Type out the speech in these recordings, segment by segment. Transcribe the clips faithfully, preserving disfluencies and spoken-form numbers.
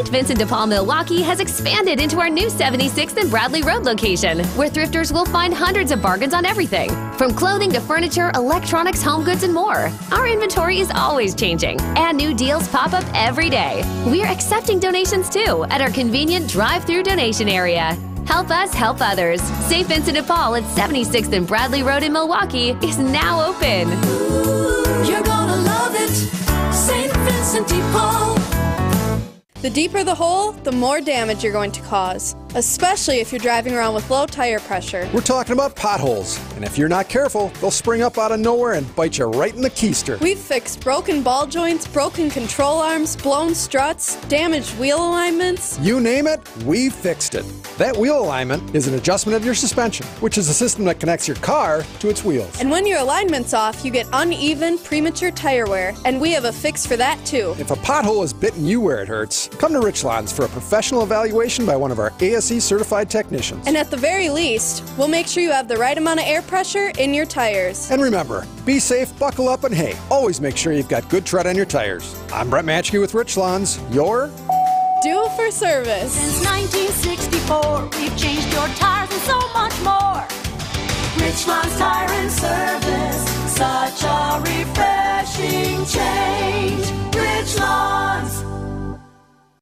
Saint Vincent de Paul, Milwaukee has expanded into our new seventy-sixth and Bradley Road location, where thrifters will find hundreds of bargains on everything, from clothing to furniture, electronics, home goods, and more. Our inventory is always changing, and new deals pop up every day. We're accepting donations, too, at our convenient drive-through donation area. Help us help others. Saint Vincent de Paul at seventy-sixth and Bradley Road in Milwaukee is now open. Ooh, you're gonna love it, Saint Vincent de Paul. The deeper the hole, the more damage you're going to cause, especially if you're driving around with low tire pressure. We're talking about potholes, and if you're not careful, they'll spring up out of nowhere and bite you right in the keister. We've fixed broken ball joints, broken control arms, blown struts, damaged wheel alignments. You name it, we've fixed it. That wheel alignment is an adjustment of your suspension, which is a system that connects your car to its wheels. And when your alignment's off, you get uneven, premature tire wear, and we have a fix for that too. If a pothole is bitten you where it hurts, come to Richlands for a professional evaluation by one of our A S E-certified technicians. And at the very least, we'll make sure you have the right amount of air pressure in your tires. And remember, be safe, buckle up, and hey, always make sure you've got good tread on your tires. I'm Brett Matschke with Richlands, your due for service. Since nineteen sixty-four, we've changed your tires and so much more. Richlands Tire and Service, such a refreshing change. Richlands.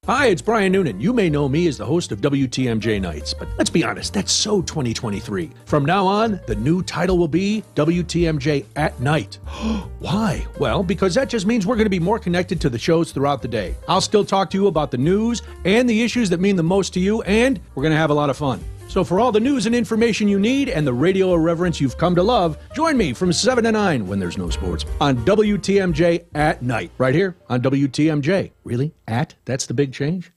Hi, it's Brian Noonan. You may know me as the host of W T M J Nights, but let's be honest, that's so twenty twenty-three. From now on, the new title will be W T M J at Night. Why? Well, because that just means we're going to be more connected to the shows throughout the day. I'll still talk to you about the news and the issues that mean the most to you, and we're going to have a lot of fun. So for all the news and information you need and the radio irreverence you've come to love, join me from seven to nine, when there's no sports, on W T M J at Night, right here on W T M J. Really? At? That's the big change?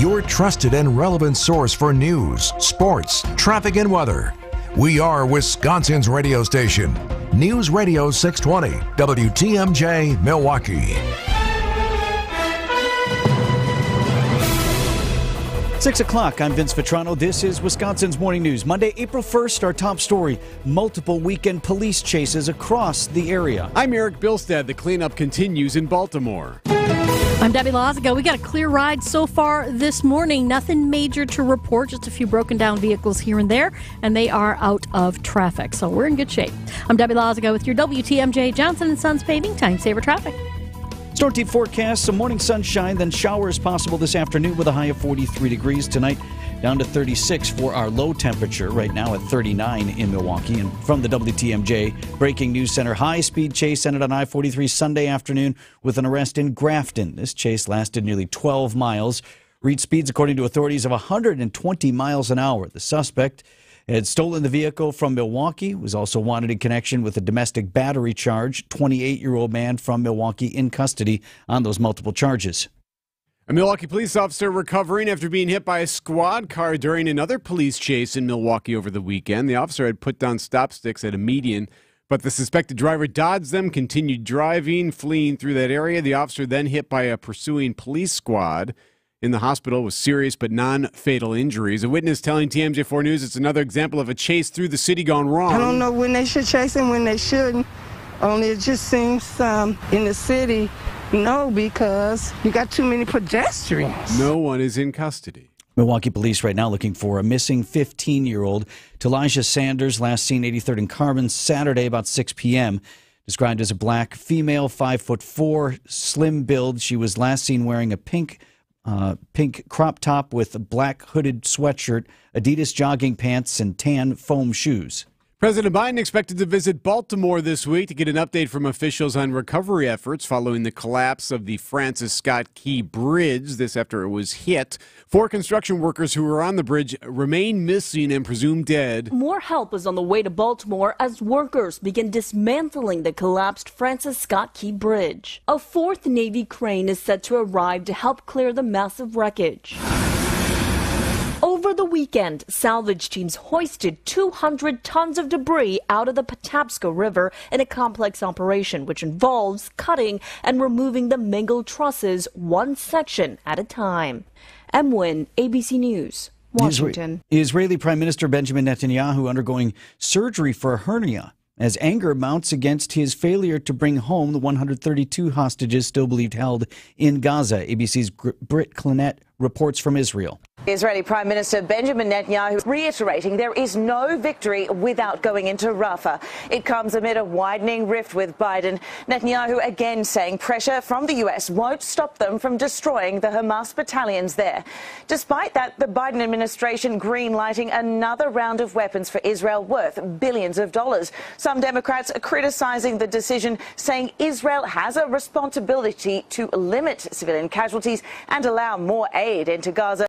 Your trusted and relevant source for news, sports, traffic, and weather. We are Wisconsin's radio station. News Radio six twenty, W T M J, Milwaukee. Six o'clock, I'm Vince Vitrano. This is Wisconsin's Morning News. Monday, April first, our top story, multiple weekend police chases across the area. I'm Eric Bilstad. The cleanup continues in Baltimore. I'm Debbie Lozica. We got a clear ride so far this morning. Nothing major to report, just a few broken down vehicles here and there, and they are out of traffic, so we're in good shape. I'm Debbie Lozica with your W T M J Johnson and Sons Paving Time Saver Traffic. Storm team forecast, some morning sunshine, then showers possible this afternoon with a high of forty-three degrees. Tonight, down to thirty-six for our low temperature, right now at thirty-nine in Milwaukee. And from the W T M J Breaking News Center, high-speed chase ended on I forty-three Sunday afternoon with an arrest in Grafton. This chase lasted nearly twelve miles. Reached speeds, according to authorities, of one hundred twenty miles an hour. The suspect had stolen the vehicle from Milwaukee, was also wanted in connection with a domestic battery charge. twenty-eight-year-old man from Milwaukee in custody on those multiple charges. A Milwaukee police officer recovering after being hit by a squad car during another police chase in Milwaukee over the weekend. The officer had put down stop sticks at a median, but the suspected driver dodged them, continued driving, fleeing through that area. The officer then hit by a pursuing police squad. In the hospital with serious but non-fatal injuries. A witness telling T M J four News it's another example of a chase through the city gone wrong. I don't know when they should chase and when they shouldn't, only it just seems um, in the city, no, because you got too many pedestrians. No one is in custody. Milwaukee police right now looking for a missing fifteen-year-old, Talijah Sanders, last seen eighty-third and Carbon Saturday about six p m Described as a black female, five foot four, slim build. She was last seen wearing a pink Uh, pink crop top with a black hooded sweatshirt, Adidas jogging pants, and tan foam shoes. President Biden expected to visit Baltimore this week to get an update from officials on recovery efforts following the collapse of the Francis Scott Key Bridge. This after it was hit. Four construction workers who were on the bridge remain missing and presumed dead. More help is on the way to Baltimore as workers begin dismantling the collapsed Francis Scott Key Bridge. A fourth Navy crane is set to arrive to help clear the massive wreckage. Over the weekend, salvage teams hoisted two hundred tons of debris out of the Patapsco River in a complex operation which involves cutting and removing the mangled trusses one section at a time. Emwin, A B C News, Washington. Israeli Prime Minister Benjamin Netanyahu undergoing surgery for a hernia as anger mounts against his failure to bring home the one hundred thirty-two hostages still believed held in Gaza. A B C's Britt Clinette reports from Israel. Israeli Prime Minister Benjamin Netanyahu is reiterating there is no victory without going into Rafah. It comes amid a widening rift with Biden. Netanyahu again saying pressure from the U S won't stop them from destroying the Hamas battalions there. Despite that, the Biden administration green-lighting another round of weapons for Israel worth billions of dollars. Some Democrats are criticizing the decision, saying Israel has a responsibility to limit civilian casualties and allow more aid into Gaza.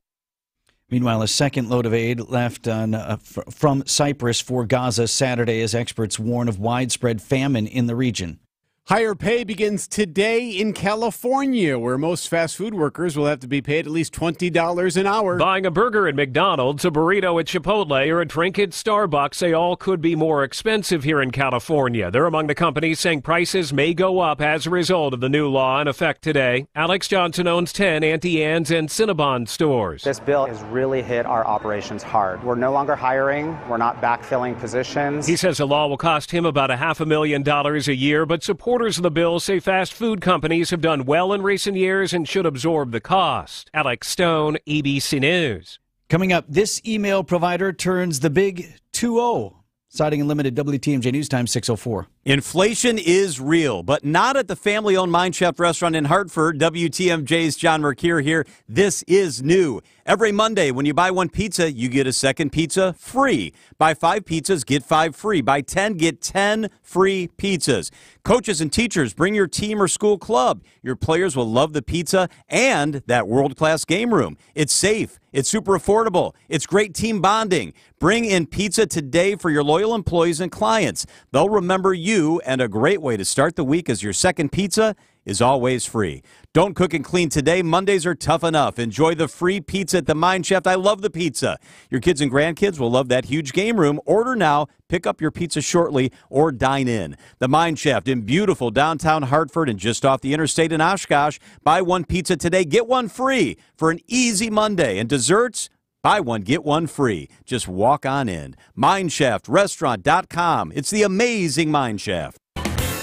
Meanwhile, a second load of aid left on, uh, from Cyprus for Gaza Saturday as experts warn of widespread famine in the region. Higher pay begins today in California, where most fast food workers will have to be paid at least twenty dollars an hour. Buying a burger at McDonald's, a burrito at Chipotle, or a drink at Starbucks, they all could be more expensive here in California. They're among the companies saying prices may go up as a result of the new law in effect today. Alex Johnson owns ten Auntie Anne's and Cinnabon stores. This bill has really hit our operations hard. We're no longer hiring. We're not backfilling positions. He says the law will cost him about a half a million dollars a year, but support Supporters of the bill say fast food companies have done well in recent years and should absorb the cost. Alex Stone, A B C News. Coming up, this email provider turns the big two oh. Siding Unlimited, W T M J News Time, six oh four. Inflation is real, but not at the family-owned Mineshaft restaurant in Hartford. W T M J's John Mercure here. This is new. Every Monday, when you buy one pizza, you get a second pizza free. Buy five pizzas, get five free. Buy ten, get ten free pizzas. Coaches and teachers, bring your team or school club. Your players will love the pizza and that world-class game room. It's safe. It's super affordable. It's great team bonding. Bring in pizza today for your loyal employees and clients. They'll remember you, and a great way to start the week is your second pizza is always free. Don't cook and clean today. Mondays are tough enough. Enjoy the free pizza at the Mineshaft. I love the pizza. Your kids and grandkids will love that huge game room. Order now, pick up your pizza shortly, or dine in. The Mineshaft in beautiful downtown Hartford and just off the interstate in Oshkosh. Buy one pizza today, get one free for an easy Monday. And desserts, buy one, get one free. Just walk on in. Mineshaft Restaurant dot com. It's the amazing Mineshaft.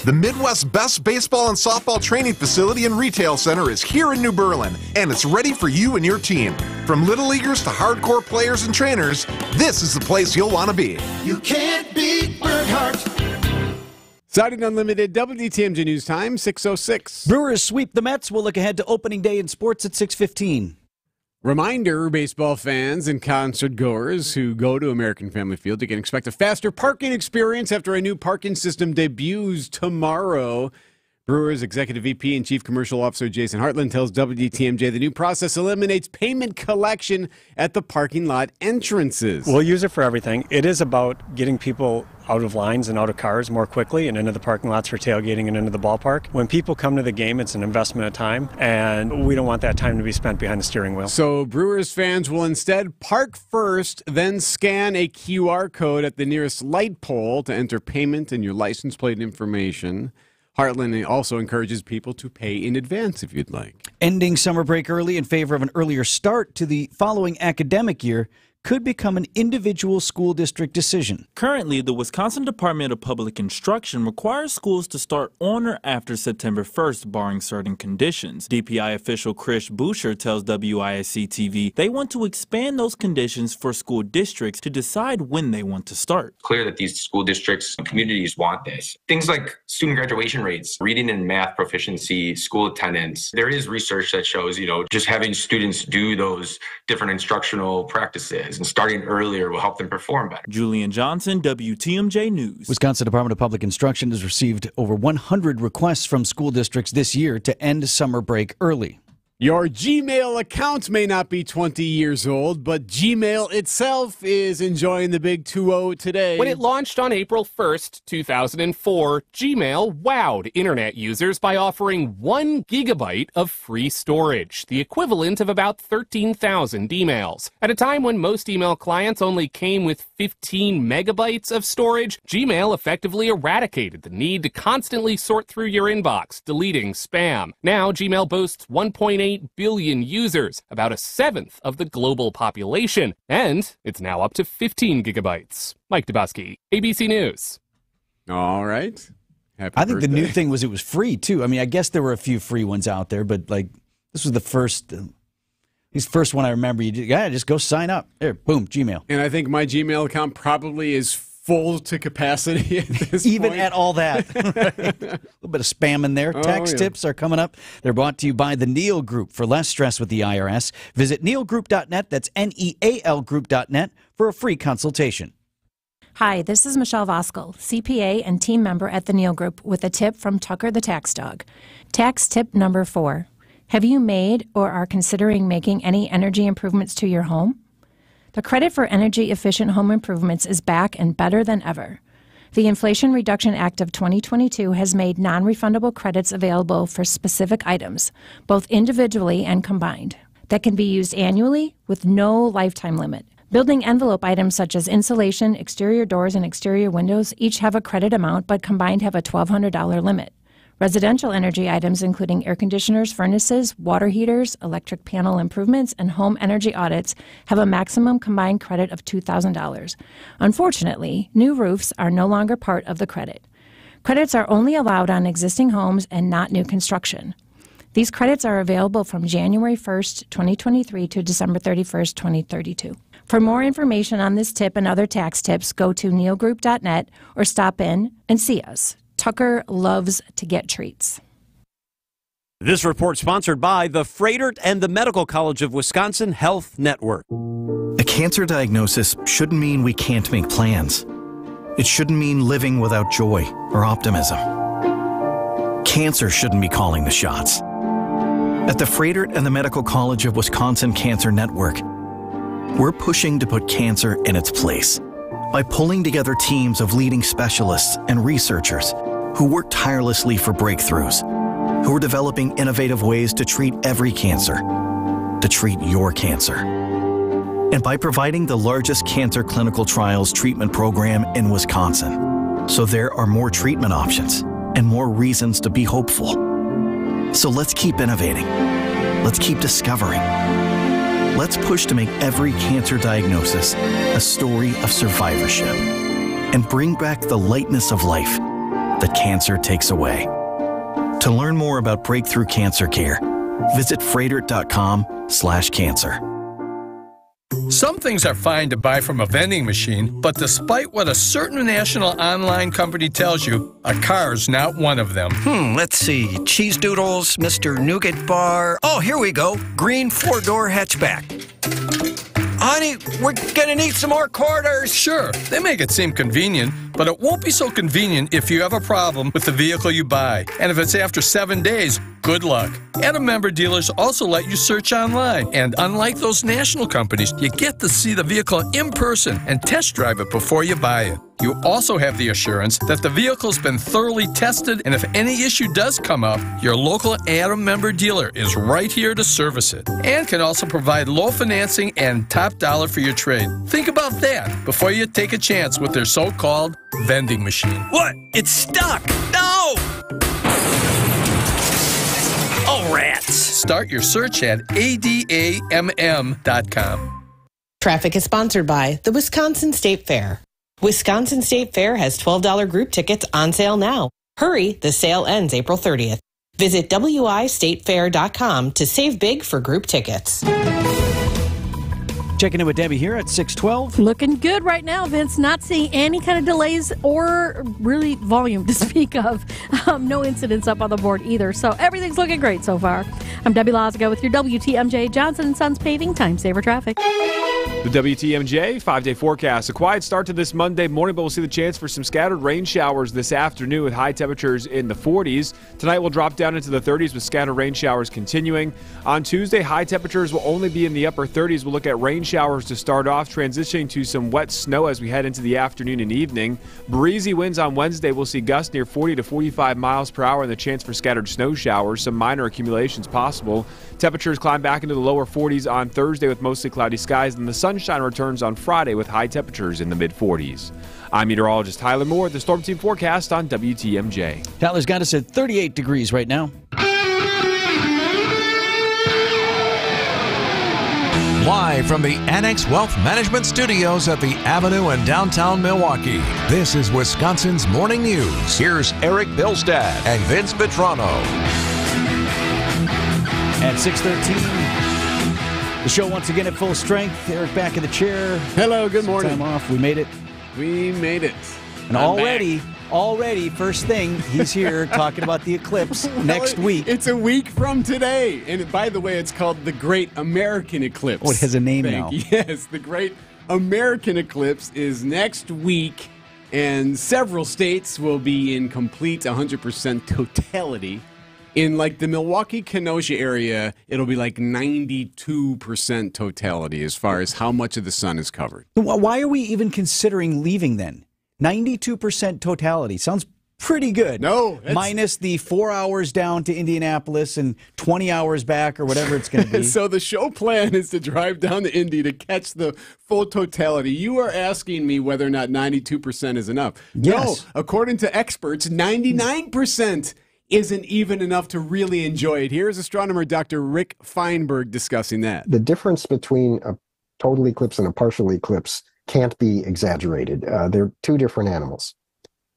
The Midwest's best baseball and softball training facility and retail center is here in New Berlin, and it's ready for you and your team. From little leaguers to hardcore players and trainers, this is the place you'll want to be. You can't beat Burghardt. Siding Unlimited, W T M J News Time, six oh six. Brewers sweep the Mets. We'll look ahead to opening day in sports at six fifteen. Reminder, baseball fans and concert goers who go to American Family Field, you can expect a faster parking experience after a new parking system debuts tomorrow. Brewers Executive V P and Chief Commercial Officer Jason Hartland tells W T M J the new process eliminates payment collection at the parking lot entrances. We'll use it for everything. It is about getting people out of lines and out of cars more quickly and into the parking lots for tailgating and into the ballpark. When people come to the game, it's an investment of time, and we don't want that time to be spent behind the steering wheel. So Brewers fans will instead park first, then scan a Q R code at the nearest light pole to enter payment and your license plate information. Heartland also encourages people to pay in advance if you'd like. Ending summer break early in favor of an earlier start to the following academic year could become an individual school district decision. Currently, the Wisconsin Department of Public Instruction requires schools to start on or after September first, barring certain conditions. D P I official Chris Boucher tells W I S C T V they want to expand those conditions for school districts to decide when they want to start. It's clear that these school districts and communities want this. Things like student graduation rates, reading and math proficiency, school attendance. There is research that shows, you know, just having students do those different instructional practices and starting earlier will help them perform better. Julian Johnson, W T M J News. Wisconsin Department of Public Instruction has received over one hundred requests from school districts this year to end summer break early. Your Gmail account may not be twenty years old, but Gmail itself is enjoying the big two oh today. When it launched on April first, two thousand four, Gmail wowed internet users by offering one gigabyte of free storage, the equivalent of about thirteen thousand emails. At a time when most email clients only came with fifteen megabytes of storage, Gmail effectively eradicated the need to constantly sort through your inbox, deleting spam. Now, Gmail boasts one point eight billion users, about a seventh of the global population, and it's now up to fifteen gigabytes. Mike Dubosky, A B C News. All right. Happy I think birthday. The new thing was it was free, too. I mean, I guess there were a few free ones out there, but, like, this was the first uh, this first one I remember. You yeah, just go sign up. There, boom, Gmail. And I think my Gmail account probably is full to capacity at this Even point. At all that. Right? A little bit of spam in there. Oh, Tax yeah. tips are coming up. They're brought to you by the Neal Group. For less stress with the I R S, visit neal group dot net. That's N E A L group dot net for a free consultation. Hi, this is Michelle Voskel, C P A and team member at the Neal Group, with a tip from Tucker the Tax Dog. Tax tip number four. Have you made or are considering making any energy improvements to your home? The credit for energy-efficient home improvements is back and better than ever. The Inflation Reduction Act of twenty twenty-two has made non-refundable credits available for specific items, both individually and combined, that can be used annually with no lifetime limit. Building envelope items such as insulation, exterior doors, and exterior windows each have a credit amount, but combined have a twelve hundred dollar limit. Residential energy items, including air conditioners, furnaces, water heaters, electric panel improvements, and home energy audits, have a maximum combined credit of two thousand dollars. Unfortunately, new roofs are no longer part of the credit. Credits are only allowed on existing homes and not new construction. These credits are available from January first, twenty twenty-three to December thirty-first, twenty thirty-two. For more information on this tip and other tax tips, go to neal group dot net or stop in and see us. Tucker loves to get treats. This report sponsored by the Freightert and the Medical College of Wisconsin Health Network. A cancer diagnosis shouldn't mean we can't make plans. It shouldn't mean living without joy or optimism. Cancer shouldn't be calling the shots. At the Freightert and the Medical College of Wisconsin Cancer Network, we're pushing to put cancer in its place by pulling together teams of leading specialists and researchers who work tirelessly for breakthroughs, who are developing innovative ways to treat every cancer, to treat your cancer. And by providing the largest cancer clinical trials treatment program in Wisconsin, so there are more treatment options and more reasons to be hopeful. So let's keep innovating. Let's keep discovering. Let's push to make every cancer diagnosis a story of survivorship and bring back the lightness of life that cancer takes away. To learn more about breakthrough cancer care, visit freightert dot com slash cancer. Some things are fine to buy from a vending machine, but despite what a certain national online company tells you, a car's not one of them. Hmm, let's see. Cheese doodles, Mister Nougat Bar. Oh, here we go. Green four-door hatchback. Honey, we're gonna need some more quarters. Sure, they make it seem convenient, but it won't be so convenient if you have a problem with the vehicle you buy. And if it's after seven days, good luck. Adam member dealers also let you search online. And unlike those national companies, you get to see the vehicle in person and test drive it before you buy it. You also have the assurance that the vehicle's been thoroughly tested, and if any issue does come up, your local Adam member dealer is right here to service it and can also provide low financing and top dollar for your trade. Think about that before you take a chance with their so-called vending machine. What? It's stuck! No! Oh, rats! Start your search at A D A M M dot com. Traffic is sponsored by the Wisconsin State Fair. Wisconsin State Fair has twelve dollar group tickets on sale now. Hurry, the sale ends April thirtieth. Visit W I state fair dot com to save big for group tickets. Checking in with Debbie here at six twelve. Looking good right now, Vince. Not seeing any kind of delays or really volume to speak of. Um, no incidents up on the board either. So everything's looking great so far. I'm Debbie Lazaga with your W T M J Johnson and Sons Paving Time Saver Traffic. The W T M J five-day forecast. A quiet start to this Monday morning, but we'll see the chance for some scattered rain showers this afternoon with high temperatures in the forties. Tonight we'll drop down into the thirties with scattered rain showers continuing. On Tuesday, high temperatures will only be in the upper thirties. We'll look at rain showers to start off, transitioning to some wet snow as we head into the afternoon and evening. Breezy winds on Wednesday. We'll see gusts near forty to forty-five miles per hour and the chance for scattered snow showers. Some minor accumulations possible. Temperatures climb back into the lower forties on Thursday with mostly cloudy skies, and the sunshine returns on Friday with high temperatures in the mid forties. I'm meteorologist Tyler Moore with the Storm Team Forecast on W T M J. Tyler's got us at thirty-eight degrees right now. Live from the Annex Wealth Management Studios at the Avenue in downtown Milwaukee, this is Wisconsin's Morning News. Here's Eric Bilstad and Vince Vitrano. At six thirteen, the show once again at full strength. Eric back in the chair. Hello, good Some morning. Time off. We made it. We made it. And I'm already... back. Already, first thing, he's here talking about the eclipse well, next week. It's a week from today. And by the way, it's called the Great American Eclipse. Oh, it has a name now. Yes, the Great American Eclipse is next week, and several states will be in complete one hundred percent totality. In, like, the Milwaukee-Kenosha area, it'll be like ninety-two percent totality as far as how much of the sun is covered. Why are we even considering leaving then? ninety-two percent totality. Sounds pretty good. No. Minus the four hours down to Indianapolis and twenty hours back or whatever it's going to be. So the show plan is to drive down to Indy to catch the full totality. You are asking me whether or not ninety-two percent is enough. Yes. No. According to experts, ninety-nine percent isn't even enough to really enjoy it. Here's astronomer Doctor Rick Feinberg discussing that. The difference between a total eclipse and a partial eclipse can't be exaggerated. Uh, they're two different animals.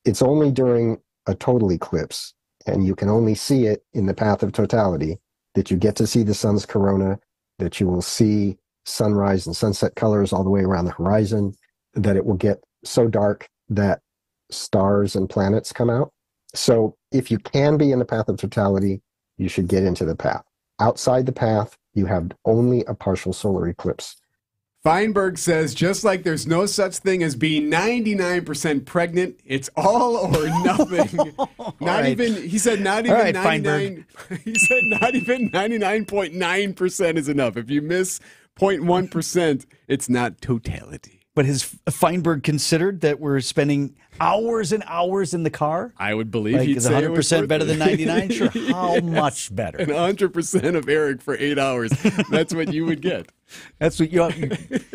It's only during a total eclipse, and you can only see it in the path of totality, that you get to see the sun's corona, that you will see sunrise and sunset colors all the way around the horizon, that it will get so dark that stars and planets come out. So if you can be in the path of totality, you should get into the path. Outside the path, you have only a partial solar eclipse. Feinberg says, just like there's no such thing as being ninety-nine percent pregnant, it's all or nothing. Not right. even, he said not even right, ninety-nine, Feinberg. He said not even ninety-nine point nine percent is enough. If you miss zero point one percent, it's not totality. But has Feinberg considered that we're spending hours and hours in the car? I would believe like, he'd is say one hundred percent better than ninety-nine? Sure, how yes. much better? And one hundred percent of Eric for eight hours. That's what you would get. That's what you, you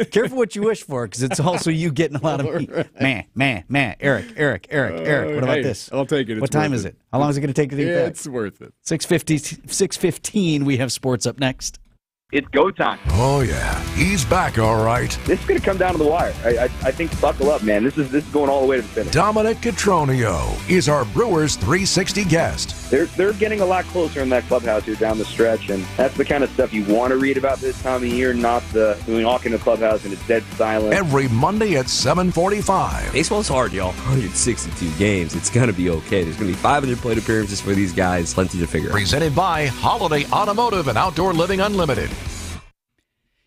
careful what you wish for, because it's also you getting a lot of me. Right. Man, man, man, Eric, Eric, Eric, uh, Eric. What about hey, this? I'll take it. It's what time is it? it? How long is it going to take to do that? It's worth it. six fifteen, we have sports up next. It's go time. Oh, yeah. He's back, all right. This is going to come down to the wire. I, I, I think buckle up, man. This is this is going all the way to the finish. Dominic Catronio is our Brewers three sixty guest. They're, they're getting a lot closer in that clubhouse here down the stretch, and that's the kind of stuff you want to read about this time of year, not the when you walk in the clubhouse and it's dead silent. Every Monday at seven forty-five. Baseball's hard, y'all. one hundred sixty-two games. It's going to be okay. There's going to be five hundred plate appearances for these guys. Plenty to figure out. Presented by Holiday Automotive and Outdoor Living Unlimited.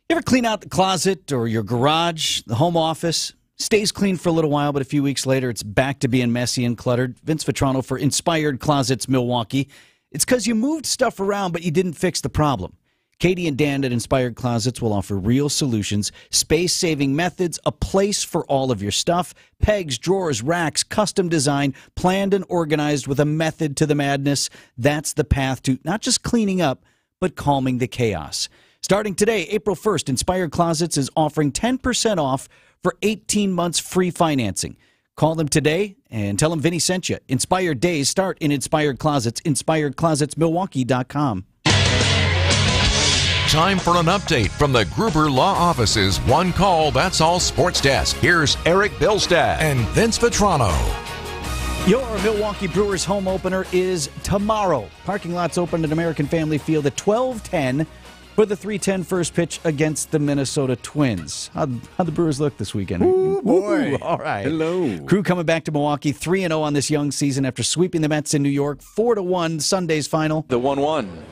You ever clean out the closet or your garage, the home office? Stays clean for a little while, but a few weeks later, it's back to being messy and cluttered. Vince Vitrano for Inspired Closets Milwaukee. It's because you moved stuff around, but you didn't fix the problem. Katie and Dan at Inspired Closets will offer real solutions, space-saving methods, a place for all of your stuff, pegs, drawers, racks, custom design, planned and organized with a method to the madness. That's the path to not just cleaning up, but calming the chaos. Starting today, April first, Inspired Closets is offering ten percent off for eighteen months free financing. Call them today and tell them Vinny sent you. Inspired Days start in Inspired Closets, inspired closets milwaukee dot com. Time for an update from the Gruber Law Offices. One call, that's all sports desk. Here's Eric Bilstad and Vince Vitrano. Your Milwaukee Brewers home opener is tomorrow. Parking lots open at American Family Field at twelve ten. For the three ten first pitch against the Minnesota Twins. How'd, how'd the Brewers look this weekend? Ooh, boy. Ooh, all right. Hello. Crew coming back to Milwaukee, three and oh on this young season after sweeping the Mets in New York, four to one, Sunday's final. The one one.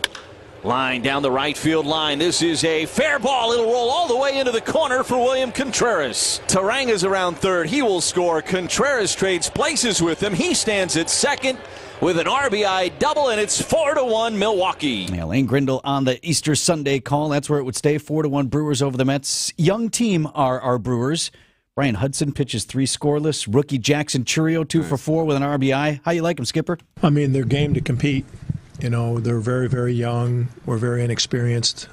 Line down the right field line. This is a fair ball. It'll roll all the way into the corner for William Contreras. Taranga's around third. He will score. Contreras trades places with him. He stands at second with an R B I double, and it's four to one Milwaukee. Yeah, Lane Grindle on the Easter Sunday call. That's where it would stay. four to one Brewers over the Mets. Young team are our Brewers. Brian Hudson pitches three scoreless. Rookie Jackson Churio, two nice. for four with an R B I. How you like him, Skipper? I mean, they're game to compete. You know, they're very, very young. We're very inexperienced,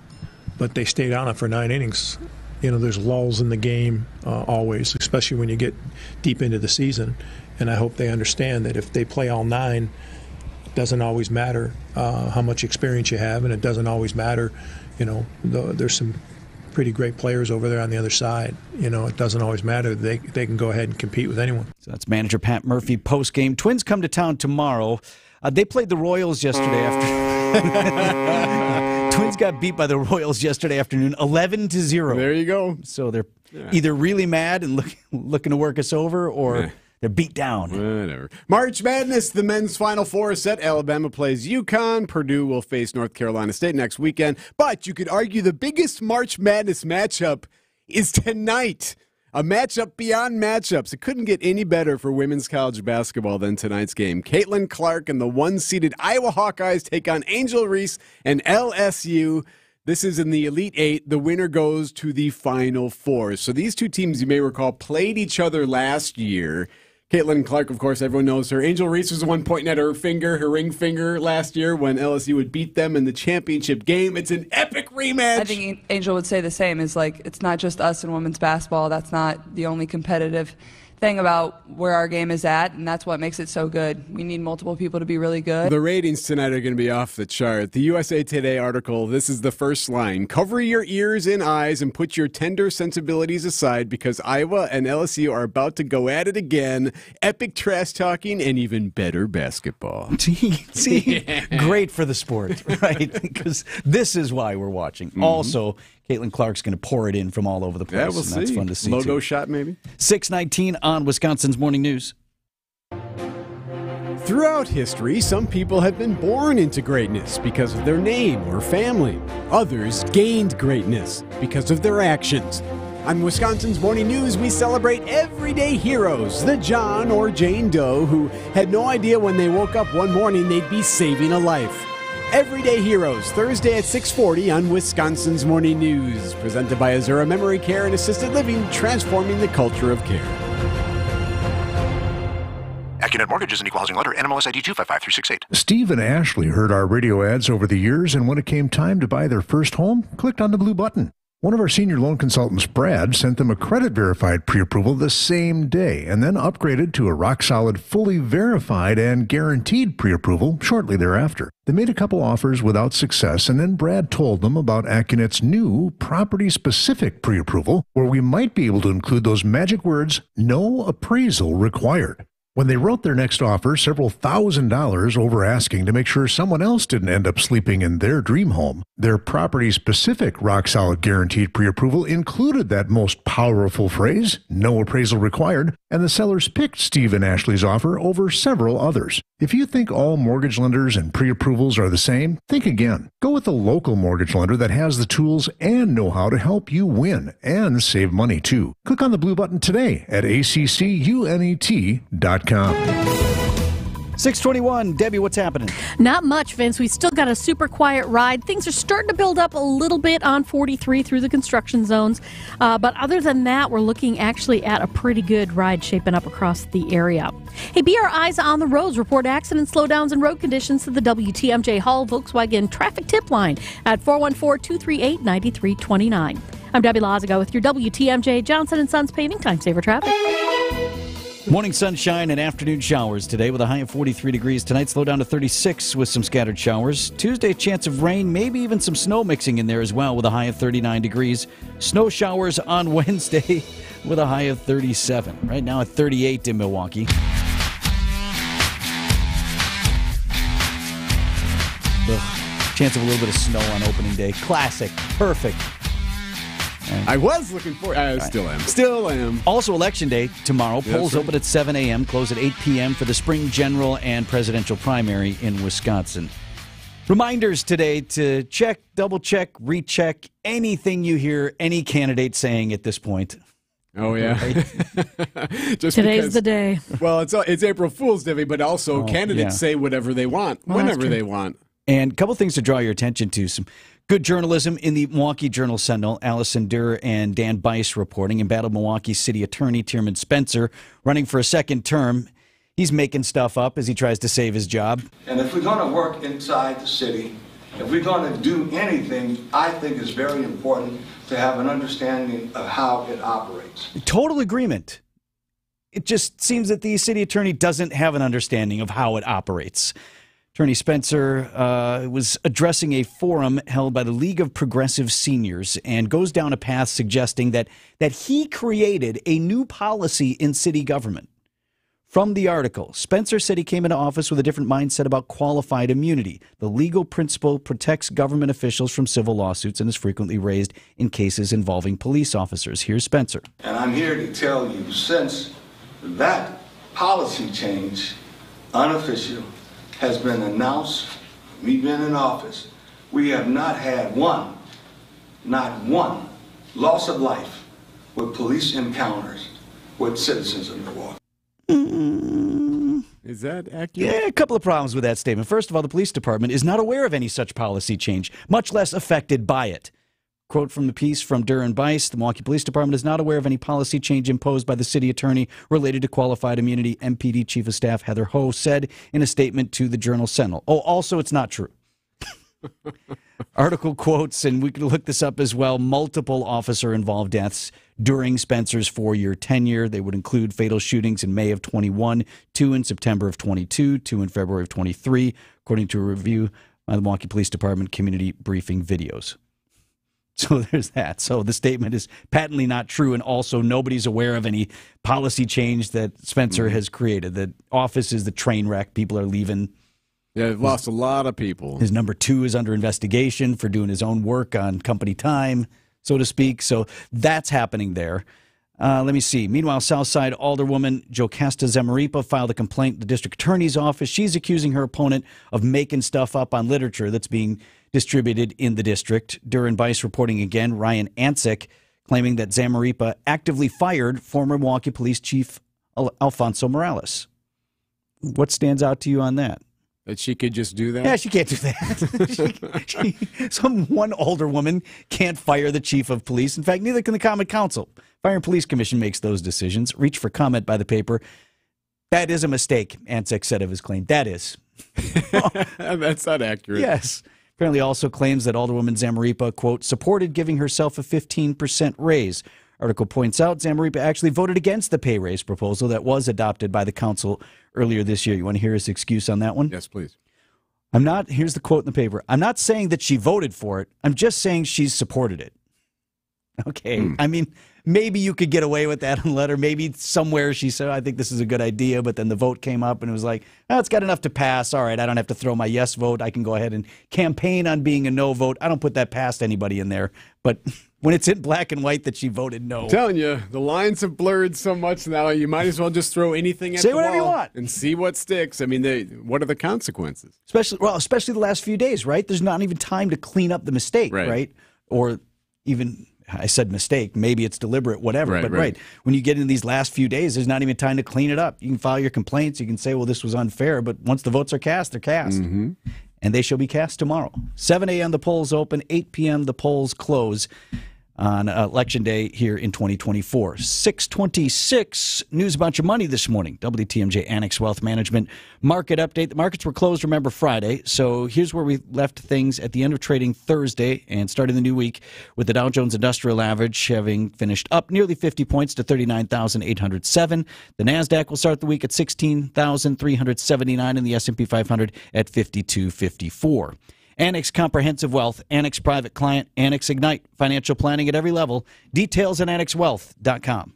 but they stayed on it for nine innings. You know, there's lulls in the game uh, always, especially when you get deep into the season. And I hope they understand that if they play all nine, it doesn't always matter uh, how much experience you have, and it doesn't always matter, you know, the, there's some pretty great players over there on the other side. You know, it doesn't always matter. They, they can go ahead and compete with anyone. So that's manager Pat Murphy post-game. Twins come to town tomorrow. Uh, they played the Royals yesterday after... Twins got beat by the Royals yesterday afternoon, eleven to zero. There you go. So they're yeah. either really mad and look, looking to work us over, or yeah. they're beat down. Whatever. March Madness, the men's Final Four is set. Alabama plays UConn. Purdue will face North Carolina State next weekend. But you could argue the biggest March Madness matchup is tonight. A matchup beyond matchups. It couldn't get any better for women's college basketball than tonight's game. Caitlin Clark and the one-seeded Iowa Hawkeyes take on Angel Reese and L S U. This is in the Elite Eight. The winner goes to the Final Four. So these two teams, you may recall, played each other last year. Caitlin Clark, of course, everyone knows her. Angel Reese was the one pointing at her finger, her ring finger, last year when L S U would beat them in the championship game. It's an epic rematch. I think Angel would say the same. It's like, it's not just us in women's basketball. That's not the only competitive thing about where our game is at, and that's what makes it so good. We need multiple people to be really good. The ratings tonight are going to be off the chart. The U S A Today article, this is the first line. Cover your ears and eyes and put your tender sensibilities aside because Iowa and L S U are about to go at it again. Epic trash talking and even better basketball. See, yeah. Great for the sport, right? Because this is why we're watching. Mm-hmm. Also, Caitlin Clark's going to pour it in from all over the place. Yeah, we'll and that's see. Fun to see. Logo too. Shot, maybe? six nineteen on Wisconsin's Morning News. Throughout history, some people have been born into greatness because of their name or family. Others gained greatness because of their actions. On Wisconsin's Morning News, we celebrate everyday heroes, the John or Jane Doe, who had no idea when they woke up one morning they'd be saving a life. Everyday Heroes, Thursday at six forty on Wisconsin's Morning News, presented by Azura Memory Care and Assisted Living, transforming the culture of care. AccuNet Mortgage is an equal housing lender, N M L S I D two five five three six eight. Steve and Ashley heard our radio ads over the years, and when it came time to buy their first home, clicked on the blue button. One of our senior loan consultants, Brad, sent them a credit-verified pre-approval the same day and then upgraded to a rock-solid, fully verified and guaranteed pre-approval shortly thereafter. They made a couple offers without success, and then Brad told them about AccuNet's new property-specific pre-approval, where we might be able to include those magic words, no appraisal required. When they wrote their next offer, several thousand dollars over asking to make sure someone else didn't end up sleeping in their dream home, their property-specific rock-solid guaranteed pre-approval included that most powerful phrase, no appraisal required, and the sellers picked Steve and Ashley's offer over several others. If you think all mortgage lenders and pre-approvals are the same, think again. Go with a local mortgage lender that has the tools and know-how to help you win and save money, too. Click on the blue button today at A C C U N E T dot com. six twenty-one, Debbie, what's happening? Not much, Vince. We still got a super quiet ride. Things are starting to build up a little bit on forty-three through the construction zones. Uh, but other than that, we're looking actually at a pretty good ride shaping up across the area. Hey, be our eyes on the roads. Report accidents, slowdowns, and road conditions to the W T M J Hall Volkswagen traffic tip line at four one four, two three eight, nine three two nine. I'm Debbie Lozigo with your W T M J Johnson and Sons Paving Time Saver Traffic. Morning sunshine and afternoon showers today with a high of forty-three degrees. Tonight's low down to thirty-six with some scattered showers. Tuesday, chance of rain, maybe even some snow mixing in there as well with a high of thirty-nine degrees. Snow showers on Wednesday with a high of thirty-seven. Right now at thirty-eight in Milwaukee. Ugh. Chance of a little bit of snow on opening day. Classic. Perfect. I was looking forward. I still am. Still am. Also, Election Day tomorrow. Yeah, polls right. open at seven a m, close at eight p m for the spring general and presidential primary in Wisconsin. Reminders today to check, double-check, recheck anything you hear any candidate saying at this point. Oh, yeah. Right? Just Today's because, the day. Well, it's it's April Fool's Day, but also oh, candidates yeah. say whatever they want, well, whenever they want. And a couple things to draw your attention to. Some good journalism in the Milwaukee Journal-Sentinel. Allison Durr and Dan Bice reporting. Embattled Milwaukee City Attorney Tierman Spencer running for a second term. He's making stuff up as he tries to save his job. And if we're going to work inside the city, if we're going to do anything, I think it's very important to have an understanding of how it operates. Total agreement. It just seems that the city attorney doesn't have an understanding of how it operates. Attorney Spencer uh, was addressing a forum held by the League of Progressive Seniors and goes down a path suggesting that, that he created a new policy in city government. From the article, Spencer said he came into office with a different mindset about qualified immunity. The legal principle protects government officials from civil lawsuits and is frequently raised in cases involving police officers. Here's Spencer. And I'm here to tell you, since that policy change, unofficial, has been announced, we've been in office, we have not had one, not one, loss of life with police encounters with citizens of Milwaukee. Is that accurate? Yeah, a couple of problems with that statement. First of all, the police department is not aware of any such policy change, much less affected by it. Quote from the piece from Duran Bice, the Milwaukee Police Department is not aware of any policy change imposed by the city attorney related to qualified immunity, M P D Chief of Staff Heather Ho said in a statement to the Journal Sentinel. Oh, also, it's not true. Article quotes, and we can look this up as well, multiple officer-involved deaths during Spencer's four-year tenure. They would include fatal shootings in May of twenty-one, two in September of twenty-two, two in February of twenty-three, according to a review by the Milwaukee Police Department community briefing videos. So there's that. So the statement is patently not true, and also nobody's aware of any policy change that Spencer has created. The office is the train wreck. People are leaving. Yeah, they've lost a lot of people. His number two is under investigation for doing his own work on company time, so to speak. So that's happening there. Uh, let me see. Meanwhile, Southside Alderwoman Jocasta Zamaripa filed a complaint at the district attorney's office. She's accusing her opponent of making stuff up on literature that's being distributed in the district. Duran Bice reporting again, Ryan Ansick claiming that Zamaripa actively fired former Milwaukee Police Chief Al Alfonso Morales. What stands out to you on that? That she could just do that? Yeah, she can't do that. she, she, some one older woman can't fire the chief of police. In fact, neither can the common council. Fire and Police Commission makes those decisions. Reach for comment by the paper. That is a mistake, Ansick said of his claim. That is. That's not accurate. Yes. Apparently also claims that Alderwoman Zamaripa, quote, supported giving herself a fifteen percent raise. Article points out Zamaripa actually voted against the pay raise proposal that was adopted by the council earlier this year. You want to hear his excuse on that one? Yes, please. I'm not, here's the quote in the paper. I'm not saying that she voted for it. I'm just saying she's supported it. Okay. Mm. I mean, maybe you could get away with that on letter. Maybe somewhere she said, I think this is a good idea, but then the vote came up and it was like, oh, it's got enough to pass. All right, I don't have to throw my yes vote. I can go ahead and campaign on being a no vote. I don't put that past anybody in there, but... When it's in black and white that she voted no. I'm telling you, the lines have blurred so much now, you might as well just throw anything at say the whatever wall you want. And see what sticks. I mean, they, what are the consequences? Especially, well, especially the last few days, right? There's not even time to clean up the mistake, right? right? Or even, I said mistake, maybe it's deliberate, whatever. Right, but right. right, when you get into these last few days, there's not even time to clean it up. You can file your complaints. You can say, well, this was unfair. But once the votes are cast, they're cast. Mm-hmm. And they shall be cast tomorrow. seven A M the polls open, eight P M the polls close on Election Day here in twenty twenty-four. six twenty-six, news about your money this morning. W T M J Annex Wealth Management market update. The markets were closed, remember, Friday. So here's where we left things at the end of trading Thursday and starting the new week with the Dow Jones Industrial Average having finished up nearly fifty points to thirty-nine thousand eight hundred seven. The NASDAQ will start the week at sixteen thousand three hundred seventy-nine and the S and P five hundred at fifty-two fifty-four. Annex Comprehensive Wealth, Annex Private Client, Annex Ignite. Financial planning at every level. Details at annex wealth dot com.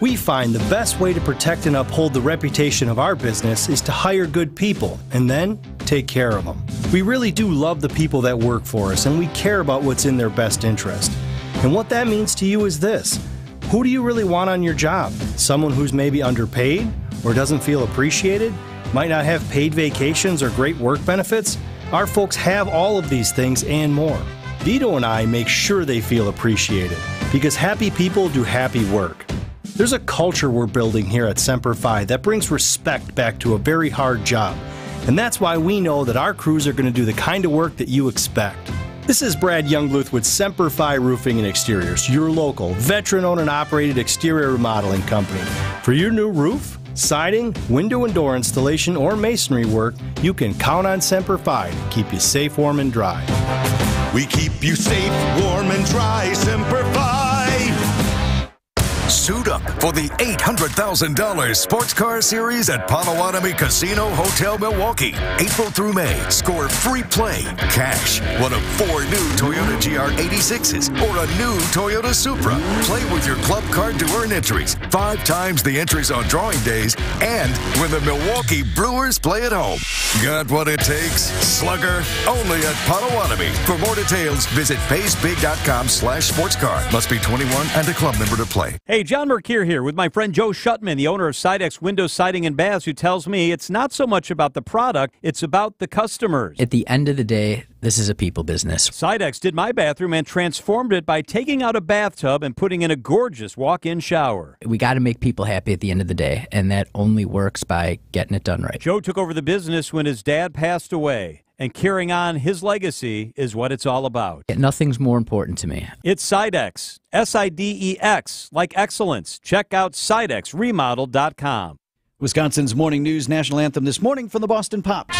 We find the best way to protect and uphold the reputation of our business is to hire good people and then take care of them. We really do love the people that work for us, and we care about what's in their best interest. And what that means to you is this. Who do you really want on your job? Someone who's maybe underpaid or doesn't feel appreciated? Might not have paid vacations or great work benefits? Our folks have all of these things and more. Vito and I make sure they feel appreciated because happy people do happy work. There's a culture we're building here at Semper Fi that brings respect back to a very hard job. And that's why we know that our crews are going to do the kind of work that you expect. This is Brad Youngbluth with Semper Fi Roofing and Exteriors, your local, veteran-owned and operated exterior remodeling company. For your new roof, siding, window and door installation, or masonry work, you can count on Semper Fi to keep you safe, warm, and dry. We keep you safe, warm, and dry, Semper Fi. suit up for the eight hundred thousand dollar Sports Car Series at Potawatomi Casino Hotel Milwaukee. April through May, score free play, cash, one of four new Toyota G R eighty-sixes or a new Toyota Supra. Play with your club card to earn entries, five times the entries on drawing days, and when the Milwaukee Brewers play at home. Got what it takes? Slugger, only at Potawatomi. For more details, visit paysbig.com slash sportscar. Must be twenty-one and a club member to play. Hey, John Mercure here with my friend Joe Shuttman, the owner of Sidex Window Siding and Baths, who tells me it's not so much about the product, it's about the customers. At the end of the day, this is a people business. Sidex did my bathroom and transformed it by taking out a bathtub and putting in a gorgeous walk-in shower. We got to make people happy at the end of the day, and that only works by getting it done right. Joe took over the business when his dad passed away, and carrying on his legacy is what it's all about. Yeah, nothing's more important to me. It's Sidex, S I D E X, like excellence. Check out Sidex Remodel dot com. Wisconsin's Morning News National Anthem this morning from the Boston Pops.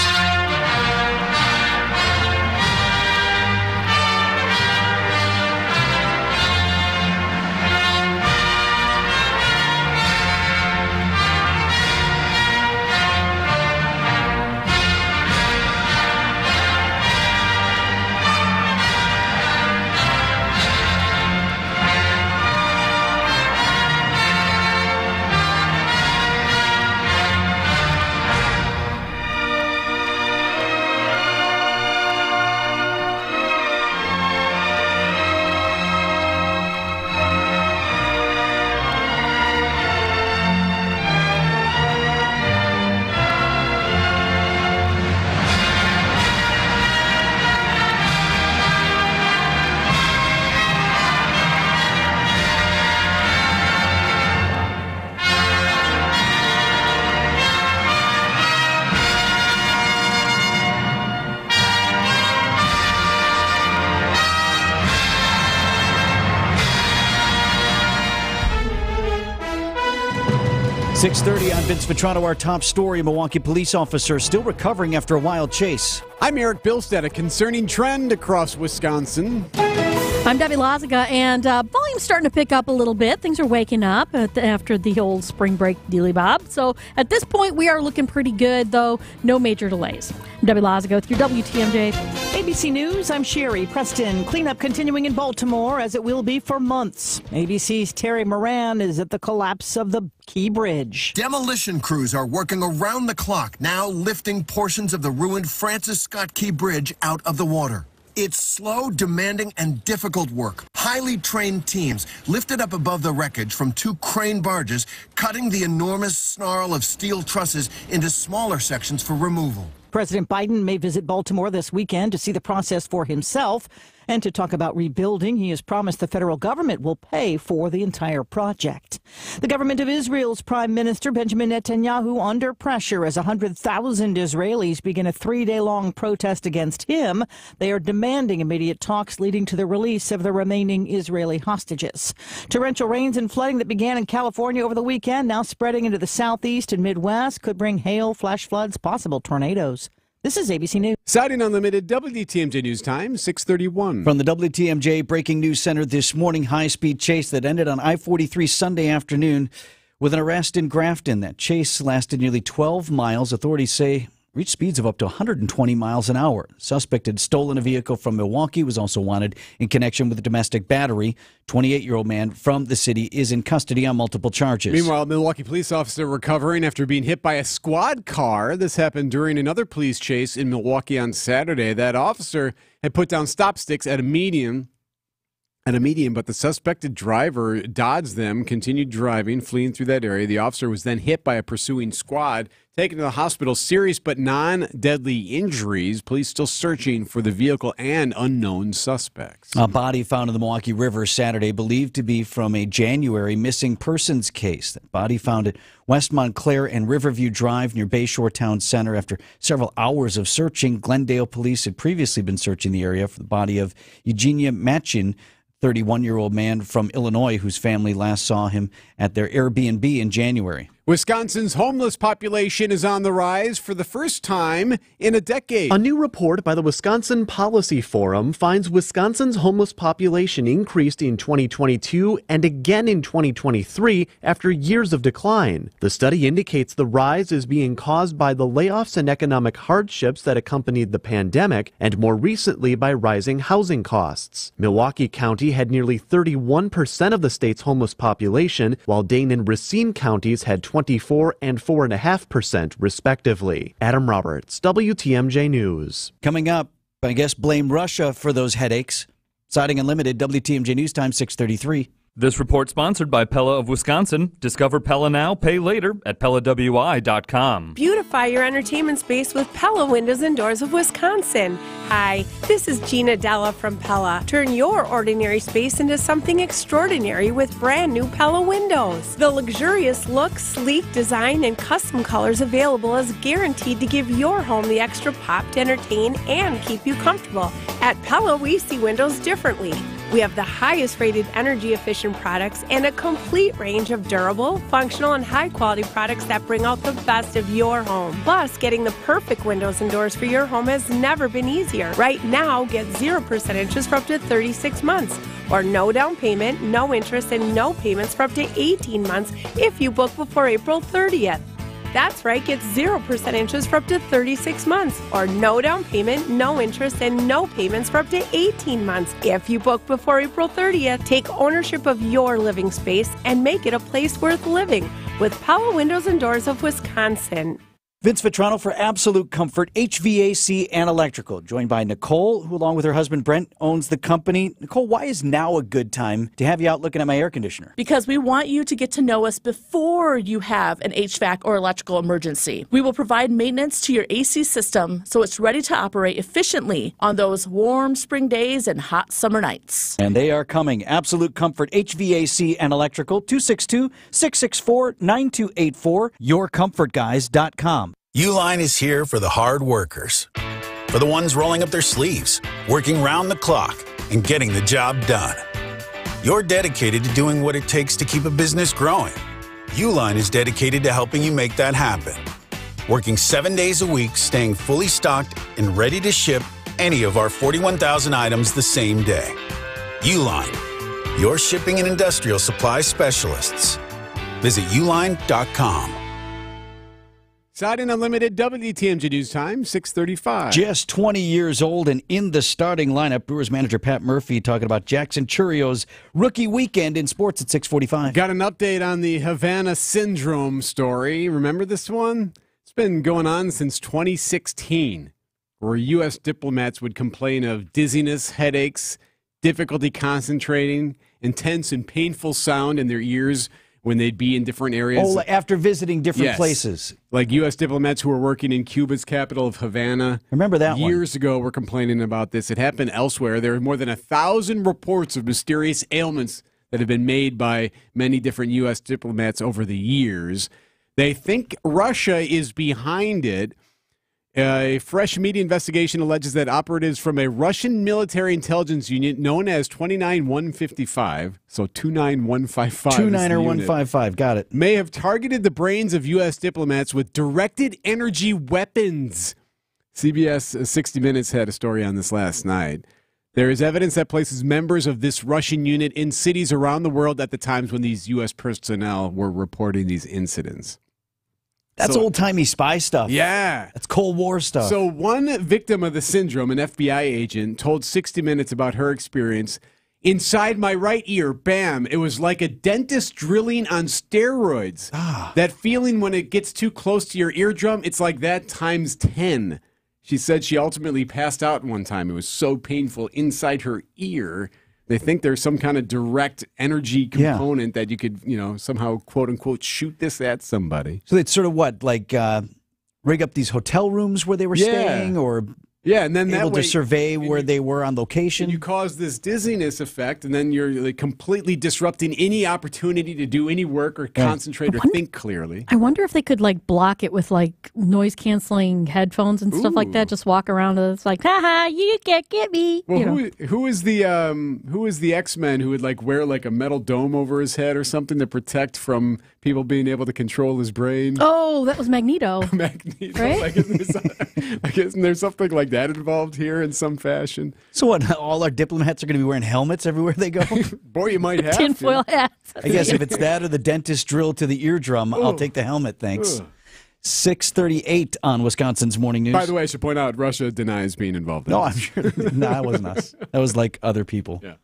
six thirty, I'm Vince Vitrano. Our top story, Milwaukee police officer still recovering after a wild chase. I'm Eric Bilstead, a concerning trend across Wisconsin. I'm Debbie Lozica, and uh, volume's starting to pick up a little bit. Things are waking up at the, after the old spring break dealy-bob. So at this point, we are looking pretty good, though no major delays. I'm Debbie Lozica with your W T M J. A B C News, I'm Sherry Preston. Cleanup continuing in Baltimore, as it will be for months. A B C's Terry Moran is at the collapse of the Key Bridge. Demolition crews are working around the clock, now lifting portions of the ruined Francis Scott Key Bridge out of the water. It's slow, demanding, and difficult work. Highly trained teams lifted up above the wreckage from two crane barges, cutting the enormous snarl of steel trusses into smaller sections for removal. President Biden may visit Baltimore this weekend to see the process for himself and to talk about rebuilding. He has promised the federal government will pay for the entire project. The government of Israel's Prime Minister Benjamin Netanyahu under pressure as one hundred thousand Israelis begin a three-day-long protest against him. They are demanding immediate talks leading to the release of the remaining Israeli hostages. Torrential rains and flooding that began in California over the weekend, now spreading into the southeast and Midwest, could bring hail, flash floods, possible tornadoes. This is A B C News. Siding Unlimited, W T M J News Time, six thirty-one. From the W T M J Breaking News Center this morning, high-speed chase that ended on I forty-three Sunday afternoon with an arrest in Grafton. That chase lasted nearly twelve miles. Authorities say reached speeds of up to one hundred twenty miles an hour. Suspect had stolen a vehicle from Milwaukee, was also wanted in connection with a domestic battery. twenty-eight-year-old man from the city is in custody on multiple charges. Meanwhile, Milwaukee police officer recovering after being hit by a squad car. This happened during another police chase in Milwaukee on Saturday. That officer had put down stop sticks at a median, at a median, but the suspected driver dodged them, continued driving, fleeing through that area. The officer was then hit by a pursuing squad, taken to the hospital, serious but non-deadly injuries. Police still searching for the vehicle and unknown suspects. A body found in the Milwaukee River Saturday, believed to be from a January missing persons case. That body found at West Montclair and Riverview Drive near Bayshore Town Center. After several hours of searching, Glendale police had previously been searching the area for the body of Eugenia Machin, thirty-one-year-old man from Illinois, whose family last saw him at their Airbnb in January. Wisconsin's homeless population is on the rise for the first time in a decade. A new report by the Wisconsin Policy Forum finds Wisconsin's homeless population increased in twenty twenty-two and again in twenty twenty-three after years of decline. The study indicates the rise is being caused by the layoffs and economic hardships that accompanied the pandemic, and more recently by rising housing costs. Milwaukee County had nearly thirty-one percent of the state's homeless population, while Dane and Racine counties had twenty-four and four point five percent respectively. Adam Roberts, W T M J News. Coming up, I guess blame Russia for those headaches. Siding Unlimited, W T M J News Time six thirty-three. This report sponsored by Pella of Wisconsin. Discover Pella now, pay later at Pella W I dot com. Beautify your entertainment space with Pella Windows and Doors of Wisconsin. Hi, this is Gina Della from Pella. Turn your ordinary space into something extraordinary with brand new Pella windows. The luxurious look, sleek design, and custom colors available is guaranteed to give your home the extra pop to entertain and keep you comfortable. At Pella, we see windows differently. We have the highest rated energy efficient products and a complete range of durable, functional, and high quality products that bring out the best of your home. Plus, getting the perfect windows and doors for your home has never been easier. Right now, get zero percent interest for up to thirty-six months, or no down payment, no interest, and no payments for up to eighteen months if you book before April thirtieth. That's right, get zero percent interest for up to thirty-six months, or no down payment, no interest, and no payments for up to eighteen months. If you book before April thirtieth, take ownership of your living space and make it a place worth living with Pella Windows and Doors of Wisconsin. Vince Vitrano for Absolute Comfort, H V A C and Electrical, joined by Nicole, who along with her husband Brent owns the company. Nicole, why is now a good time to have you out looking at my air conditioner? Because we want you to get to know us before you have an H V A C or electrical emergency. We will provide maintenance to your A C system so it's ready to operate efficiently on those warm spring days and hot summer nights. And they are coming. Absolute Comfort, H V A C and Electrical, two six two, six six four, nine two eight four, your comfort guys dot com. Uline is here for the hard workers, for the ones rolling up their sleeves, working round the clock, and getting the job done. You're dedicated to doing what it takes to keep a business growing. Uline is dedicated to helping you make that happen. Working seven days a week, staying fully stocked and ready to ship any of our forty-one thousand items the same day. Uline, your shipping and industrial supply specialists. Visit uline dot com. Siding Unlimited, W T M J News Time, six thirty-five. Just twenty years old and in the starting lineup, Brewers manager Pat Murphy talking about Jackson Churio's rookie weekend in sports at six forty-five. Got an update on the Havana Syndrome story. Remember this one? It's been going on since twenty sixteen, where U S diplomats would complain of dizziness, headaches, difficulty concentrating, intense and painful sound in their ears when they'd be in different areas. Oh, after visiting different yes. places. Like U S diplomats who were working in Cuba's capital of Havana. Remember that years one. Years ago were complaining about this. It happened elsewhere. There are more than a thousand reports of mysterious ailments that have been made by many different U S diplomats over the years. They think Russia is behind it. A fresh media investigation alleges that operatives from a Russian military intelligence unit known as two nine one five five, so two nine one five five. two nine one five five, got it. May have targeted the brains of U S diplomats with directed energy weapons. C B S sixty minutes had a story on this last night. There is evidence that places members of this Russian unit in cities around the world at the times when these U S personnel were reporting these incidents. That's so old-timey spy stuff. Yeah. That's Cold War stuff. So one victim of the syndrome, an F B I agent, told sixty minutes about her experience. Inside my right ear, bam, it was like a dentist drilling on steroids. Ah. That feeling when it gets too close to your eardrum, it's like that times ten. She said she ultimately passed out one time. It was so painful inside her ear. They think there's some kind of direct energy component yeah. that you could, you know, somehow, quote unquote, shoot this at somebody. So they'd sort of what, like uh, rig up these hotel rooms where they were yeah. staying, or yeah, and then able that way, to survey where you, they were on location. And you cause this dizziness effect, and then you're like, completely disrupting any opportunity to do any work or concentrate yeah. or wonder, think clearly. I wonder if they could like block it with like noise canceling headphones and stuff Ooh. like that. Just walk around and it's like, haha, you can't get me. Well, you know. who, who is the um, who is the X-Men who would like wear like a metal dome over his head or something to protect from people being able to control his brain. Oh, that was Magneto. Magneto. Right? Like, isn't there, like, isn't there something like that involved here in some fashion? So what, all our diplomats are going to be wearing helmets everywhere they go? Boy, you might have tinfoil hats. I guess if it's that or the dentist drill to the eardrum, ooh. I'll take the helmet, thanks. Ooh. six thirty-eight on Wisconsin's Morning News. By the way, I should point out, Russia denies being involved in no, this. I'm sure. No, that wasn't us. That was like other people. Yeah.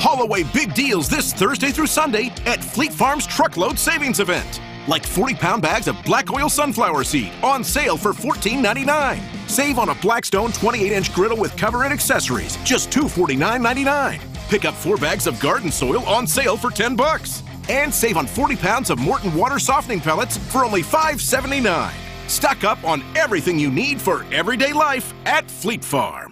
Haul away big deals this Thursday through Sunday at Fleet Farm's Truckload Savings Event. Like forty-pound bags of black oil sunflower seed on sale for fourteen ninety-nine. Save on a Blackstone twenty-eight inch griddle with cover and accessories, just two forty-nine ninety-nine. Pick up four bags of garden soil on sale for ten bucks. And save on forty pounds of Morton water softening pellets for only five seventy-nine. Stock up on everything you need for everyday life at Fleet Farm.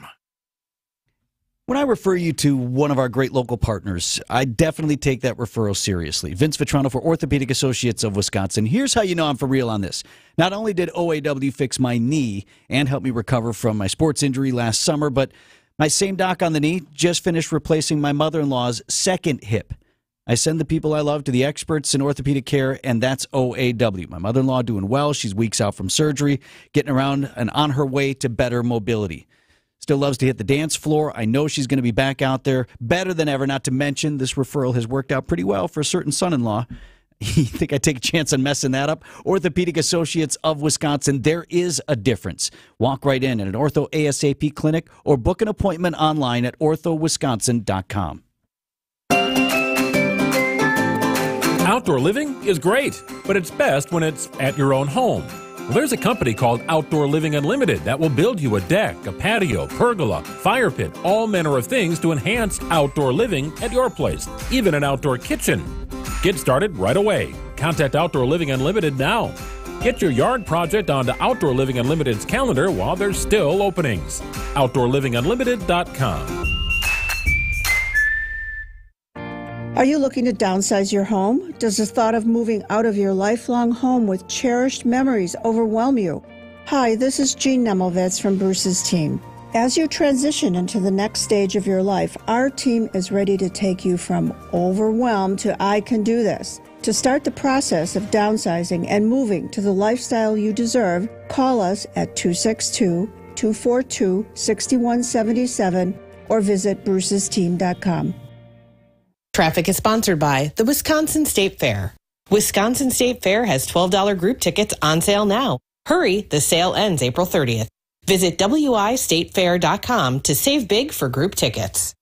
When I refer you to one of our great local partners, I definitely take that referral seriously. Vince Vitrano for Orthopedic Associates of Wisconsin. Here's how you know I'm for real on this. Not only did O A W fix my knee and help me recover from my sports injury last summer, but my same doc on the knee just finished replacing my mother-in-law's second hip. I send the people I love to the experts in orthopedic care, and that's O A W. My mother-in-law doing well. She's weeks out from surgery, getting around and on her way to better mobility. Still loves to hit the dance floor. I know she's going to be back out there better than ever, not to mention this referral has worked out pretty well for a certain son-in-law. You think I take a chance on messing that up? Orthopedic Associates of Wisconsin, there is a difference. Walk right in at an Ortho ASAP clinic or book an appointment online at ortho wisconsin dot com. Outdoor living is great, but it's best when it's at your own home. Well, there's a company called Outdoor Living Unlimited that will build you a deck, a patio, pergola, fire pit, all manner of things to enhance outdoor living at your place, even an outdoor kitchen. Get started right away. Contact Outdoor Living Unlimited now. Get your yard project onto Outdoor Living Unlimited's calendar while there's still openings. outdoor living unlimited dot com. Are you looking to downsize your home? Does the thought of moving out of your lifelong home with cherished memories overwhelm you? Hi, this is Jean Nemovets from Bruce's team. As you transition into the next stage of your life, our team is ready to take you from overwhelmed to I can do this. To start the process of downsizing and moving to the lifestyle you deserve, call us at two six two, two four two, six one seven seven or visit bruces team dot com. Traffic is sponsored by the Wisconsin State Fair. Wisconsin State Fair has twelve dollar group tickets on sale now. Hurry, the sale ends April thirtieth. Visit w i state fair dot com to save big for group tickets.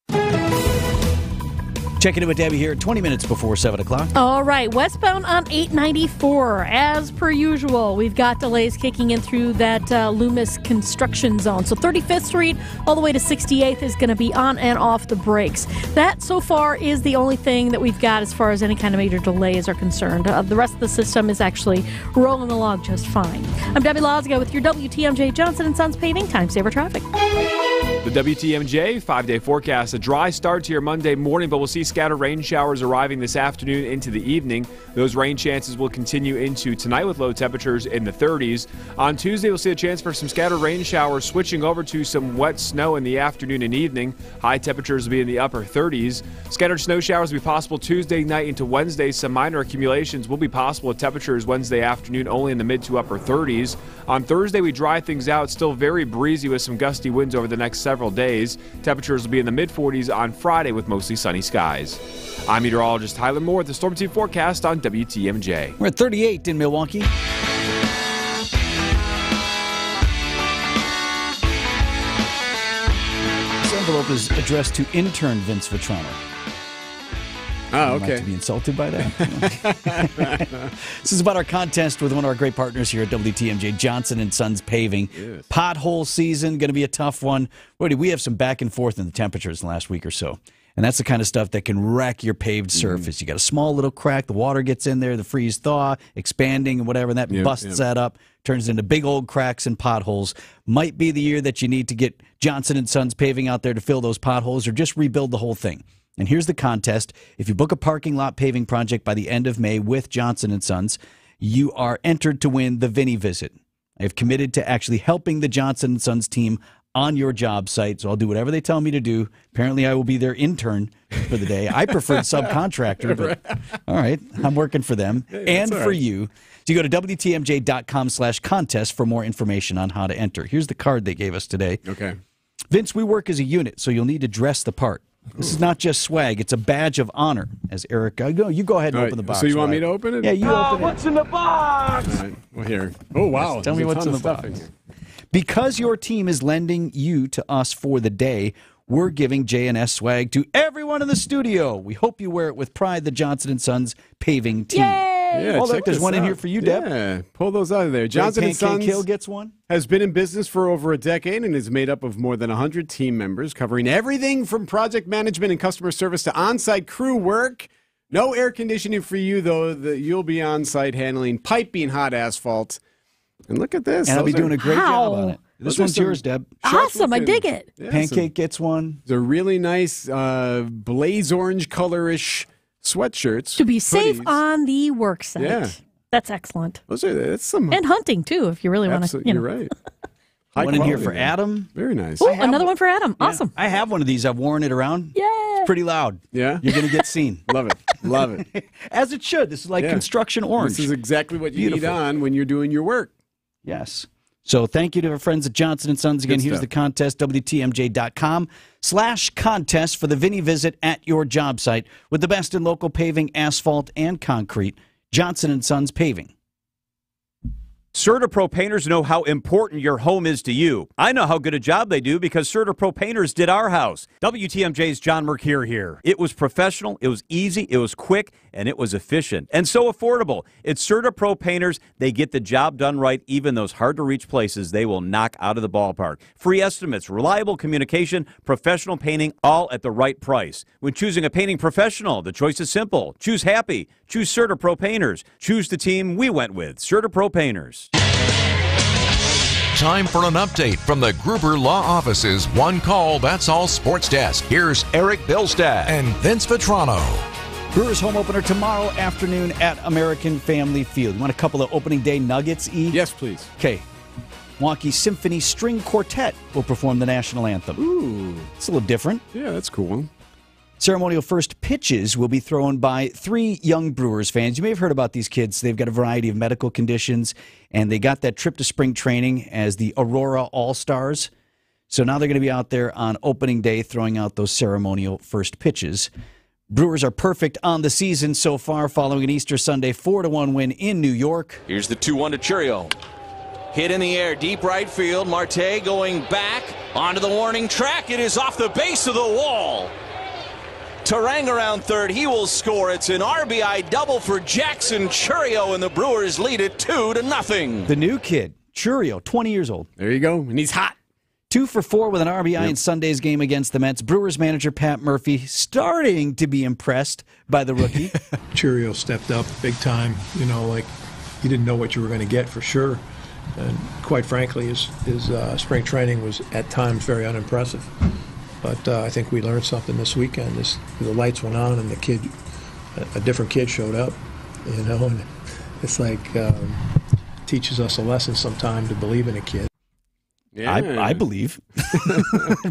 Checking in with Debbie here at twenty minutes before seven o'clock. All right, westbound on eight ninety-four. As per usual, we've got delays kicking in through that uh, Loomis construction zone. So thirty-fifth street all the way to sixty-eighth is going to be on and off the brakes. That so far is the only thing that we've got as far as any kind of major delays are concerned. Uh, the rest of the system is actually rolling along just fine. I'm Debbie Lozga with your W T M J Johnson and Sons Paving Time Saver Traffic. The W T M J five-day forecast, a dry start to your Monday morning, but we'll see scattered rain showers arriving this afternoon into the evening. Those rain chances will continue into tonight with low temperatures in the thirties. On Tuesday, we'll see a chance for some scattered rain showers switching over to some wet snow in the afternoon and evening. High temperatures will be in the upper thirties. Scattered snow showers will be possible Tuesday night into Wednesday. Some minor accumulations will be possible with temperatures Wednesday afternoon only in the mid to upper thirties. On Thursday, we dry things out. Still very breezy with some gusty winds over the next several days. Temperatures will be in the mid forties on Friday with mostly sunny skies. I'm meteorologist Tyler Moore with the Storm Team Forecast on W T M J. We're at thirty-eight in Milwaukee. This envelope is addressed to intern Vince Vitrano. Oh, okay. I'd like to be insulted by that. You know? This is about our contest with one of our great partners here at W T M J, Johnson and Sons Paving. Yes. Pothole season, going to be a tough one. What did we have some back and forth in the temperatures in the last week or so. And that's the kind of stuff that can wreck your paved surface. Mm-hmm. You got a small little crack, the water gets in there, the freeze thaw, expanding and whatever, and that yep, busts yep. that up, turns into big old cracks and potholes. Might be the year that you need to get Johnson and Sons Paving out there to fill those potholes or just rebuild the whole thing. And here's the contest. If you book a parking lot paving project by the end of May with Johnson and Sons, you are entered to win the Vinnie visit. I have committed to actually helping the Johnson and Sons team on your job site, so I'll do whatever they tell me to do. Apparently, I will be their intern for the day. I preferred subcontractor, but all right, I'm working for them yeah, and for right. you. So you go to W T M J dot com slash contest for more information on how to enter. Here's the card they gave us today. Okay. Vince, we work as a unit, so you'll need to dress the part. This is not just swag. It's a badge of honor. As Eric, go, you go ahead and right. open the box. So you want right? me to open it? Yeah, you oh, open what's it. What's in the box? All right, well, here. Oh, wow. Yes, tell There's me what's in the box. In here. Because your team is lending you to us for the day, we're giving J and S swag to everyone in the studio. We hope you wear it with pride, the Johnson and Sons paving team. Yay! Yeah, oh, look, there's one out. in here for you, Deb. Yeah, pull those out of there. Johnson and Sons Hill gets one. Has been in business for over a decade and is made up of more than one hundred team members covering everything from project management and customer service to on-site crew work. No air conditioning for you, though. The, you'll be on-site handling piping hot asphalt. And look at this. And I'll be doing are, a great wow. job on it. This Those one's some, yours, Deb. Awesome. I dig it. Yeah, Pancake some, gets one. It's a really nice uh, blaze orange colorish sweatshirts. To be safe hoodies. on the work site. Yeah. That's excellent. Those are, that's some, and hunting, too, if you really want to. You know. You're right. High one in here for Adam. Very nice. Oh, another one. one for Adam. Yeah. Awesome. I have one of these. I've worn it around. Yeah. It's pretty loud. Yeah. You're going to get seen. Love it. Love it. As it should. This is like yeah. construction orange. This is exactly what you Beautiful. need on when you're doing your work. Yes. So thank you to our friends at Johnson and Sons. Again, here's the contest, W T M J dot com slash contest for the Vinny visit at your job site with the best in local paving, asphalt, and concrete. Johnson and Sons Paving. CertaPro Painters know how important your home is to you. I know how good a job they do because CertaPro Painters did our house. W T M J's John Mercure here. It was professional, it was easy, it was quick, and it was efficient. And so affordable. It's CertaPro Painters. They get the job done right. Even those hard-to-reach places, they will knock out of the ballpark. Free estimates, reliable communication, professional painting, all at the right price. When choosing a painting professional, the choice is simple. Choose happy. Choose CertaPro Painters. Choose the team we went with, CertaPro Painters. Time for an update from the Gruber Law Offices One Call, That's All Sports Desk. Here's Eric Bilstad and Vince Vitrano. Brewers home opener tomorrow afternoon at American Family Field. You want a couple of opening day nuggets, E? Yes, please. Okay. Milwaukee Symphony String Quartet will perform the national anthem. Ooh. It's a little different. Yeah, that's cool. Ceremonial first pitches will be thrown by three young Brewers fans. You may have heard about these kids. They've got a variety of medical conditions, and they got that trip to spring training as the Aurora All-Stars. So now they're going to be out there on opening day throwing out those ceremonial first pitches. Brewers are perfect on the season so far following an Easter Sunday four to one win in New York. Here's the two one to Churio. Hit in the air, deep right field. Marte going back onto the warning track. It is off the base of the wall. Tarang around third. He will score. It's an R B I double for Jackson Churio, and the Brewers lead it two to nothing. The new kid, Churio, twenty years old. There you go, and he's hot. Two for four with an R B I yep. in Sunday's game against the Mets. Brewers manager Pat Murphy starting to be impressed by the rookie. Churio stepped up big time. You know, like you didn't know what you were going to get for sure. And quite frankly, his, his uh, spring training was at times very unimpressive. But uh, I think we learned something this weekend. This, the lights went on, and the kid, a, a different kid showed up. You know, and it's like um, teaches us a lesson sometime to believe in a kid. Yeah. I, I believe.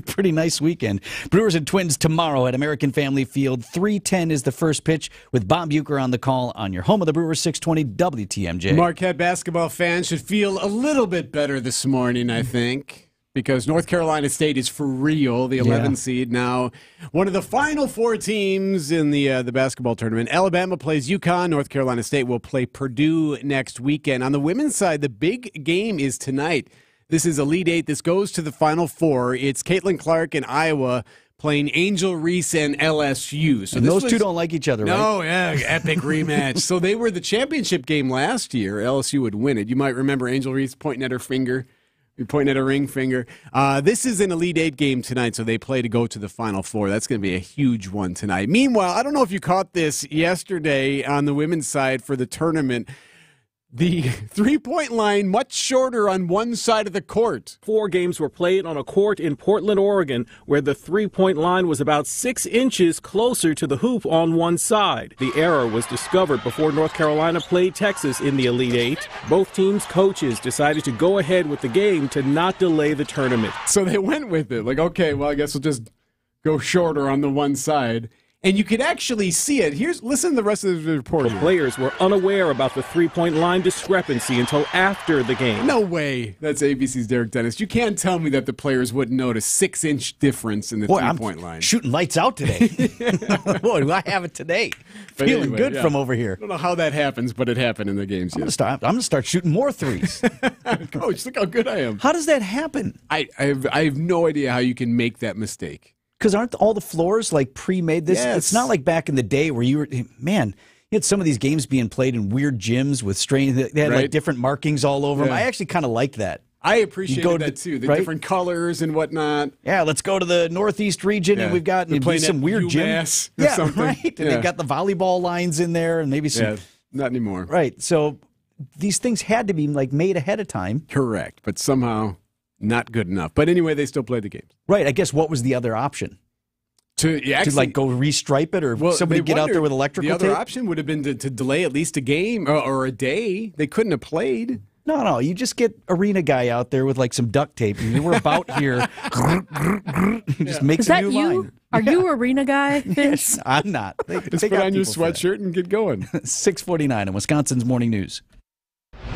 Pretty nice weekend. Brewers and Twins tomorrow at American Family Field. three ten is the first pitch with Bob Uecker on the call on your home of the Brewers, six twenty W T M J. Marquette basketball fans should feel a little bit better this morning, I think. Because North Carolina State is for real, the eleventh yeah. seed now. One of the final four teams in the uh, the basketball tournament. Alabama plays UConn. North Carolina State will play Purdue next weekend. On the women's side, the big game is tonight. This is Elite Eight. This goes to the Final Four. It's Caitlin Clark and Iowa playing Angel Reese and L S U. So and those was, two don't like each other, no, right? No, yeah, epic rematch. So they were the championship game last year. L S U would win it. You might remember Angel Reese pointing at her finger. You're pointing at a ring finger. Uh, this is an Elite Eight game tonight, so they play to go to the Final Four. That's going to be a huge one tonight. Meanwhile, I don't know if you caught this yesterday on the women's side for the tournament. The three-point line much shorter on one side of the court. Four games were played on a court in Portland, Oregon, where the three-point line was about six inches closer to the hoop on one side. The error was discovered before North Carolina played Texas in the Elite Eight. Both teams' coaches decided to go ahead with the game to not delay the tournament. So they went with it. Like, okay, well, I guess we'll just go shorter on the one side. And you could actually see it. Here's listen to the rest of the report. The players were unaware about the three-point line discrepancy until after the game. No way. That's A B C's Derek Dennis. You can't tell me that the players wouldn't note a six-inch difference in the Boy, three-point I'm line. Shooting lights out today. Boy, do I have it today. But Feeling anyway, good yeah. from over here. I don't know how that happens, but it happened in the games. I'm yes. going to start shooting more threes. Coach, look how good I am. How does that happen? I, I, have, I have no idea how you can make that mistake. Because aren't all the floors, like, pre-made? This yes. It's not like back in the day where you were, man, you had some of these games being played in weird gyms with strange, they had, right. like, different markings all over yeah. them. I actually kind of liked that. I appreciate that, to, too. The right? different colors and whatnot. Yeah, let's go to the northeast region, yeah. and we've got maybe some weird UMass gym. Or yeah, something. right? And yeah. they've got the volleyball lines in there and maybe some. Yeah, not anymore. Right, so these things had to be, like, made ahead of time. Correct, but somehow... not good enough. But anyway, they still played the games. Right. I guess what was the other option? To, yeah, actually, to like, go restripe it or well, somebody get out there with electrical tape? The other tape? option would have been to, to delay at least a game or, or a day. They couldn't have played. No, no. You just get arena guy out there with, like, some duct tape. And you were about here. Just makes Is a that new you? line. Are yeah. you arena guy, Vince? Yes, I'm not. They, just they put on your sweatshirt and get going. six forty-nine on Wisconsin's Morning News.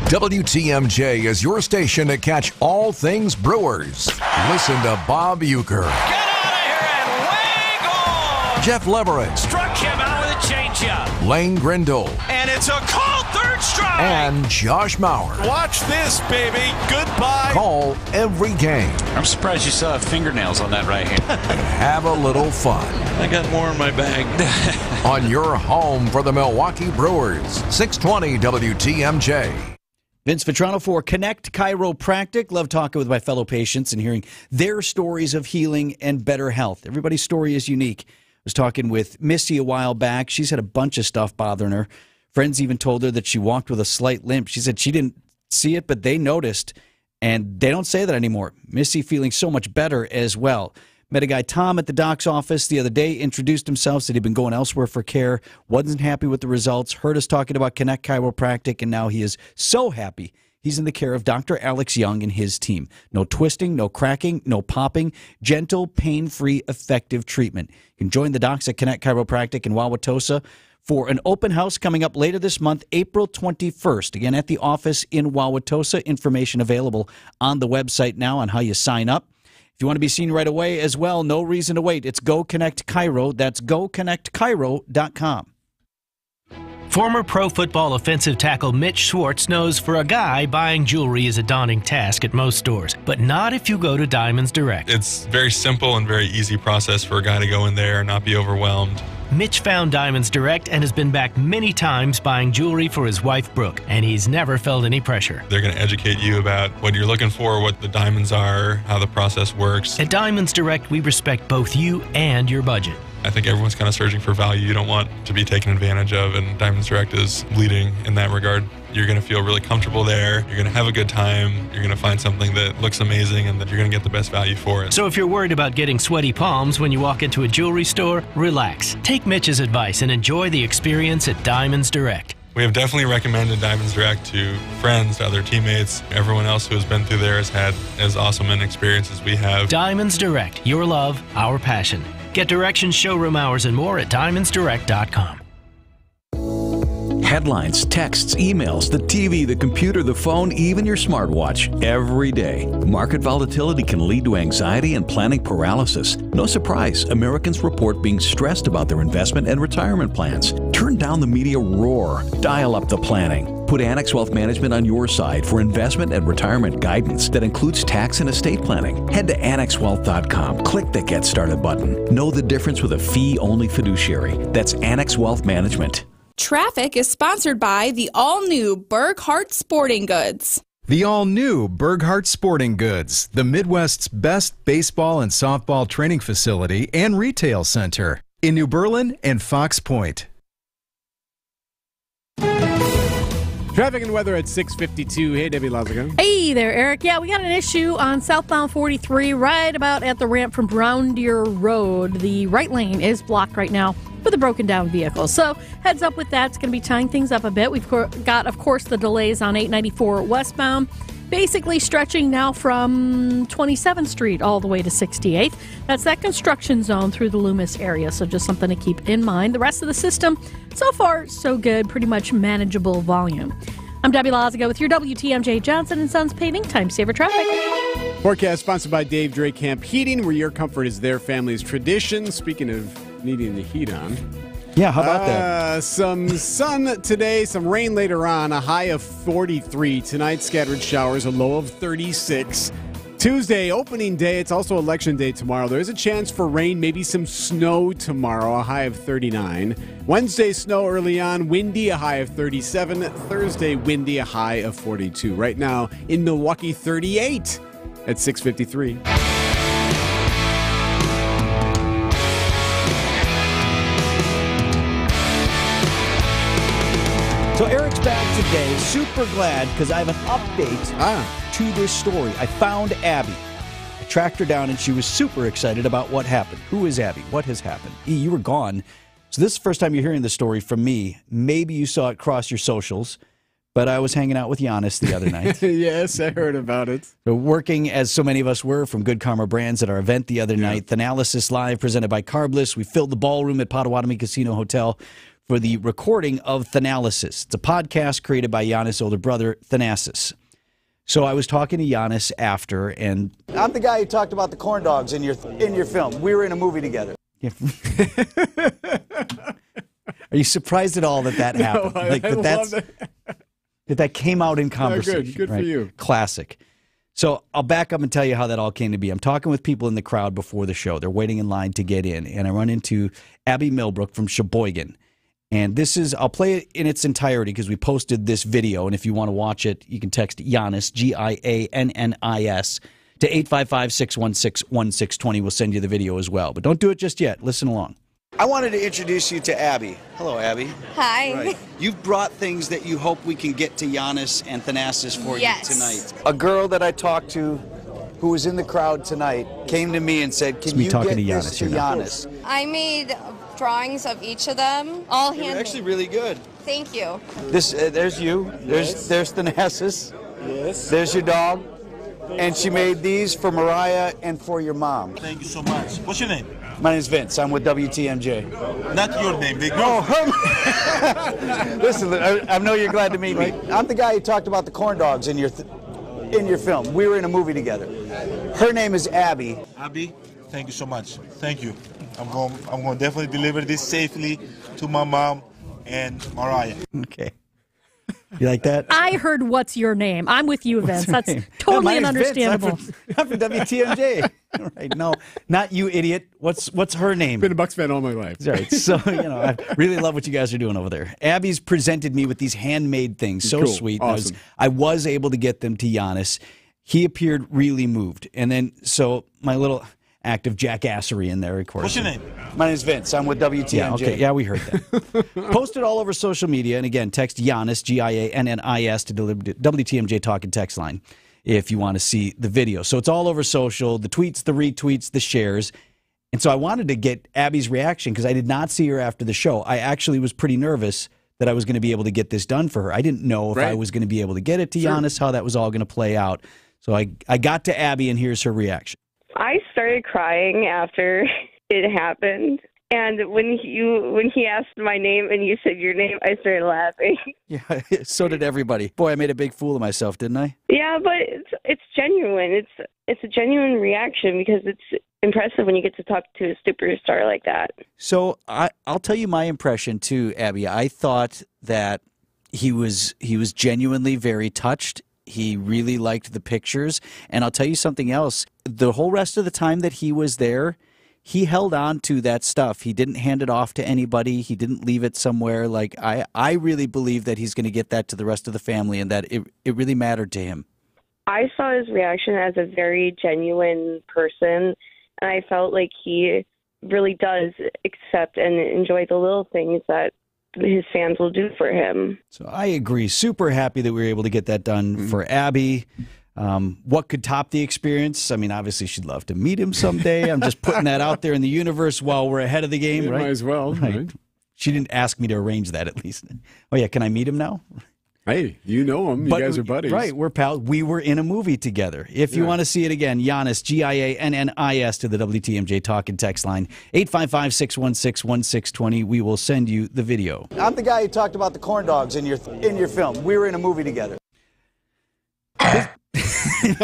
W T M J is your station to catch all things Brewers. Listen to Bob Uecker. Get out of here and lay goal! Jeff Leverett. Struck him out with a changeup. Lane Grindle. And it's a cold third strike! And Josh Mauer. Watch this, baby. Goodbye. Call every game. I'm surprised you saw fingernails on that right hand. And have a little fun. I got more in my bag. On your home for the Milwaukee Brewers. six twenty W T M J. Vince Vitrano for Connect Chiropractic. Love talking with my fellow patients and hearing their stories of healing and better health. Everybody's story is unique. I was talking with Missy a while back. She's had a bunch of stuff bothering her. Friends even told her that she walked with a slight limp. She said she didn't see it, but they noticed, and they don't say that anymore. Missy feeling so much better as well. Met a guy, Tom, at the doc's office the other day, introduced himself, said he'd been going elsewhere for care, wasn't happy with the results, heard us talking about Connect Chiropractic, and now he is so happy he's in the care of Doctor Alex Young and his team. No twisting, no cracking, no popping, gentle, pain-free, effective treatment. You can join the docs at Connect Chiropractic in Wauwatosa for an open house coming up later this month, April twenty-first. Again, at the office in Wauwatosa. Information available on the website now on how you sign up. If you want to be seen right away as well, no reason to wait. It's Go Connect Chiro. That's go connect chiro dot com. Former pro football offensive tackle Mitch Schwartz knows for a guy, buying jewelry is a daunting task at most stores, but not if you go to Diamonds Direct. It's very simple and very easy process for a guy to go in there and not be overwhelmed. Mitch found Diamonds Direct and has been back many times buying jewelry for his wife, Brooke, and he's never felt any pressure. They're going to educate you about what you're looking for, what the diamonds are, how the process works. At Diamonds Direct, we respect both you and your budget. I think everyone's kind of searching for value you don't want to be taken advantage of, and Diamonds Direct is leading in that regard. You're going to feel really comfortable there. You're going to have a good time. You're going to find something that looks amazing and that you're going to get the best value for it. So if you're worried about getting sweaty palms when you walk into a jewelry store, relax. Take Mitch's advice and enjoy the experience at Diamonds Direct. We have definitely recommended Diamonds Direct to friends, to other teammates. Everyone else who has been through there has had as awesome an experience as we have. Diamonds Direct, your love, our passion. Get directions, showroom hours, and more at diamonds direct dot com. Headlines, texts, emails, the T V, the computer, the phone, even your smartwatch, every day. Market volatility can lead to anxiety and planning paralysis. No surprise, Americans report being stressed about their investment and retirement plans. Turn down the media roar. Dial up the planning. Put Annex Wealth Management on your side for investment and retirement guidance that includes tax and estate planning. Head to annex wealth dot com. Click the Get Started button. Know the difference with a fee-only fiduciary. That's Annex Wealth Management. Traffic is sponsored by the all-new Burghart Sporting Goods. The all-new Burghart Sporting Goods, the Midwest's best baseball and softball training facility and retail center in New Berlin and Fox Point. Traffic and weather at six fifty-two. Hey, Debbie Lozigan. Hey there, Eric. Yeah, we got an issue on southbound forty-three right about at the ramp from Brown Deer Road. The right lane is blocked right now with a broken down vehicle. So heads up with that. It's going to be tying things up a bit. We've got, of course, the delays on eight ninety-four westbound, basically stretching now from twenty-seventh street all the way to sixty-eighth. That's that construction zone through the Loomis area, so just something to keep in mind. The rest of the system, so far, so good, pretty much manageable volume. I'm Debbie Loziga with your W T M J Johnson and Sons Paving Time Saver Traffic. Forecast sponsored by Dave Drake Camp Heating, where your comfort is their family's tradition. Speaking of needing the heat on. Yeah, how about uh, that? Some sun today, some rain later on, a high of forty-three. Tonight, scattered showers, a low of thirty-six. Tuesday, opening day. It's also election day tomorrow. There is a chance for rain, maybe some snow tomorrow, a high of thirty-nine. Wednesday, snow early on, windy, a high of thirty-seven. Thursday, windy, a high of forty-two. Right now, in Milwaukee, thirty-eight at six fifty-three. So Eric's back today, super glad, because I have an update ah. to this story. I found Abby. I tracked her down, and she was super excited about what happened. Who is Abby? What has happened? E, you were gone. So this is the first time you're hearing this story from me. Maybe you saw it cross your socials, but I was hanging out with Giannis the other night. Yes, I heard about it. So working, as so many of us were, from Good Karma Brands at our event the other yeah. night. Thanasis Live, presented by Carbliss. We filled the ballroom at Potawatomi Casino Hotel for the recording of Thanalysis. It's a podcast created by Giannis' older brother, Thanasis. So I was talking to Giannis after, and I'm the guy who talked about the corn dogs in your in your film. We were in a movie together. Yeah. Are you surprised at all that that happened? No, I, like, I that, that's, that. that that came out in conversation. No, good, good right? for you. Classic. So I'll back up and tell you how that all came to be. I'm talking with people in the crowd before the show. They're waiting in line to get in, and I run into Abby Millbrook from Sheboygan. And this is, I'll play it in its entirety because we posted this video. And if you want to watch it, you can text Giannis, G I A N N I S, to eight five five, six one six, one six two zero. We'll send you the video as well. But don't do it just yet. Listen along. I wanted to introduce you to Abby. Hello, Abby. Hi. Right. You've brought things that you hope we can get to Giannis and Thanasis for yes. you tonight. A girl that I talked to who was in the crowd tonight came to me and said, can you get to Giannis, this to Giannis? I made drawings of each of them, all handmade. They're actually really good. Thank you. This, uh, there's you. There's yes. there's Thanasis. Yes. There's your dog. Thank and you she much. made these for Mariah and for your mom. Thank you so much. What's your name? My name's Vince. I'm with W T M J. Not your name, big girl. No. Listen, I, I know you're glad to meet me. I'm the guy who talked about the corn dogs in your th in your film. We were in a movie together. Her name is Abby. Abby, thank you so much. Thank you. I'm going, I'm going to definitely deliver this safely to my mom and Mariah. Okay. You like that? I heard what's your name. I'm with you, Vince. That's name? totally yeah, understandable. I'm from W T M J. All right, no, not you, idiot. What's what's her name? I've been a Bucks fan all my life. All right, so, you know, I really love what you guys are doing over there. Abby's presented me with these handmade things. So cool. sweet. Awesome. I was, I was able to get them to Giannis. He appeared really moved. And then, so my little act of jackassery in there, of course. What's your name? My name's Vince. I'm with W T M J. Yeah, okay. Yeah, we heard that. Posted all over social media, and again, text Giannis, G I A N N I S, to W T M J Talk and Text Line if you want to see the video. So it's all over social, the tweets, the retweets, the shares. And so I wanted to get Abby's reaction because I did not see her after the show. I actually was pretty nervous that I was going to be able to get this done for her. I didn't know if right. I was going to be able to get it to sure. Giannis, how that was all going to play out. So I, I got to Abby, and here's her reaction. I started crying after it happened, and when you when he asked my name and you said your name, I started laughing. Yeah, so did everybody. Boy, I made a big fool of myself, didn't I? Yeah, but it's it's genuine. It's it's a genuine reaction because it's impressive when you get to talk to a superstar like that. So I I'll tell you my impression too, Abby. I thought that he was he was genuinely very touched. He really liked the pictures. And I'll tell you something else. The whole rest of the time that he was there, he held on to that stuff. He didn't hand it off to anybody. He didn't leave it somewhere. Like, I, I really believe that he's going to get that to the rest of the family and that it, it really mattered to him. I saw his reaction as a very genuine person. And I felt like he really does accept and enjoy the little things that his fans will do for him. So I agree. Super happy that we were able to get that done mm-hmm. for Abby. Um, what could top the experience? I mean, obviously she'd love to meet him someday. I'm just putting that out there in the universe while we're ahead of the game. Yeah, right? Might as well. Right. Right. She didn't ask me to arrange that, at least. Oh, yeah, can I meet him now? Hey, you know him. But, you guys are buddies. Right, we're pals. We were in a movie together. If you yeah. want to see it again, Giannis, G I A N N I S, to the W T M J Talk and Text line, eight five five, six one six, one six two zero. We will send you the video. I'm the guy who talked about the corn dogs in your, in your film. We were in a movie together.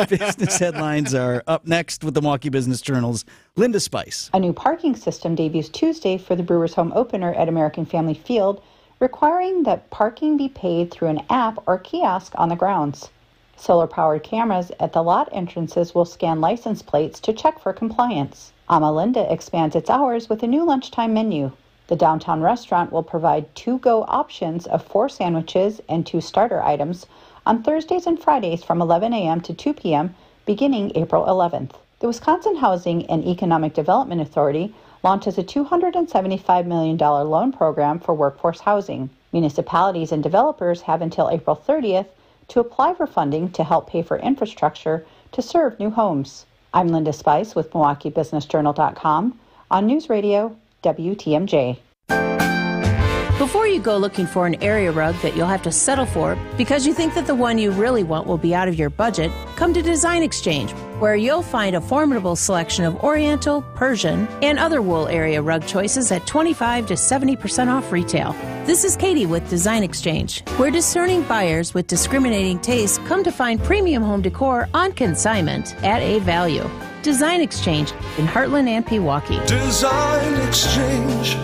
Business headlines are up next with the Milwaukee Business Journal's Linda Spice. A new parking system debuts Tuesday for the Brewers home opener at American Family Field, requiring that parking be paid through an app or kiosk on the grounds. Solar-powered cameras at the lot entrances will scan license plates to check for compliance. Amalinda expands its hours with a new lunchtime menu. The downtown restaurant will provide two-go options of four sandwiches and two starter items on Thursdays and Fridays from eleven a m to two p m beginning April eleventh. The Wisconsin Housing and Economic Development Authority launches a two hundred seventy-five million dollars loan program for workforce housing. Municipalities and developers have until April thirtieth to apply for funding to help pay for infrastructure to serve new homes. I'm Linda Spice with Milwaukee Business Journal dot com on News Radio W T M J. Before you go looking for an area rug that you'll have to settle for because you think that the one you really want will be out of your budget, come to Design Exchange, where you'll find a formidable selection of Oriental, Persian, and other wool area rug choices at twenty-five to seventy percent off retail. This is Katie with Design Exchange, where discerning buyers with discriminating tastes come to find premium home decor on consignment at a value. Design Exchange in Heartland and Pewaukee. Design Exchange.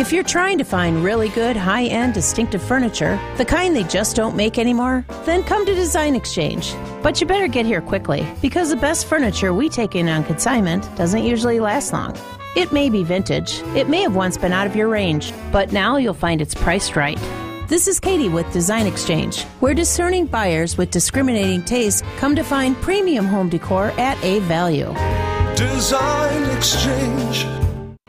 If you're trying to find really good, high-end, distinctive furniture, the kind they just don't make anymore, then come to Design Exchange. But you better get here quickly, because the best furniture we take in on consignment doesn't usually last long. It may be vintage, it may have once been out of your range, but now you'll find it's priced right. This is Katie with Design Exchange, where discerning buyers with discriminating tastes come to find premium home decor at a value. Design Exchange.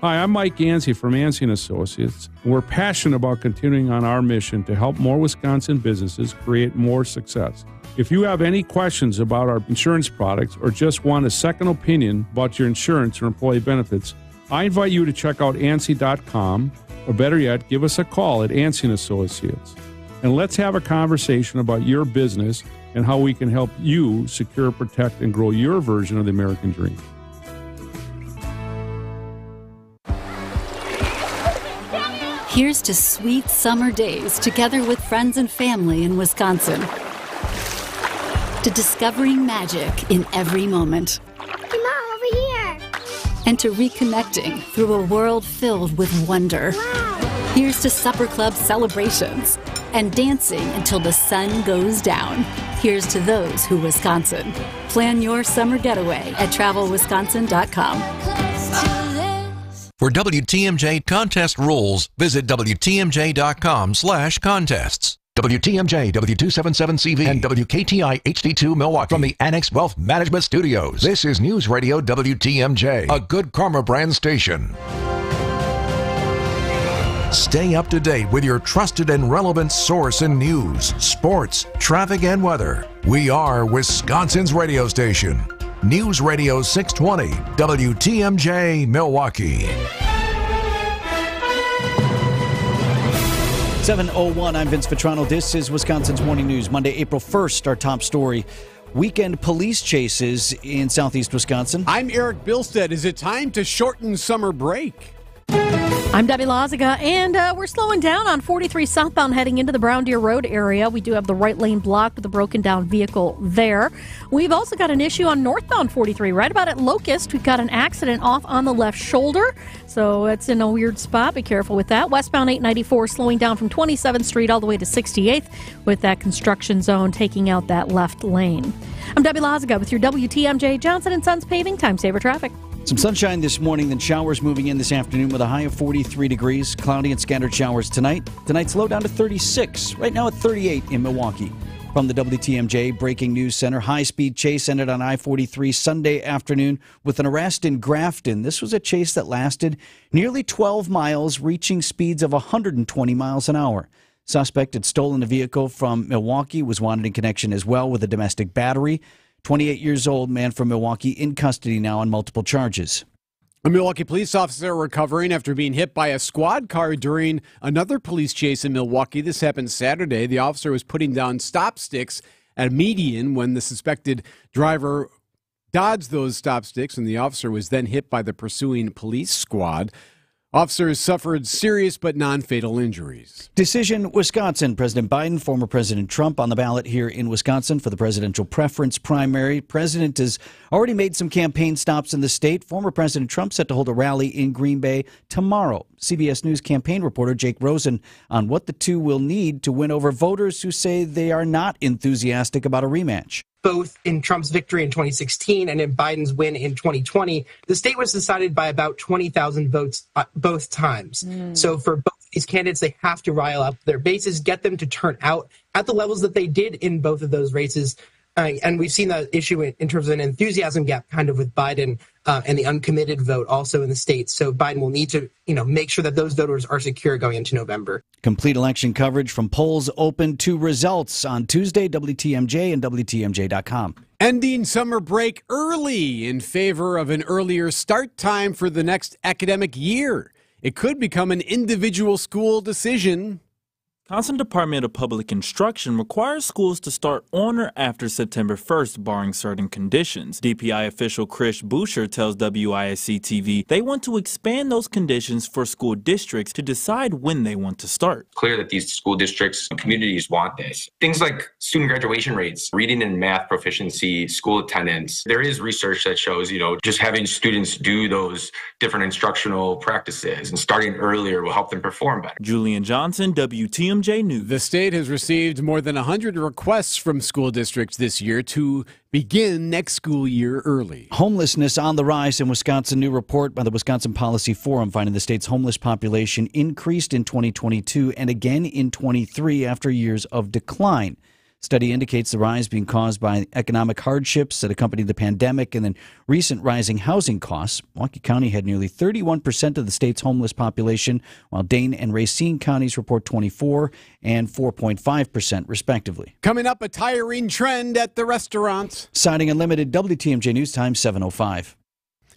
Hi, I'm Mike Ansay from Ansay and Associates. We're passionate about continuing on our mission to help more Wisconsin businesses create more success. If you have any questions about our insurance products or just want a second opinion about your insurance or employee benefits, I invite you to check out Ansay dot com, or better yet, give us a call at Ansay and Associates. And let's have a conversation about your business and how we can help you secure, protect, and grow your version of the American dream. Here's to sweet summer days together with friends and family in Wisconsin. To discovering magic in every moment. Hey, Mom, over here. And to reconnecting through a world filled with wonder. Wow. Here's to supper club celebrations and dancing until the sun goes down. Here's to those who Wisconsin. Plan your summer getaway at travel wisconsin dot com. For W T M J contest rules, visit W T M J dot com slash contests. W T M J W two seventy-seven C V and W K T I H D two Milwaukee. From the Annex Wealth Management Studios, this is News Radio W T M J, a Good Karma brand station. Stay up to date with your trusted and relevant source in news, sports, traffic, and weather. We are Wisconsin's radio station. News Radio six twenty, W T M J, Milwaukee. seven oh one, I'm Vince Vitrano. This is Wisconsin's Morning News. Monday, April first, our top story. Weekend police chases in southeast Wisconsin. I'm Eric Bilstead. Is it time to shorten summer break? I'm Debbie Loziga, and uh, we're slowing down on forty-three southbound heading into the Brown Deer Road area. We do have the right lane blocked with a broken down vehicle there. We've also got an issue on northbound forty-three, right about at Locust. We've got an accident off on the left shoulder, so it's in a weird spot. Be careful with that. Westbound eight ninety-four slowing down from twenty-seventh Street all the way to sixty-eighth with that construction zone taking out that left lane. I'm Debbie Loziga with your W T M J Johnson and Sons Paving Time Saver Traffic. Some sunshine this morning, then showers moving in this afternoon with a high of forty-three degrees. Cloudy and scattered showers tonight. Tonight's low down to thirty-six. Right now at thirty-eight in Milwaukee. From the W T M J Breaking News Center, high-speed chase ended on I forty-three Sunday afternoon with an arrest in Grafton. This was a chase that lasted nearly twelve miles, reaching speeds of one hundred twenty miles an hour. Suspect had stolen a vehicle from Milwaukee, was wanted in connection as well with a domestic battery. twenty-eight years old man from Milwaukee in custody now on multiple charges. A Milwaukee police officer recovering after being hit by a squad car during another police chase in Milwaukee. This happened Saturday. The officer was putting down stop sticks at a median when the suspected driver dodged those stop sticks, and the officer was then hit by the pursuing police squad. Officers suffered serious but non-fatal injuries. Decision, Wisconsin. President Biden, former President Trump on the ballot here in Wisconsin for the presidential preference primary. President has already made some campaign stops in the state. Former President Trump set to hold a rally in Green Bay tomorrow. C B S News campaign reporter Jake Rosen on what the two will need to win over voters who say they are not enthusiastic about a rematch. Both in Trump's victory in twenty sixteen and in Biden's win in twenty twenty, the state was decided by about twenty thousand votes uh, both times. Mm. So for both these candidates, they have to rile up their bases, get them to turn out at the levels that they did in both of those races. Uh, and we've seen that issue in, in terms of an enthusiasm gap kind of with Biden uh, and the uncommitted vote also in the state. So Biden will need to, you know, make sure that those voters are secure going into November. Complete election coverage from polls open to results on Tuesday, W T M J and W T M J dot com. Ending summer break early in favor of an earlier start time for the next academic year. It could become an individual school decision. Wisconsin Department of Public Instruction requires schools to start on or after September first, barring certain conditions. D P I official Chris Boucher tells W I S C T V they want to expand those conditions for school districts to decide when they want to start. It's clear that these school districts and communities want this. Things like student graduation rates, reading and math proficiency, school attendance. There is research that shows, you know, just having students do those different instructional practices and starting earlier will help them perform better. Julian Johnson, W T M J. The state has received more than one hundred requests from school districts this year to begin next school year early. Homelessness on the rise in Wisconsin. New report by the Wisconsin Policy Forum finding the state's homeless population increased in twenty twenty-two and again in twenty-three after years of decline. Study indicates the rise being caused by economic hardships that accompanied the pandemic and then recent rising housing costs. Milwaukee County had nearly thirty-one percent of the state's homeless population, while Dane and Racine counties report twenty-four and four point five percent respectively. Coming up, a tiring trend at the restaurant. Siding Unlimited, W T M J News Time, seven oh five.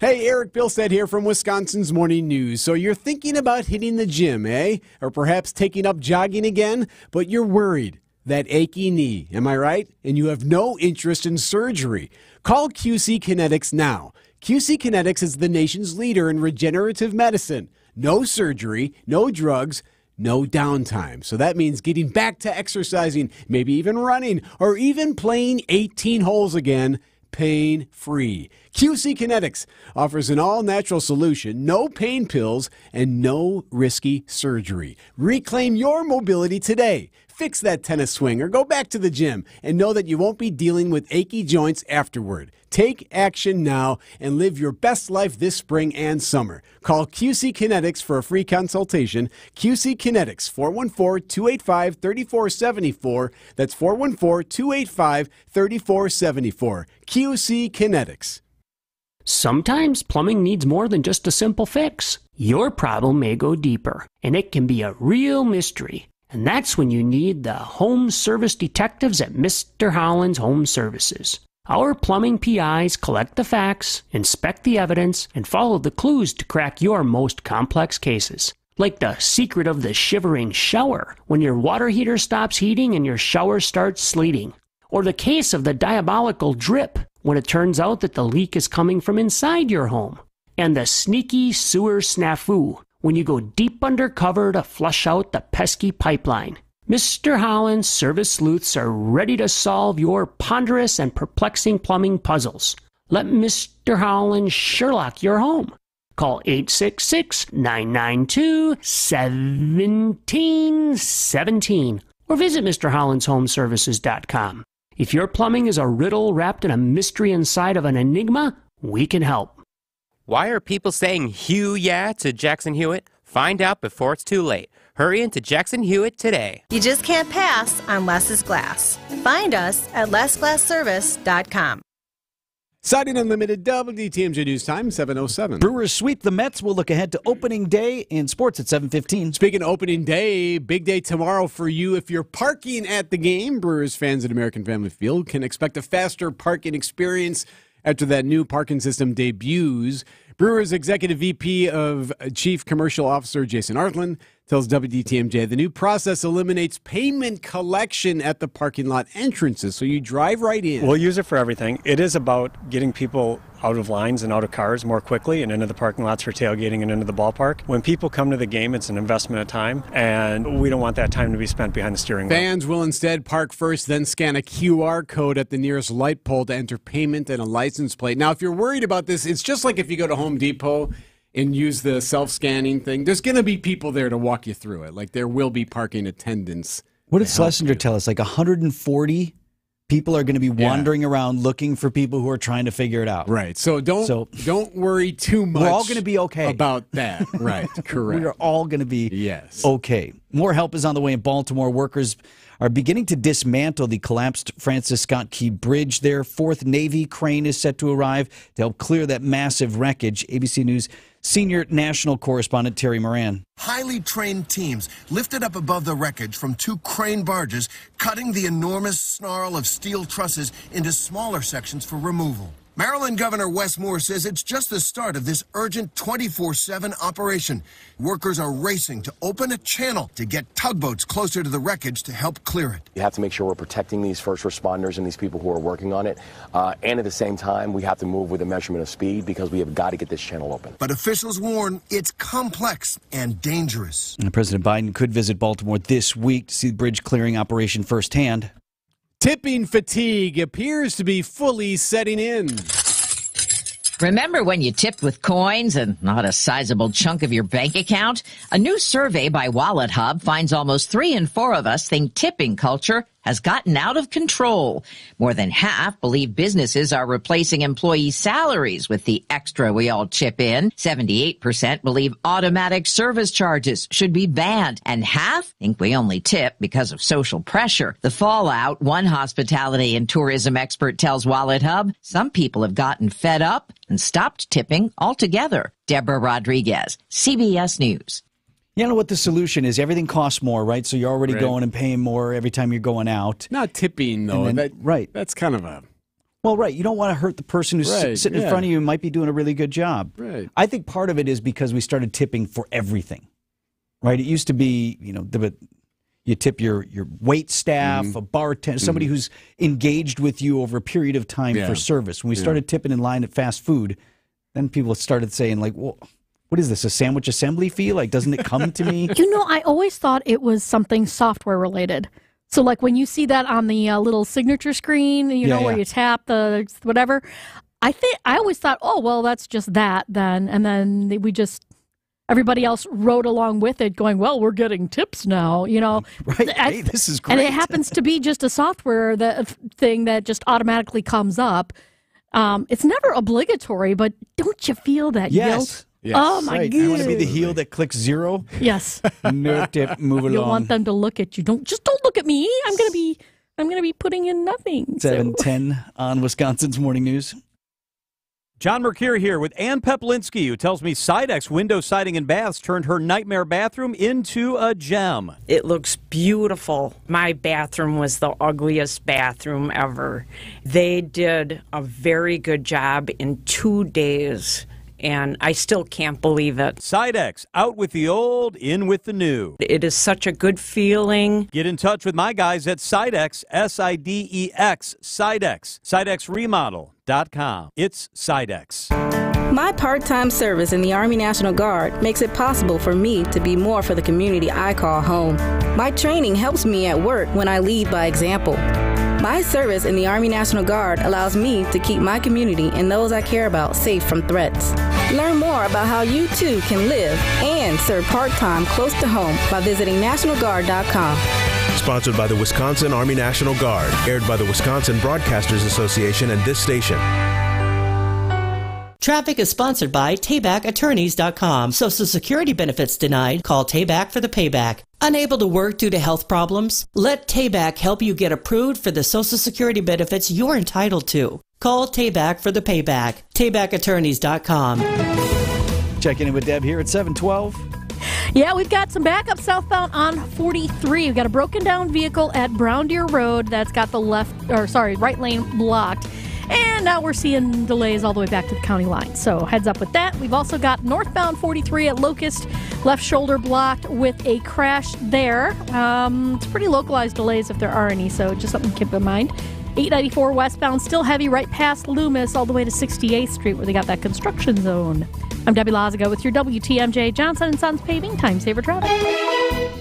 Hey, Eric Bilstead here from Wisconsin's Morning News. So you're thinking about hitting the gym, eh? Or perhaps taking up jogging again, but you're worried. That achy knee, am I right? And you have no interest in surgery. Call Q C Kinetics now. Q C Kinetics is the nation's leader in regenerative medicine. No surgery, no drugs, no downtime. So that means getting back to exercising, maybe even running, or even playing eighteen holes again, pain-free. Q C Kinetics offers an all-natural solution, no pain pills, and no risky surgery. Reclaim your mobility today. Fix that tennis swing or go back to the gym and know that you won't be dealing with achy joints afterward. Take action now and live your best life this spring and summer. Call Q C Kinetics for a free consultation. Q C Kinetics, four one four, two eight five, three four seven four. That's four one four, two eight five, three four seven four. Q C Kinetics. Sometimes plumbing needs more than just a simple fix. Your problem may go deeper, and it can be a real mystery. And that's when you need the home service detectives at Mister Holland's Home Services. Our plumbing P Is collect the facts, inspect the evidence, and follow the clues to crack your most complex cases. Like the secret of the shivering shower, when your water heater stops heating and your shower starts sleeting. Or the case of the diabolical drip, when it turns out that the leak is coming from inside your home. And the sneaky sewer snafu, when you go deep undercover to flush out the pesky pipeline. Mister Holland's service sleuths are ready to solve your ponderous and perplexing plumbing puzzles. Let Mister Holland Sherlock your home. Call eight six six, nine nine two, one seven one seven or visit Mister Holland's Home Services dot com. If your plumbing is a riddle wrapped in a mystery inside of an enigma, we can help. Why are people saying "Hugh yeah" to Jackson Hewitt? Find out before it's too late. Hurry into Jackson Hewitt today. You just can't pass on Les's Glass. Find us at les glass service dot com. Siding Unlimited, W T M J News Time, seven oh seven. Brewers sweep the Mets. We'll look ahead to opening day in sports at seven fifteen. Speaking of opening day, big day tomorrow for you. If you're parking at the game, Brewers fans at American Family Field can expect a faster parking experience after that new parking system debuts. Brewers Executive V P of Chief Commercial Officer Jason Arthland tells W D T M J the new process eliminates payment collection at the parking lot entrances, so you drive right in. We'll use it for everything. It is about getting people out of lines and out of cars more quickly and into the parking lots for tailgating and into the ballpark. When people come to the game, it's an investment of time, and we don't want that time to be spent behind the steering wheel. Fans will instead park first, then scan a Q R code at the nearest light pole to enter payment and a license plate. Now, if you're worried about this, it's just like if you go to Home Depot and use the self-scanning thing. There's going to be people there to walk you through it. Like, there will be parking attendants. What did Schlesinger tell us? Like one hundred forty people are going to be wandering yeah. around looking for people who are trying to figure it out. Right. So don't so, don't worry too much. We're all going to be okay about that. Right. Correct. We are all going to be yes. okay. More help is on the way in Baltimore. Workers are beginning to dismantle the collapsed Francis Scott Key Bridge. Their fourth Navy crane is set to arrive to help clear that massive wreckage. A B C News senior national correspondent Terry Moran. Highly trained teams lifted up above the wreckage from two crane barges, cutting the enormous snarl of steel trusses into smaller sections for removal. Maryland Governor Wes Moore says it's just the start of this urgent twenty-four seven operation. Workers are racing to open a channel to get tugboats closer to the wreckage to help clear it. We have to make sure we're protecting these first responders and these people who are working on it. Uh, and at the same time, we have to move with a measurement of speed because we have got to get this channel open. But officials warn it's complex and dangerous. And President Biden could visit Baltimore this week to see the bridge clearing operation firsthand. Tipping fatigue appears to be fully setting in. Remember when you tipped with coins and not a sizable chunk of your bank account? A new survey by Wallet Hub finds almost three in four of us think tipping culture has gotten out of control. More than half believe businesses are replacing employee salaries with the extra we all chip in. seventy-eight percent believe automatic service charges should be banned, and half think we only tip because of social pressure. The fallout, one hospitality and tourism expert tells Wallet Hub, some people have gotten fed up and stopped tipping altogether. Deborah Rodriguez, C B S News. You know what the solution is? Everything costs more, right? So you're already right. going and paying more every time you're going out. Not tipping, though. Then, that, right. That's kind of a... Well, right. You don't want to hurt the person who's right. sitting yeah. in front of you and might be doing a really good job. Right. I think part of it is because we started tipping for everything, right? It used to be, you know, the, you tip your, your wait staff, mm-hmm. a bartender, somebody mm-hmm. who's engaged with you over a period of time yeah. for service. When we yeah. started tipping in line at fast food, then people started saying, like, well... What is this, a sandwich assembly fee? Like, doesn't it come to me? You know, I always thought it was something software related. So, like, when you see that on the uh, little signature screen, you yeah, know, yeah. where you tap the whatever, I think I always thought, oh, well, that's just that then. And then we just, everybody else rode along with it going, well, we're getting tips now, you know. Right. I, hey, this is great. And it happens to be just a software that, thing that just automatically comes up. Um, it's never obligatory, but don't you feel that yes. guilt? Yes. Oh, my right. God. You want to be the heel that clicks zero? Yes. No tip, move along. You want them to look at you. Don't Just don't look at me. I'm going to be I'm gonna be putting in nothing. seven ten so. On Wisconsin's Morning News. John Mercure here with Ann Peplinski, who tells me Sidex Window Siding and Baths turned her nightmare bathroom into a gem. It looks beautiful. My bathroom was the ugliest bathroom ever. They did a very good job in two days. And I still can't believe it. Sidex, out with the old, in with the new. It is such a good feeling. Get in touch with my guys at Sidex, S I D E X, Sidex, Sidex Remodel dot com. It's Sidex. My part-time service in the Army National Guard makes it possible for me to be more for the community I call home. My training helps me at work when I lead by example. My service in the Army National Guard allows me to keep my community and those I care about safe from threats. Learn more about how you too can live and serve part-time close to home by visiting national guard dot com. Sponsored by the Wisconsin Army National Guard, aired by the Wisconsin Broadcasters Association and this station. Traffic is sponsored by Tayback Attorneys dot com. Social Security benefits denied. Call Tayback for the payback. Unable to work due to health problems? Let Tayback help you get approved for the Social Security benefits you're entitled to. Call Tayback for the payback. Tayback Attorneys dot com. Checking in with Deb here at seven twelve. Yeah, we've got some backup southbound on forty-three. We've got a broken down vehicle at Brown Deer Road that's got the left, or sorry, right lane blocked. And now we're seeing delays all the way back to the county line. So heads up with that. We've also got northbound forty-three at Locust, left shoulder blocked with a crash there. Um, it's pretty localized delays if there are any, so just something to keep in mind. eight ninety-four westbound, still heavy right past Loomis all the way to sixty-eighth street where they got that construction zone. I'm Debbie Lazaga with your W T M J Johnson and Sons Paving Time Saver Traffic.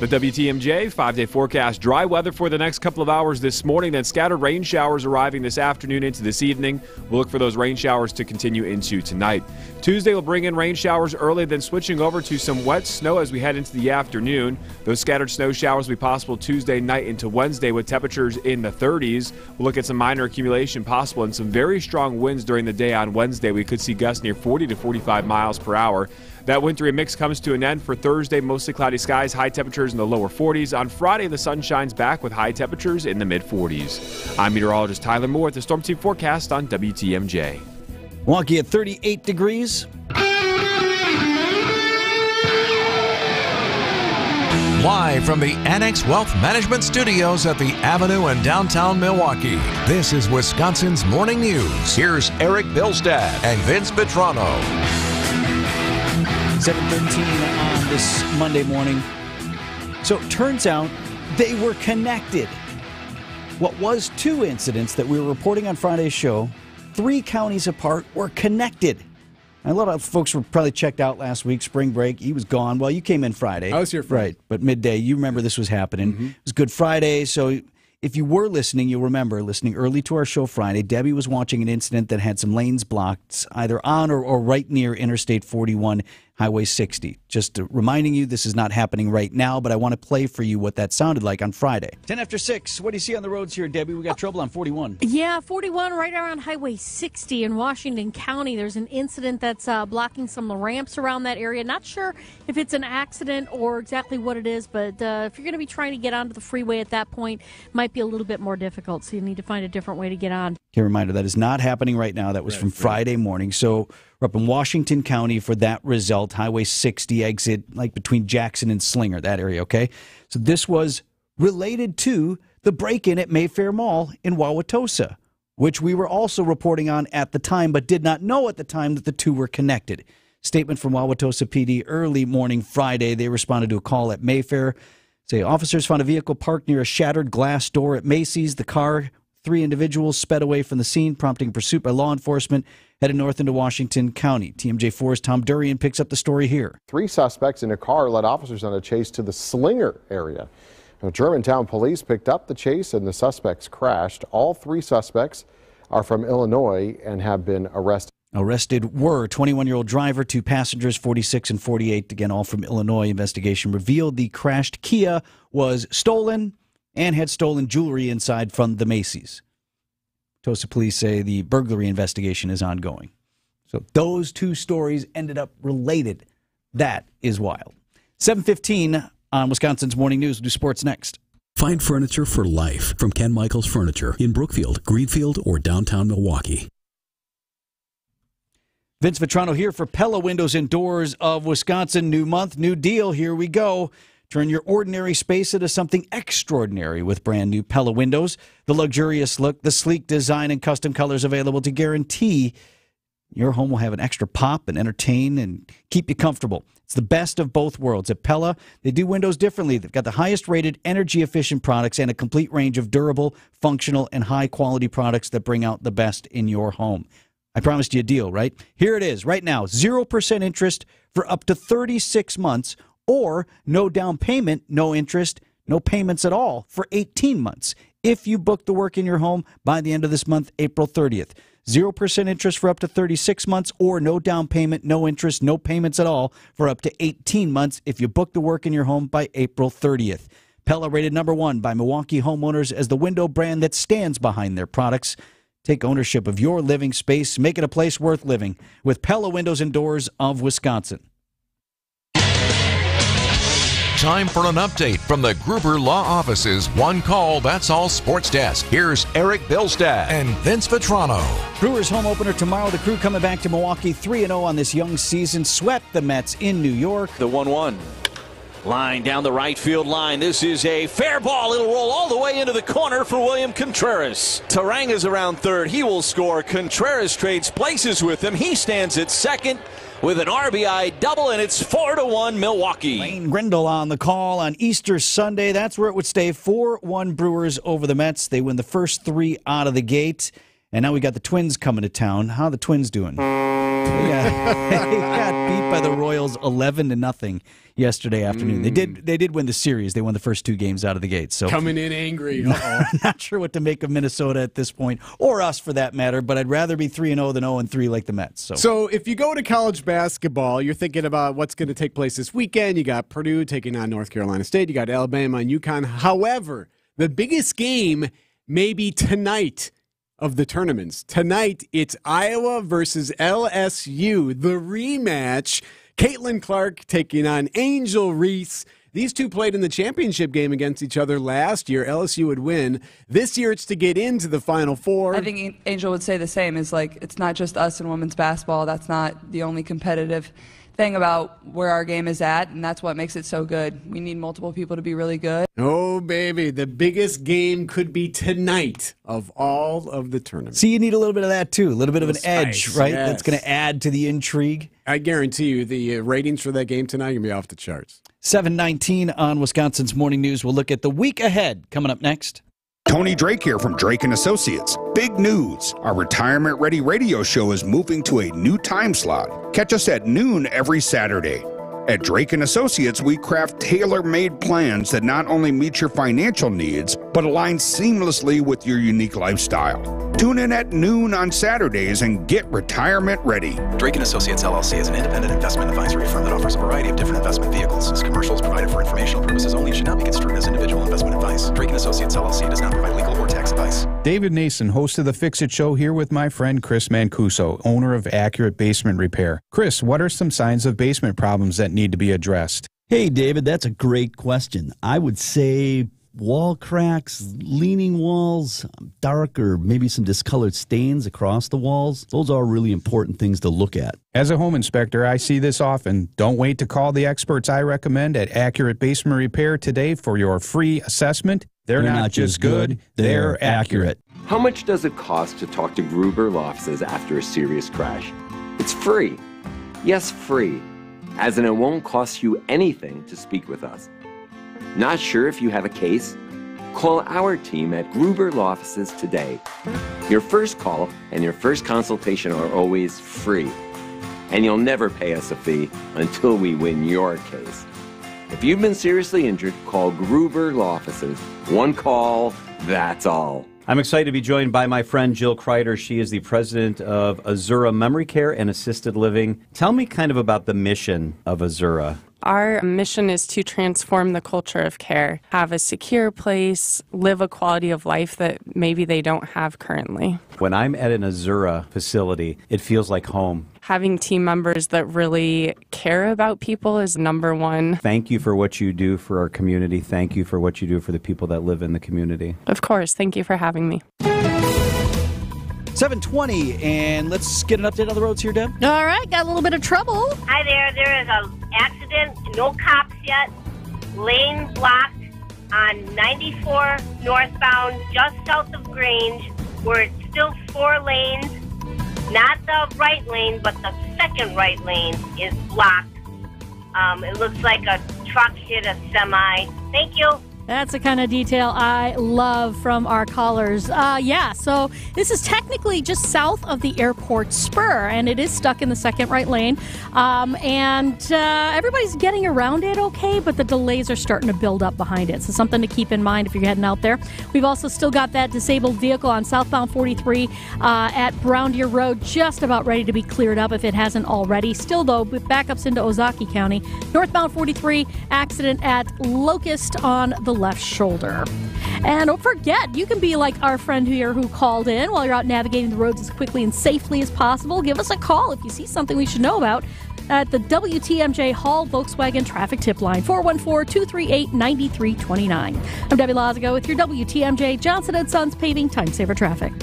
The W T M J five-day forecast, dry weather for the next couple of hours this morning, then scattered rain showers arriving this afternoon into this evening. We'll look for those rain showers to continue into tonight. Tuesday will bring in rain showers early, then switching over to some wet snow as we head into the afternoon. Those scattered snow showers will be possible Tuesday night into Wednesday with temperatures in the thirties. We'll look at some minor accumulation possible and some very strong winds during the day on Wednesday. We could see gusts near forty to forty-five miles per hour. That wintry mix comes to an end for Thursday. Mostly cloudy skies, high temperatures in the lower forties. On Friday, the sun shines back with high temperatures in the mid-forties. I'm meteorologist Tyler Moore with the Storm Team Forecast on W T M J. Milwaukee at thirty-eight degrees. Live from the Annex Wealth Management Studios at the Avenue in downtown Milwaukee, this is Wisconsin's Morning News. Here's Eric Bilstad and Vince Petrano. seven thirteen on this Monday morning. So it turns out they were connected. What was two incidents that we were reporting on Friday's show, three counties apart, were connected. A lot of folks were probably checked out last week, spring break. He was gone. Well, you came in Friday. I was here Friday. Right, but midday. You remember this was happening. Mm-hmm. It was Good Friday, so if you were listening, you'll remember listening early to our show Friday. Debbie was watching an incident that had some lanes blocked either on or, or right near Interstate forty-one, Highway sixty. Just reminding you, this is not happening right now, but I want to play for you what that sounded like on Friday. ten after six, what do you see on the roads here, Debbie? We got trouble on forty-one. Yeah, forty-one right around Highway sixty in Washington County. There's an incident that's uh, blocking some ramps around that area. Not sure if it's an accident or exactly what it is, but uh, if you're going to be trying to get onto the freeway at that point, it might be a little bit more difficult, so you need to find a different way to get on. Okay, reminder, that is not happening right now. That was right, from Friday right. morning, so... We're up in Washington County for that result, Highway sixty exit, like between Jackson and Slinger, that area, okay? So this was related to the break-in at Mayfair Mall in Wauwatosa, which we were also reporting on at the time, but did not know at the time that the two were connected. Statement from Wauwatosa P D early morning Friday. They responded to a call at Mayfair. Say, officers found a vehicle parked near a shattered glass door at Macy's. The car... Three individuals sped away from the scene, prompting pursuit by law enforcement, headed north into Washington County. T M J four's Tom Durian picks up the story here. Three suspects in a car led officers on a chase to the Slinger area. Now, Germantown police picked up the chase and the suspects crashed. All three suspects are from Illinois and have been arrested. Arrested were twenty-one-year-old driver, two passengers, forty-six and forty-eight, again, all from Illinois. Investigation revealed the crashed Kia was stolen and had stolen jewelry inside from the Macy's. Tosa police say the burglary investigation is ongoing. So those two stories ended up related. That is wild. seven fifteen on Wisconsin's Morning News. We'll do sports next. Find furniture for life from Ken Michaels Furniture in Brookfield, Greenfield, or downtown Milwaukee. Vince Vitrano here for Pella Windows and Doors of Wisconsin. New month, new deal. Here we go. Turn your ordinary space into something extraordinary with brand new Pella windows. The luxurious look, the sleek design, and custom colors available to guarantee your home will have an extra pop and entertain and keep you comfortable. It's the best of both worlds. At Pella, they do windows differently. They've got the highest rated energy-efficient products and a complete range of durable, functional, and high-quality products that bring out the best in your home. I promised you a deal, right? Here it is right now. zero percent interest for up to thirty-six months, or no down payment, no interest, no payments at all for eighteen months. If you book the work in your home by the end of this month, April thirtieth. zero percent interest for up to thirty-six months or no down payment, no interest, no payments at all for up to eighteen months if you book the work in your home by April thirtieth. Pella rated number one by Milwaukee homeowners as the window brand that stands behind their products. Take ownership of your living space. Make it a place worth living with Pella Windows and Doors of Wisconsin. Time for an update from the Gruber Law Offices One Call, That's All Sports Desk. Here's Eric Bilstad and Vince Vitrano. Brewers home opener tomorrow. The Crew coming back to Milwaukee three and oh on this young season. Swept the Mets in New York. The one one. Line down the right field line. This is a fair ball. It'll roll all the way into the corner for William Contreras. Taranga's around third. He will score. Contreras trades places with him. He stands at second with an R B I double, and it's four to one Milwaukee. Lane Grindle on the call on Easter Sunday. That's where it would stay. four one Brewers over the Mets. They win the first three out of the gate. And now we got the Twins coming to town. How are the Twins doing? They got, they got beat by the Royals eleven to nothing yesterday afternoon. Mm. They did they did win the series. They won the first two games out of the gate. So coming in angry. Uh-oh. Not sure what to make of Minnesota at this point, or us for that matter, but I'd rather be three and oh than oh and three like the Mets. So. so if you go to college basketball, you're thinking about what's going to take place this weekend. You got Purdue taking on North Carolina State. You got Alabama and UConn. However, the biggest game may be tonight. Of the tournaments. Tonight, it's Iowa versus L S U, the rematch. Caitlin Clark taking on Angel Reese. These two played in the championship game against each other last year. L S U would win. This year, it's to get into the Final Four. I think Angel would say the same. It's like, it's not just us in women's basketball. That's not the only competitive thing about where our game is at, and that's what makes it so good. We need multiple people to be really good. Oh, baby, the biggest game could be tonight of all of the tournaments. See, you need a little bit of that, too. A little bit of an edge, right? Yes. That's going to add to the intrigue. I guarantee you the ratings for that game tonight are going to be off the charts. seven nineteen on Wisconsin's Morning News. We'll look at the week ahead coming up next. Tony Drake here from Drake and Associates. Big news! Our Retirement Ready radio show is moving to a new time slot. Catch us at noon every Saturday. At Drake and Associates, we craft tailor-made plans that not only meet your financial needs, but align seamlessly with your unique lifestyle. Tune in at noon on Saturdays and get retirement ready. Drake and Associates L L C is an independent investment advisory firm that offers a variety of different investment vehicles. This commercial is provided for informational purposes only and should not be construed as individual investment advice. Drake and Associates L L C does not provide legal or tax advice. David Nason, host of the Fix It Show, here with my friend Chris Mancuso, owner of Accurate Basement Repair. Chris, what are some signs of basement problems that need to be addressed? Hey, David, that's a great question. I would say wall cracks, leaning walls, dark or maybe some discolored stains across the walls. Those are really important things to look at. As a home inspector, I see this often. Don't wait to call the experts I recommend at Accurate Basement Repair today for your free assessment. They're, they're not, not just good, good they're, they're accurate. accurate. How much does it cost to talk to Gruber Law Offices after a serious crash? It's free. Yes, free. As in, it won't cost you anything to speak with us. Not sure if you have a case? Call our team at Gruber Law Offices today. Your first call and your first consultation are always free. And you'll never pay us a fee until we win your case. If you've been seriously injured, call Gruber Law Offices. One call, that's all. I'm excited to be joined by my friend Jill Kreider. She is the president of Azura Memory Care and Assisted Living. Tell me kind of about the mission of Azura. Our mission is to transform the culture of care, have a secure place, live a quality of life that maybe they don't have currently. When I'm at an Azura facility, it feels like home. Having team members that really care about people is number one. Thank you for what you do for our community. Thank you for what you do for the people that live in the community. Of course. Thank you for having me. seven twenty, and let's get an update on the roads here, Deb. All right, got a little bit of trouble. Hi there, there is an accident, no cops yet, lane blocked on ninety-four northbound, just south of Grange, where it's still four lanes, not the right lane, but the second right lane is blocked. Um, it looks like a truck hit a semi. Thank you. That's the kind of detail I love from our callers. Uh, yeah, so this is technically just south of the airport spur, and it is stuck in the second right lane. Um, and uh, everybody's getting around it okay, but the delays are starting to build up behind it. So something to keep in mind if you're heading out there. We've also still got that disabled vehicle on southbound forty-three uh, at Brown Deer Road, just about ready to be cleared up if it hasn't already. Still, though, with backups into Ozaukee County. Northbound forty-three, accident at Locust on the left shoulder. And don't forget, you can be like our friend here who called in while you're out navigating the roads as quickly and safely as possible. Give us a call if you see something we should know about at the W T M J Hall Volkswagen Traffic Tip Line, four one four, two three eight, nine three two nine. I'm Debbie Lazago with your W T M J Johnson and Sons Paving Time Saver Traffic.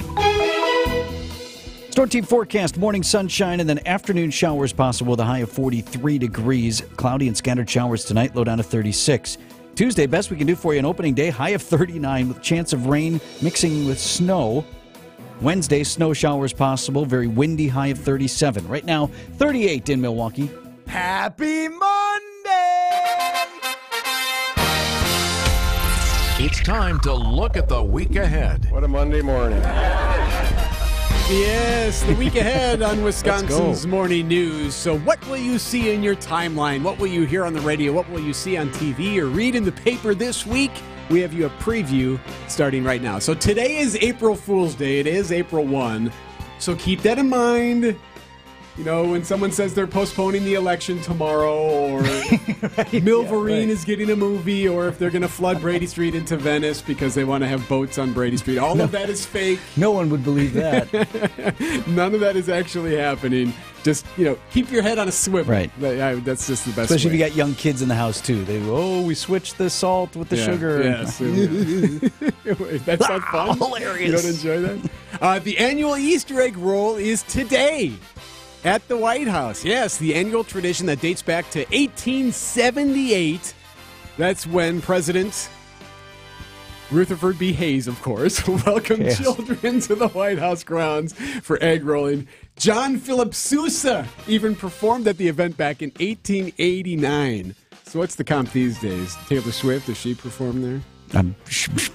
Storm team forecast, morning sunshine and then afternoon showers possible with a high of forty-three degrees. Cloudy and scattered showers tonight, low down to thirty-six. Tuesday, best we can do for you on opening day, high of thirty-nine with chance of rain mixing with snow. Wednesday, snow showers possible, very windy, high of thirty-seven. Right now, thirty-eight in Milwaukee. Happy Monday! It's time to look at the week ahead. What a Monday morning. Yes, the week ahead on Wisconsin's Morning News. So what will you see in your timeline? What will you hear on the radio? What will you see on T V or read in the paper this week? We have you a preview starting right now. So today is April Fool's Day. It is April first. So keep that in mind. You know, when someone says they're postponing the election tomorrow, or right, Milverine yeah, right. is getting a movie, or if they're going to flood Brady Street into Venice because they want to have boats on Brady Street, all no, of that is fake. No one would believe that. None of that is actually happening. Just, you know, keep your head on a swivel. Right. That's just the best Especially way. If you got young kids in the house, too. They go, oh, we switched the salt with the yeah, sugar. Yes. That's not fun. Hilarious. You don't enjoy that? Uh, the annual Easter egg roll is today. At the White House, yes, the annual tradition that dates back to eighteen seventy-eight. That's when President Rutherford B. Hayes, of course, welcomed yes. children to the White House grounds for egg rolling. John Philip Sousa even performed at the event back in eighteen eighty-nine. So what's the comp these days? Taylor Swift, does she perform there? I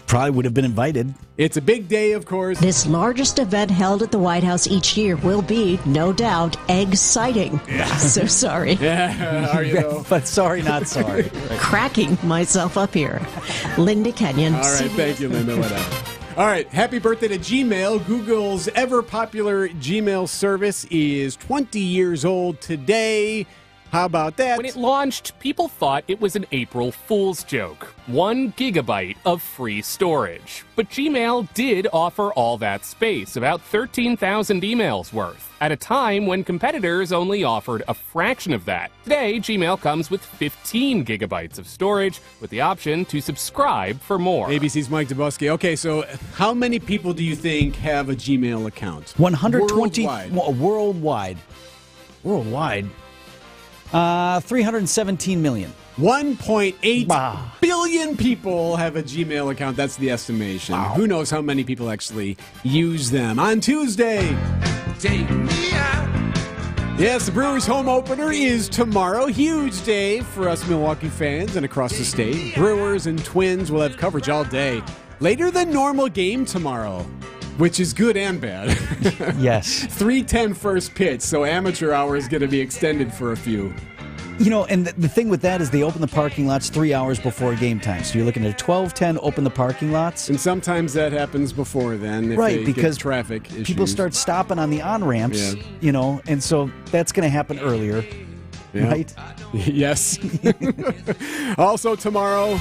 probably would have been invited. It's a big day, of course. This largest event held at the White House each year will be, no doubt, egg sighting. Yeah. So sorry. Yeah, are you though? But sorry, not sorry. Cracking myself up here. Linda Kenyon. All right, thank you, Linda. Whatever. All right, happy birthday to Gmail. Google's ever-popular Gmail service is twenty years old today. How about that? When it launched, people thought it was an April Fool's joke. One gigabyte of free storage. But Gmail did offer all that space, about thirteen thousand emails worth, at a time when competitors only offered a fraction of that. Today, Gmail comes with fifteen gigabytes of storage, with the option to subscribe for more. A B C's Mike Dubusky. Okay, so how many people do you think have a Gmail account? one hundred twenty worldwide. Worldwide. Worldwide. Uh, three hundred seventeen million. one point eight wow. billion people have a Gmail account. That's the estimation. Wow. Who knows how many people actually use them? On Tuesday. Take me out. Yes, the Brewers' home opener is tomorrow. Huge day for us Milwaukee fans and across the state. Brewers and Twins will have coverage all day. Later than normal game tomorrow. Which is good and bad. Yes. three ten first pitch, so amateur hour is going to be extended for a few. You know, and the, the thing with that is they open the parking lots three hours before game time. So you're looking at twelve ten, open the parking lots. And sometimes that happens before then. If right, they because get traffic issues. People start stopping on the on-ramps, yeah. you know, and so that's going to happen earlier. Yeah. Right? Yes. Also tomorrow...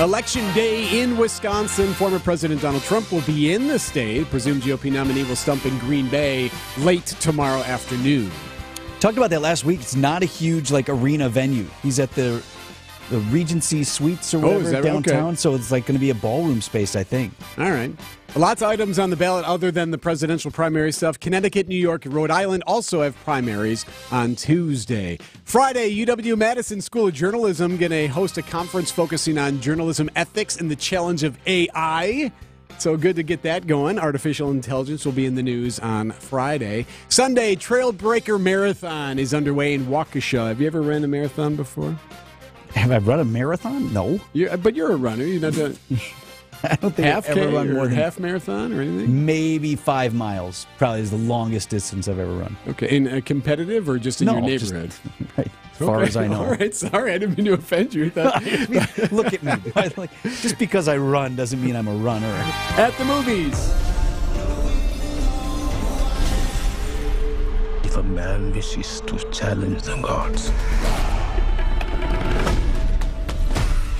Election Day in Wisconsin. Former President Donald Trump will be in the state. Presumed G O P nominee will stump in Green Bay late tomorrow afternoon. Talked about that last week. It's not a huge like arena venue. He's at the the Regency Suites or whatever oh, downtown. Okay? So it's like going to be a ballroom space, I think. All right. Lots of items on the ballot other than the presidential primary stuff. Connecticut, New York, and Rhode Island also have primaries on Tuesday. Friday, U W-Madison School of Journalism going to host a conference focusing on journalism ethics and the challenge of A I. So good to get that going. Artificial intelligence will be in the news on Friday. Sunday, Trailbreaker Marathon is underway in Waukesha. Have you ever ran a marathon before? Have I run a marathon? No. You're, but you're a runner. You're not done. I don't think I've ever run more than half marathon or anything. Maybe five miles. Probably is the longest distance I've ever run. Okay, in a competitive or just in no, your neighborhood? Just, right, as okay. far as I know. All right, sorry, I didn't mean to offend you. That, I mean, look at me. Like, just because I run doesn't mean I'm a runner. At the movies. If a man wishes to challenge the gods,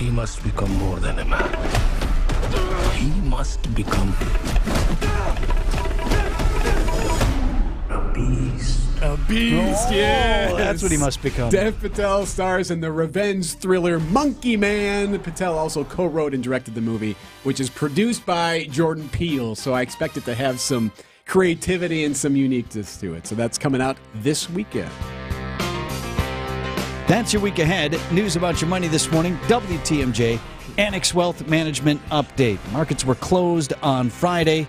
he must become more than a man. He must become a beast. A beast, oh, yeah. That's what he must become. Dev Patel stars in the revenge thriller Monkey Man. Patel also co-wrote and directed the movie, which is produced by Jordan Peele, so I expect it to have some creativity and some uniqueness to it. So that's coming out this weekend. That's your week ahead. News about your money this morning. W T M J, Annex Wealth Management Update. Markets were closed on Friday.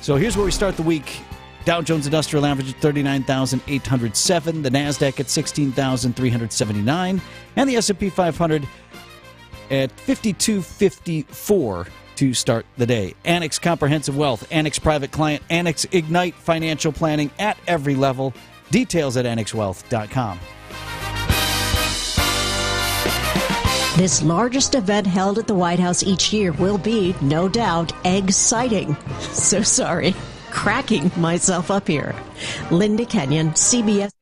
So here's where we start the week. Dow Jones Industrial Average at thirty-nine thousand eight hundred seven, the NASDAQ at sixteen thousand three hundred seventy-nine, and the S and P five hundred at fifty-two fifty-four to start the day. Annex Comprehensive Wealth, Annex Private Client, Annex Ignite Financial Planning at every level. Details at annex wealth dot com. This largest event held at the White House each year will be, no doubt, egg sighting. So sorry. Cracking myself up here. Linda Kenyon, C B S.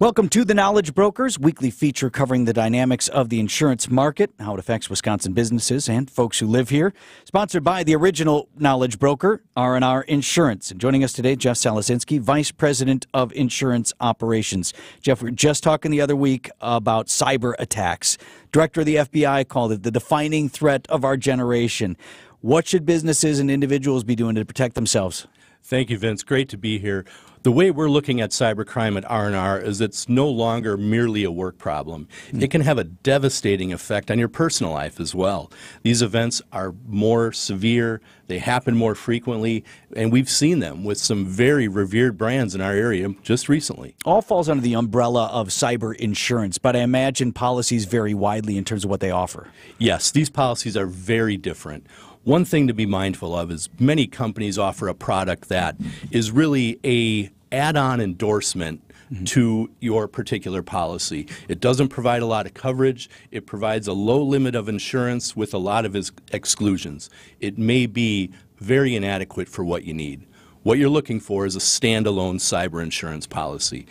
Welcome to The Knowledge Brokers, weekly feature covering the dynamics of the insurance market, how it affects Wisconsin businesses and folks who live here. Sponsored by the original Knowledge Broker, R and R Insurance. And joining us today, Jeff Salasinski, Vice President of Insurance Operations. Jeff, we were just talking the other week about cyber attacks. Director of the F B I called it the defining threat of our generation. What should businesses and individuals be doing to protect themselves? Thank you, Vince. Great to be here. The way we're looking at cybercrime at R and R is it's no longer merely a work problem. Mm-hmm. It can have a devastating effect on your personal life as well. These events are more severe, they happen more frequently, and we've seen them with some very revered brands in our area just recently. All falls under the umbrella of cyber insurance, but I imagine policies vary widely in terms of what they offer. Yes, these policies are very different. One thing to be mindful of is many companies offer a product that is really a add-on endorsement mm-hmm. to your particular policy. It doesn't provide a lot of coverage. It provides a low limit of insurance with a lot of ex- exclusions. It may be very inadequate for what you need. What you're looking for is a standalone cyber insurance policy.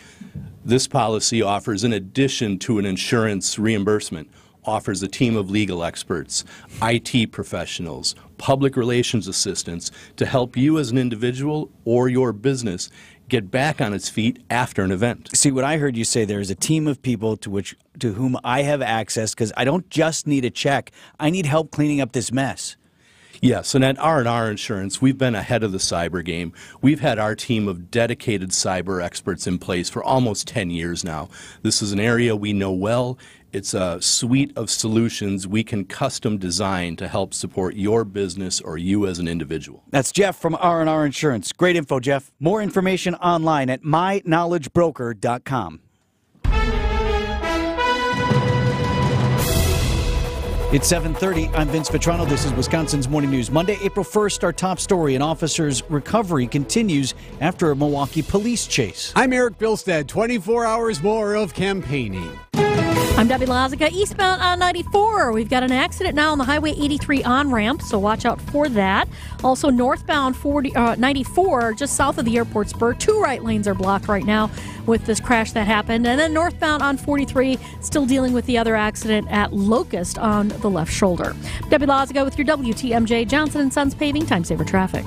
This policy offers, in addition to an insurance reimbursement, offers a team of legal experts, I T professionals, public relations assistants to help you as an individual or your business get back on its feet after an event. See, what I heard you say there is a team of people to which to whom I have access because I don't just need a check. I need help cleaning up this mess. Yes, and at R and R Insurance, we've been ahead of the cyber game. We've had our team of dedicated cyber experts in place for almost ten years now. This is an area we know well. It's a suite of solutions we can custom design to help support your business or you as an individual. That's Jeff from R and R Insurance. Great info, Jeff. More information online at my knowledge broker dot com. It's seven thirty. I'm Vince Vitrano. This is Wisconsin's Morning News. Monday, April first, our top story. An officer's recovery continues after a Milwaukee police chase. I'm Eric Bilstad. twenty-four hours more of campaigning. I'm Debbie Lazica, eastbound on ninety-four. We've got an accident now on the Highway eighty-three on-ramp, so watch out for that. Also, northbound forty, uh, ninety-four, just south of the airport spur, two right lanes are blocked right now with this crash that happened. And then northbound on forty-three, still dealing with the other accident at Locust on the left shoulder. Debbie Lazica with your W T M J Johnson and Sons Paving Time Saver Traffic.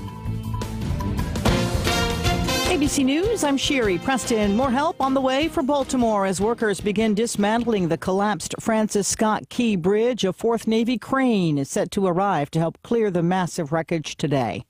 A B C News, I'm Sherry Preston. More help on the way for Baltimore as workers begin dismantling the collapsed Francis Scott Key Bridge. A fourth Navy crane is set to arrive to help clear the massive wreckage today.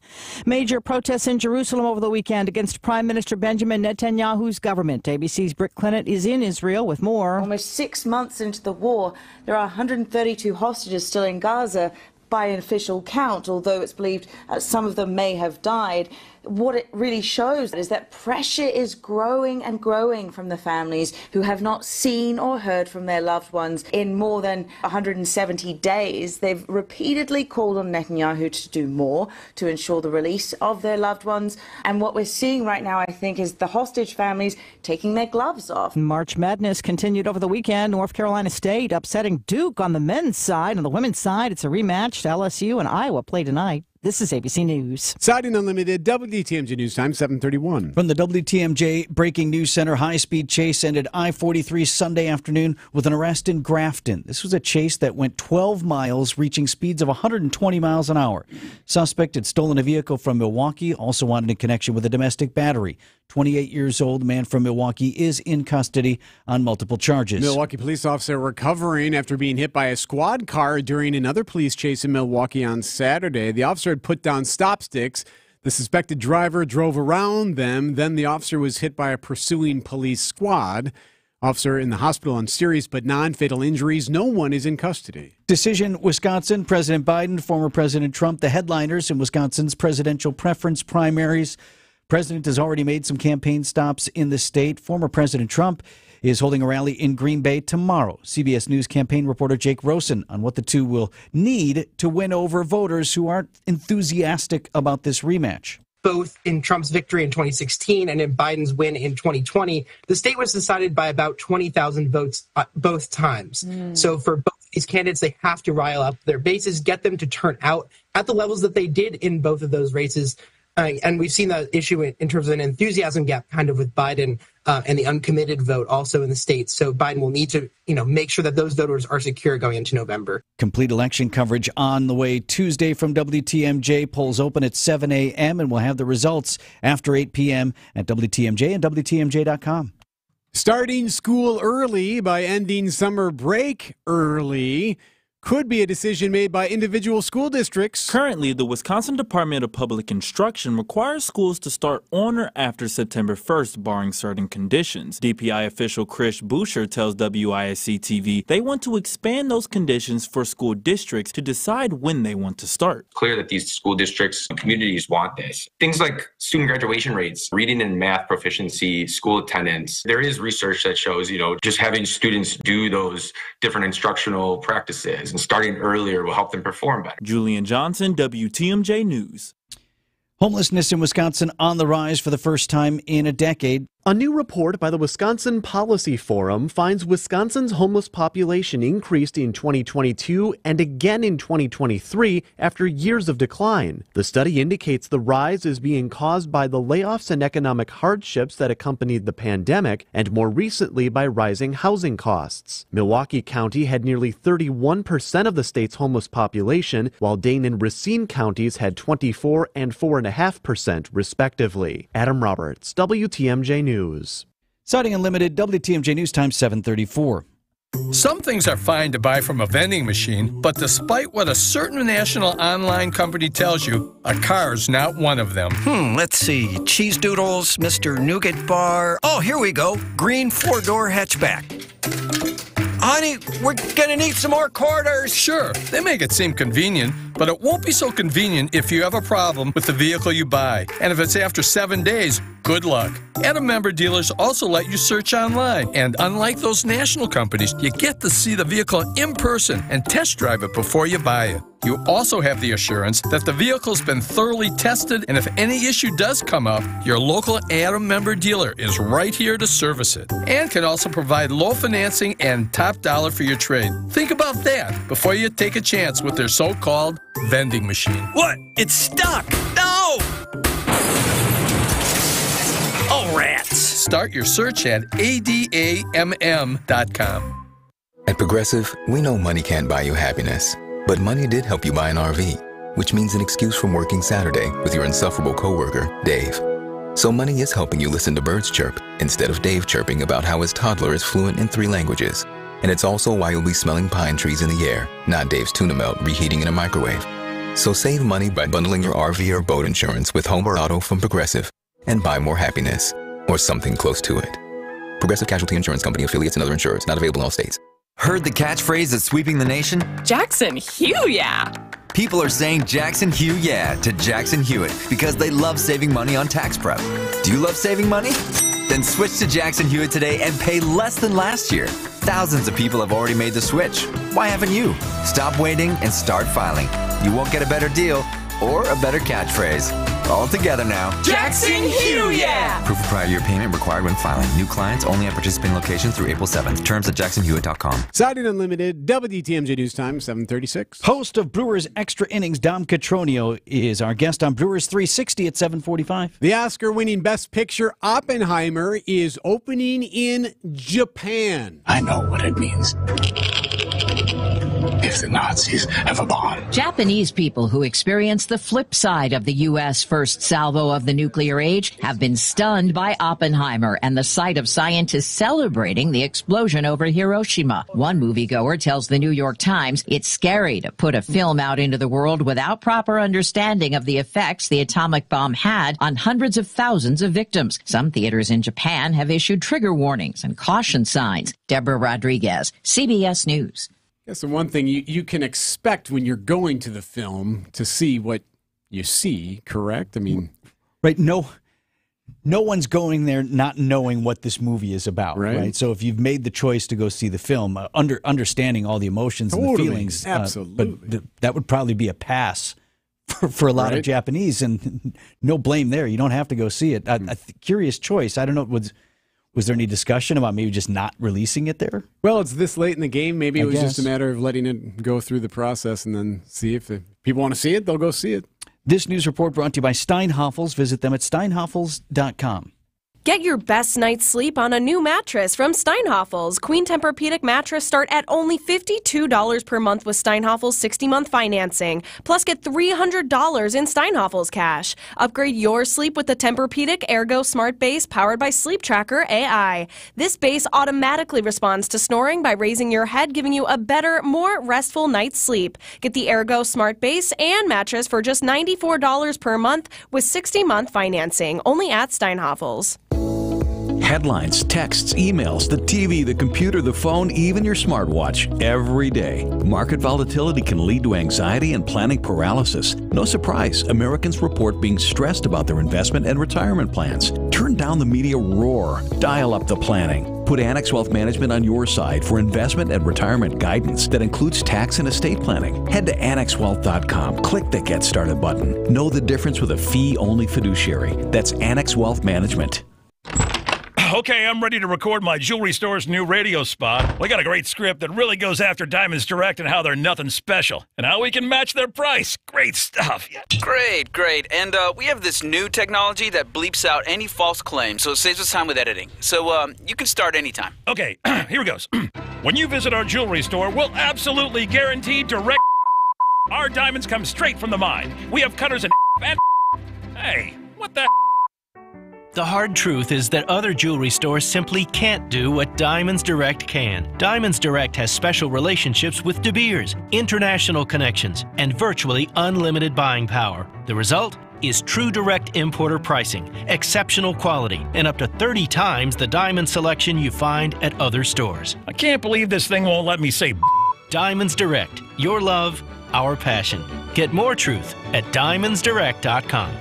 Major protests in Jerusalem over the weekend against Prime Minister Benjamin Netanyahu's government. A B C's Britt Clinton is in Israel with more. Almost six months into the war, there are one hundred thirty-two hostages still in Gaza by an official count, although it's believed uh, some of them may have died. What it really shows is that pressure is growing and growing from the families who have not seen or heard from their loved ones in more than one hundred seventy days. They've repeatedly called on Netanyahu to do more to ensure the release of their loved ones. And what we're seeing right now, I think, is the hostage families taking their gloves off. March Madness continued over the weekend. North Carolina State upsetting Duke on the men's side. On the women's side, it's a rematch. L S U and Iowa play tonight. This is A B C News. Siding Unlimited, W T M J News Time, seven thirty-one. From the W T M J Breaking News Center, high-speed chase ended I forty-three Sunday afternoon with an arrest in Grafton. This was a chase that went twelve miles, reaching speeds of one hundred twenty miles an hour. Suspect had stolen a vehicle from Milwaukee, also wanted in connection with a domestic battery. twenty-eight years old, man from Milwaukee is in custody on multiple charges. Milwaukee police officer recovering after being hit by a squad car during another police chase in Milwaukee on Saturday. The officer had put down stop sticks. The suspected driver drove around them. Then the officer was hit by a pursuing police squad. Officer in the hospital on serious but non-fatal injuries. No one is in custody. Decision, Wisconsin. President Biden, former President Trump, the headliners in Wisconsin's presidential preference primaries. President has already made some campaign stops in the state. Former President Trump is holding a rally in Green Bay tomorrow. C B S News campaign reporter Jake Rosen on what the two will need to win over voters who aren't enthusiastic about this rematch. Both in Trump's victory in twenty sixteen and in Biden's win in twenty twenty, the state was decided by about twenty thousand votes both times. Mm. So for both these candidates, they have to rile up their bases, get them to turn out at the levels that they did in both of those races. Uh, and we've seen that issue in, in terms of an enthusiasm gap kind of with Biden uh, and the uncommitted vote also in the state. So Biden will need to, you know, make sure that those voters are secure going into November. Complete election coverage on the way Tuesday from W T M J. Polls open at seven a m and we'll have the results after eight p m at W T M J and W T M J dot com. Starting school early by ending summer break early could be a decision made by individual school districts. Currently, the Wisconsin Department of Public Instruction requires schools to start on or after September first, barring certain conditions. D P I official Chris Boucher tells W I S C T V they want to expand those conditions for school districts to decide when they want to start. It's clear that these school districts and communities want this. Things like student graduation rates, reading and math proficiency, school attendance. There is research that shows, you know, just having students do those different instructional practices and starting earlier will help them perform better. Julian Johnson, W T M J News. Homelessness in Wisconsin on the rise for the first time in a decade. A new report by the Wisconsin Policy Forum finds Wisconsin's homeless population increased in twenty twenty-two and again in twenty twenty-three after years of decline. The study indicates the rise is being caused by the layoffs and economic hardships that accompanied the pandemic and more recently by rising housing costs. Milwaukee County had nearly thirty-one percent of the state's homeless population, while Dane and Racine counties had twenty-four and four point five percent respectively. Adam Roberts, W T M J News. News. Siding Unlimited, W T M J News Time, seven thirty-four. Some things are fine to buy from a vending machine, but despite what a certain national online company tells you, a car's not one of them. Hmm, let's see. Cheese doodles, Mister Nougat Bar. Oh, here we go. Green four-door hatchback. Honey, we're gonna need some more quarters. Sure, they make it seem convenient, but it won't be so convenient if you have a problem with the vehicle you buy. And if it's after seven days, good luck. Adam member dealers also let you search online. And unlike those national companies, you get to see the vehicle in person and test drive it before you buy it. You also have the assurance that the vehicle's been thoroughly tested, and if any issue does come up, your local Adam member dealer is right here to service it and can also provide low financing and top dollar for your trade. Think about that before you take a chance with their so-called vending machine. What? It's stuck! No! Oh, rats! Start your search at A D A M M dot com. At Progressive, we know money can't buy you happiness. But money did help you buy an R V, which means an excuse from working Saturday with your insufferable coworker, Dave. So money is helping you listen to birds chirp instead of Dave chirping about how his toddler is fluent in three languages. And it's also why you'll be smelling pine trees in the air, not Dave's tuna melt reheating in a microwave. So save money by bundling your R V or boat insurance with home or auto from Progressive and buy more happiness or something close to it. Progressive Casualty Insurance Company, affiliates and other insurers, not available in all states. Heard the catchphrase that's sweeping the nation? Jackson Hew Yeah! People are saying Jackson Hew Yeah to Jackson Hewitt because they love saving money on tax prep. Do you love saving money? Then switch to Jackson Hewitt today and pay less than last year. Thousands of people have already made the switch. Why haven't you? Stop waiting and start filing. You won't get a better deal or a better catchphrase. Call it together now. Jackson Hewitt! Yeah! Proof of prior year payment required when filing. New clients only at participating locations through April seventh. Terms at jackson hewitt dot com. Siding Unlimited, W T M J News Time, seven thirty-six. Host of Brewers Extra Innings, Dom Catronio, is our guest on Brewers three sixty at seven forty-five. The Oscar-winning Best Picture, Oppenheimer, is opening in Japan. I know what it means. If the Nazis have a bomb. Japanese people who experienced the flip side of the U S first salvo of the nuclear age have been stunned by Oppenheimer and the sight of scientists celebrating the explosion over Hiroshima. One moviegoer tells the New York Times it's scary to put a film out into the world without proper understanding of the effects the atomic bomb had on hundreds of thousands of victims. Some theaters in Japan have issued trigger warnings and caution signs. Deborah Rodriguez, C B S News. That's the one thing you, you can expect when you're going to the film to see what you see, correct? I mean, right? No, no one's going there not knowing what this movie is about, right? right? So if you've made the choice to go see the film, uh, under understanding all the emotions totally. and the feelings, absolutely, uh, but th that would probably be a pass for, for a lot right? of Japanese, and no blame there. You don't have to go see it. Mm-hmm. a, a curious choice. I don't know. Was Was there any discussion about maybe just not releasing it there? Well, it's this late in the game. Maybe it was just a matter of letting it go through the process and then see if it, people want to see it, they'll go see it. This news report brought to you by Steinhoffels. Visit them at steinhoffels dot com. Get your best night's sleep on a new mattress from Steinhoffels. Queen Tempur-Pedic mattress start at only fifty-two dollars per month with Steinhoffels sixty month financing. Plus, get three hundred dollars in Steinhoffels cash. Upgrade your sleep with the Tempur-Pedic Ergo Smart Base powered by Sleep Tracker A I. This base automatically responds to snoring by raising your head, giving you a better, more restful night's sleep. Get the Ergo Smart Base and mattress for just ninety-four dollars per month with sixty month financing, only at Steinhoffels. Headlines, texts, emails, the T V, the computer, the phone, even your smartwatch, every day. Market volatility can lead to anxiety and planning paralysis. No surprise, Americans report being stressed about their investment and retirement plans. Turn down the media roar. Dial up the planning. Put Annex Wealth Management on your side for investment and retirement guidance that includes tax and estate planning. Head to annex wealth dot com. Click the Get Started button. Know the difference with a fee-only fiduciary. That's Annex Wealth Management. Okay, I'm ready to record my jewelry store's new radio spot. We got a great script that really goes after Diamonds Direct and how they're nothing special. And how we can match their price. Great stuff. Yeah. Great, great. And uh, we have this new technology that bleeps out any false claim, so it saves us time with editing. So um, you can start anytime. Okay, here it goes. When you visit our jewelry store, we'll absolutely guarantee direct. Our diamonds come straight from the mine. We have cutters and and hey, what the... The hard truth is that other jewelry stores simply can't do what Diamonds Direct can. Diamonds Direct has special relationships with De Beers, international connections, and virtually unlimited buying power. The result is true direct importer pricing, exceptional quality, and up to thirty times the diamond selection you find at other stores. I can't believe this thing won't let me say Diamonds Direct. Your love, our passion. Get more truth at diamonds direct dot com.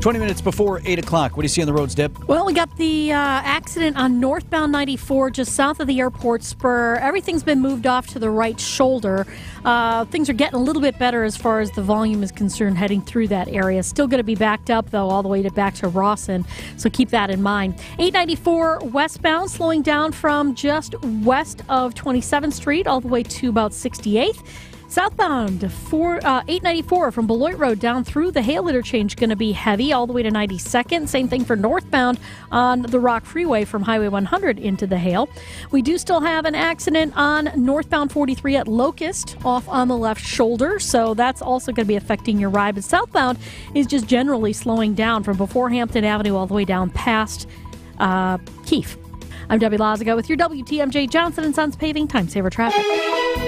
twenty minutes before eight o'clock. What do you see on the roads, Deb? Well, we got the uh, accident on northbound ninety-four just south of the airport spur. Everything's been moved off to the right shoulder. Uh, things are getting a little bit better as far as the volume is concerned heading through that area. Still going to be backed up, though, all the way to back to Rawson, so keep that in mind. eight ninety-four westbound, slowing down from just west of twenty-seventh street all the way to about sixty-eighth. Southbound, four, uh, eight ninety-four from Beloit Road down through the Hale interchange, going to be heavy all the way to ninety-second. Same thing for northbound on the Rock Freeway from Highway one hundred into the Hale. We do still have an accident on northbound forty-three at Locust off on the left shoulder, so that's also going to be affecting your ride. But southbound is just generally slowing down from before Hampton Avenue all the way down past uh, Keefe. I'm Debbie Lazaga with your W T M J Johnson and Sons Paving Time Saver Traffic.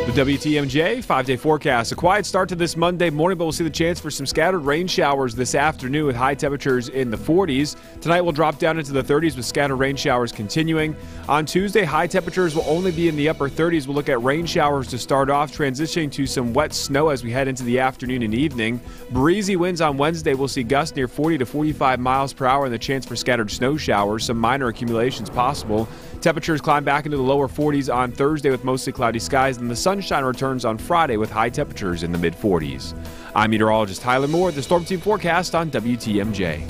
The W T M J five-day forecast. A quiet start to this Monday morning, but we'll see the chance for some scattered rain showers this afternoon with high temperatures in the forties. Tonight we'll drop down into the thirties with scattered rain showers continuing. On Tuesday, high temperatures will only be in the upper thirties. We'll look at rain showers to start off, transitioning to some wet snow as we head into the afternoon and evening. Breezy winds on Wednesday. We'll see gusts near forty to forty-five miles per hour and the chance for scattered snow showers. Some minor accumulations possible. Temperatures climb back into the lower forties on Thursday with mostly cloudy skies in the the sunshine returns on Friday with high temperatures in the mid forties. I'm meteorologist Tyler Moore with the Storm Team Forecast on W T M J.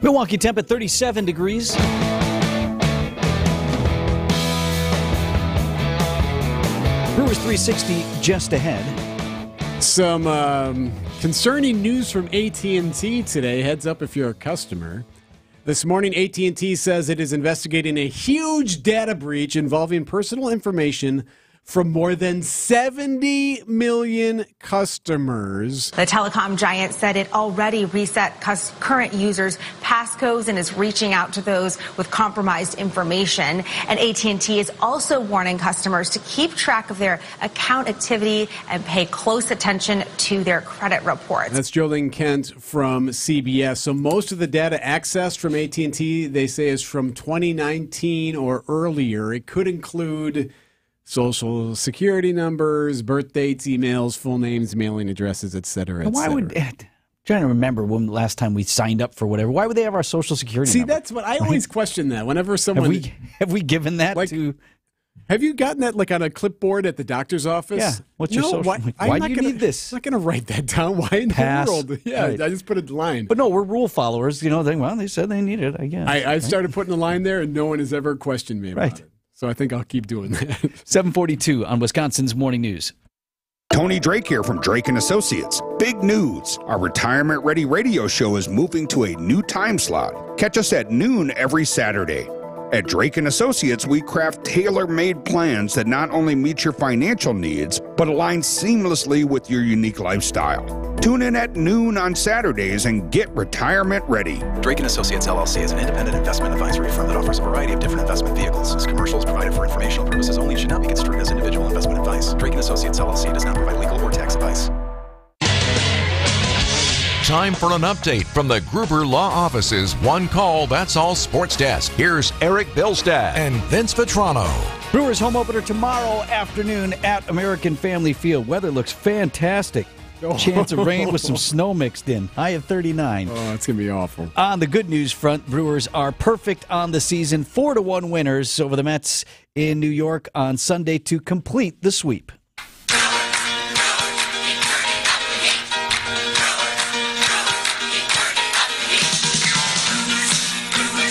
Milwaukee temp at thirty-seven degrees. Brewers three sixty just ahead. Some um, concerning news from A T and T today. Heads up if you're a customer. This morning, A T and T says it is investigating a huge data breach involving personal information from more than seventy million customers. The telecom giant said it already reset cus- current users' passcodes and is reaching out to those with compromised information. And A T and T is also warning customers to keep track of their account activity and pay close attention to their credit reports. That's Jolene Kent from C B S. So most of the data accessed from A T and T, they say, is from twenty nineteen or earlier. It could include social security numbers, birth dates, emails, full names, mailing addresses, et cetera, et cetera. Why would, I'm trying to remember when the last time we signed up for whatever. Why would they have our social security See, number? See, that's what I always like, question that whenever someone. Have we, have we given that like, to. Have you gotten that like on a clipboard at the doctor's office? Yeah. What's no, your social? Why, like, why do you gonna, need this? I'm not going to write that down. Why in Pass, the world? Yeah, right. I just put a line. But no, we're rule followers. You know, they, well, they said they need it, I guess. I, I right? started putting a line there and no one has ever questioned me about right. it. So I think I'll keep doing that. seven forty-two on Wisconsin's Morning News. Tony Drake here from Drake and Associates. Big news. Our Retirement Ready radio show is moving to a new time slot. Catch us at noon every Saturday. At Drake and Associates, we craft tailor-made plans that not only meet your financial needs, but align seamlessly with your unique lifestyle. Tune in at noon on Saturdays and get retirement ready. Drake and Associates L L C is an independent investment advisory firm that offers a variety of different investment vehicles. This commercial is provided for informational purposes only and should not be construed as individual investment advice. Drake and Associates L L C does not provide legal or tax advice. Time for an update from the Gruber Law Offices One Call, That's All Sports Desk. Here's Eric Bilstad and Vince Vitrano. Brewers home opener tomorrow afternoon at American Family Field. Weather looks fantastic. Chance of rain with some snow mixed in. High of thirty-nine. Oh, that's going to be awful. On the good news front, Brewers are perfect on the season. four to one winners over the Mets in New York on Sunday to complete the sweep.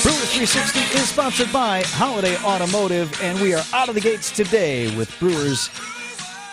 Brewers three sixty is sponsored by Holiday Automotive, and we are out of the gates today with Brewers.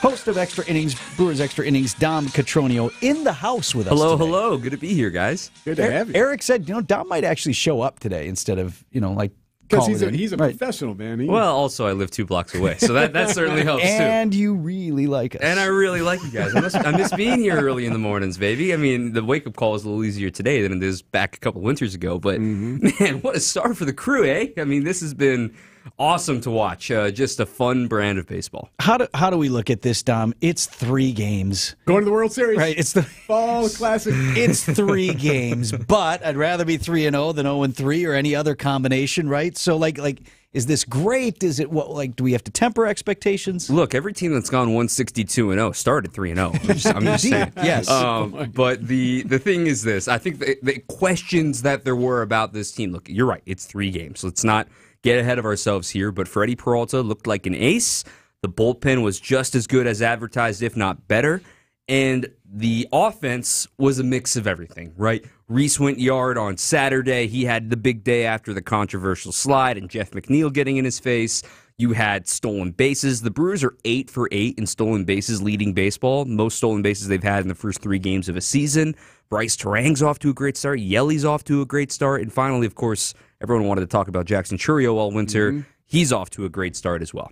Host of Extra Innings, Brewers Extra Innings, Dom Catronio in the house with us Hello, today. hello. Good to be here, guys. Good to er- have you. Eric said, you know, Dom might actually show up today instead of, you know, like. Because he's a, he's a right. professional, man. He well, also, I live two blocks away, so that, that certainly helps, and too. And you really like us. And I really like you guys. I miss, I miss being here early in the mornings, baby. I mean, the wake-up call is a little easier today than it is back a couple winters ago, but, mm-hmm. man, what a start for the crew, eh? I mean, this has been awesome to watch. Uh, just a fun brand of baseball. How do how do we look at this, Dom? It's three games. Going to the World Series. Right. It's the Fall Classic. It's three games, but I'd rather be three and zero than zero and three or any other combination, right? So, like, like. Is this great? Is it what? Like, do we have to temper expectations? Look, every team that's gone one sixty-two and oh started three and oh. I'm just, I'm just saying. Yes. Um, but the, the thing is this. I think the, the questions that there were about this team, look, you're right. It's three games. Let's not get ahead of ourselves here. But Freddie Peralta looked like an ace. The bullpen was just as good as advertised, if not better. And the offense was a mix of everything, right? Reese went yard on Saturday. He had the big day after the controversial slide and Jeff McNeil getting in his face. You had stolen bases. The Brewers are eight for eight in stolen bases, leading baseball. Most stolen bases they've had in the first three games of a season. Bryce Terang's off to a great start. Yelly's off to a great start. And finally, of course, everyone wanted to talk about Jackson Churio all winter. Mm-hmm. He's off to a great start as well.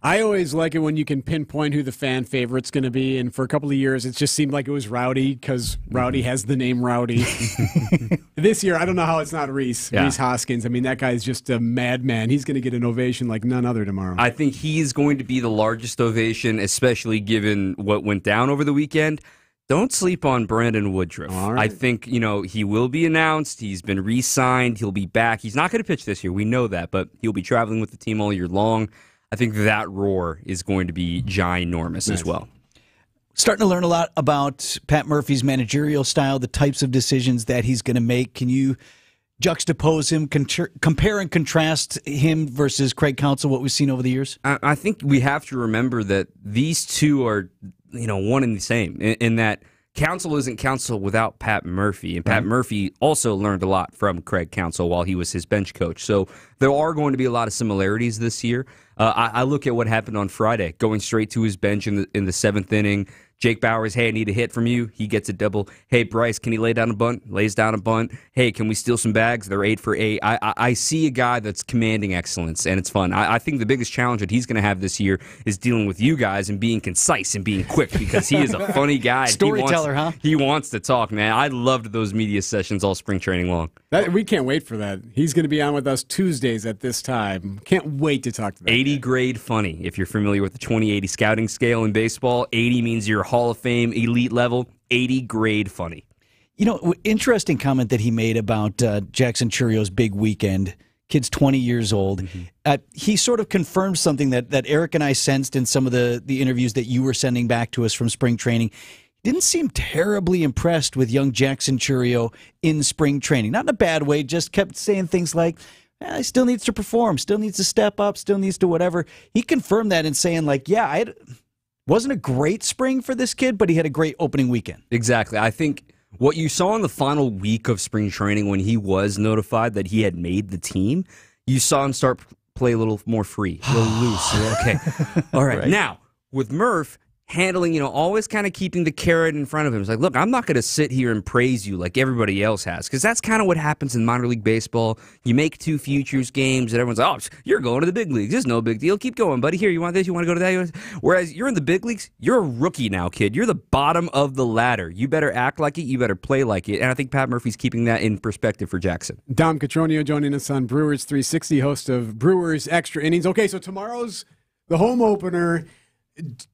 I always like it when you can pinpoint who the fan favorite's going to be, and for a couple of years it just seemed like it was Rowdy because Rowdy has the name Rowdy. This year, I don't know how it's not Reese, yeah. Reese Hoskins. I mean, that guy's just a madman. He's going to get an ovation like none other tomorrow. I think he is going to be the largest ovation, especially given what went down over the weekend. Don't sleep on Brandon Woodruff. Right. I think, you know, he will be announced. He's been re-signed. He'll be back. He's not going to pitch this year. We know that, but he'll be traveling with the team all year long. I think that roar is going to be ginormous nice. as well. Starting to learn a lot about Pat Murphy's managerial style, the types of decisions that he's going to make. Can you juxtapose him, contra- compare and contrast him versus Craig Counsell, what we've seen over the years? I, I think we have to remember that these two are, you know, one and the same in, in that Counsell isn't Counsell without Pat Murphy, and Pat right. Murphy also learned a lot from Craig Counsell while he was his bench coach. So there are going to be a lot of similarities this year. Uh, I, I look at what happened on Friday, going straight to his bench in the, in the seventh inning. Jake Bowers, hey, I need a hit from you. He gets a double. Hey, Bryce, can he lay down a bunt? Lays down a bunt. Hey, can we steal some bags? They're eight for eight. I, I, I see a guy that's commanding excellence, and it's fun. I, I think the biggest challenge that he's going to have this year is dealing with you guys and being concise and being quick, because he is a funny guy. Storyteller, huh? He wants to talk, man. I loved those media sessions all spring training long. That, we can't wait for that. He's going to be on with us Tuesdays at this time. Can't wait to talk to that eighty guy. Grade funny, if you're familiar with the twenty eighty scouting scale in baseball. eighty means you're Hall of Fame, elite level, eighty grade funny. You know, interesting comment that he made about uh, Jackson Churio's big weekend. Kid's twenty years old. Mm-hmm. Uh, he sort of confirmed something that, that Eric and I sensed in some of the, the interviews that you were sending back to us from spring training. Didn't seem terribly impressed with young Jackson Churio in spring training. Not in a bad way, just kept saying things like, he still needs to perform, still needs to step up, still needs to whatever. He confirmed that in saying, like, yeah, I... wasn't a great spring for this kid, but he had a great opening weekend. Exactly. I think what you saw in the final week of spring training when he was notified that he had made the team, you saw him start play a little more free, a little loose. Okay. All right. right. Now, with Murph handling, you know, always kind of keeping the carrot in front of him. It's like, look, I'm not going to sit here and praise you like everybody else has, because that's kind of what happens in minor league baseball. You make two futures games and everyone's like, oh, you're going to the big leagues. It's no big deal. Keep going, buddy. Here, you want this? You want to go to that? Whereas you're in the big leagues, you're a rookie now, kid. You're the bottom of the ladder. You better act like it. You better play like it. And I think Pat Murphy's keeping that in perspective for Jackson. Dom Catronio joining us on Brewers three sixty, host of Brewers Extra Innings. Okay, so tomorrow's the home opener.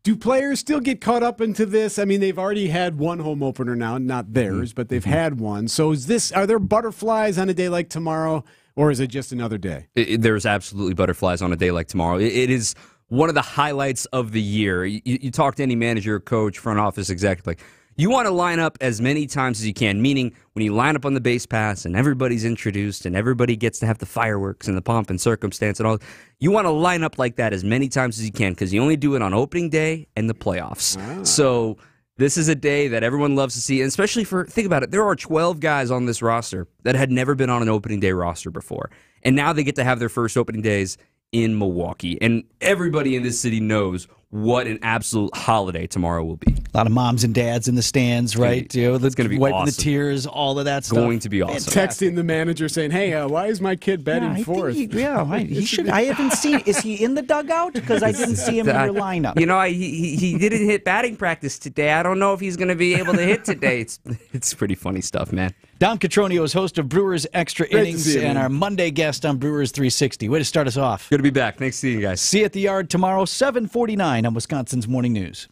Do players still get caught up into this? I mean, they've already had one home opener now, not theirs, but they've had one. So is this, are there butterflies on a day like tomorrow, or is it just another day? It, it, there's absolutely butterflies on a day like tomorrow. It, it is one of the highlights of the year. You, you talk to any manager, coach, front office executive, like, you want to line up as many times as you can, meaning when you line up on the base pass and everybody's introduced and everybody gets to have the fireworks and the pomp and circumstance and all, you want to line up like that as many times as you can, because you only do it on opening day and the playoffs. Ah. So this is a day that everyone loves to see, and especially for, think about it, there are twelve guys on this roster that had never been on an opening day roster before, and now they get to have their first opening days in Milwaukee, and everybody in this city knows what an absolute holiday tomorrow will be. A lot of moms and dads in the stands, right? It's, you know, it's going to be wiping awesome. The tears, all of that stuff. Going to be awesome. Texting the manager saying, "Hey, uh, why is my kid batting yeah, fourth?" He, yeah, right. he should. I haven't seen. Is he in the dugout? Because I didn't see him in your lineup. You know, I, he he didn't hit batting practice today. I don't know if he's going to be able to hit today. It's it's pretty funny stuff, man. Dom Catronio is host of Brewers Extra Great Innings you, and man. Our Monday guest on Brewers three sixty. Way to start us off. Good to be back. Thanks to you guys. See you at the yard tomorrow, seven forty-nine. On Wisconsin's Morning News.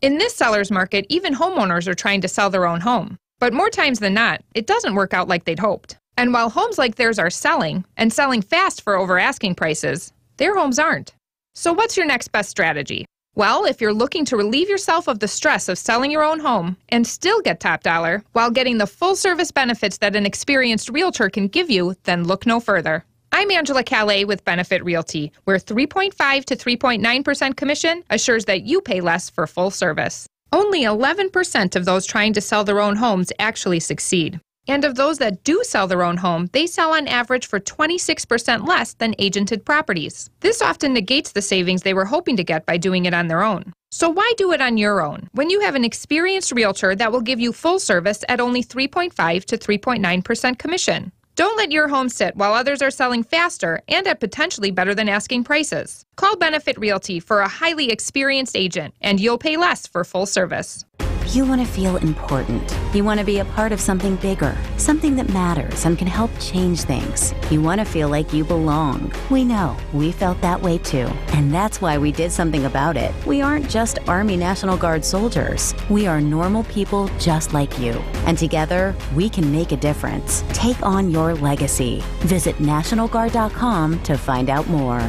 In this seller's market, even homeowners are trying to sell their own home. But more times than not, it doesn't work out like they'd hoped. And while homes like theirs are selling, and selling fast for over asking prices, their homes aren't. So what's your next best strategy? Well, if you're looking to relieve yourself of the stress of selling your own home and still get top dollar while getting the full service benefits that an experienced realtor can give you, then look no further. I'm Angela Calais with Benefit Realty, where three point five to three point nine percent commission assures that you pay less for full service. Only eleven percent of those trying to sell their own homes actually succeed. And of those that do sell their own home, they sell on average for twenty-six percent less than agented properties. This often negates the savings they were hoping to get by doing it on their own. So why do it on your own when you have an experienced realtor that will give you full service at only three point five to three point nine percent commission? Don't let your home sit while others are selling faster and at potentially better than asking prices. Call Benefit Realty for a highly experienced agent, and you'll pay less for full service. You want to feel important. You want to be a part of something bigger, something that matters and can help change things. You want to feel like you belong. We know. We felt that way too. And that's why we did something about it. We aren't just Army National Guard soldiers. We are normal people just like you. And together, we can make a difference. Take on your legacy. Visit National Guard dot com to find out more.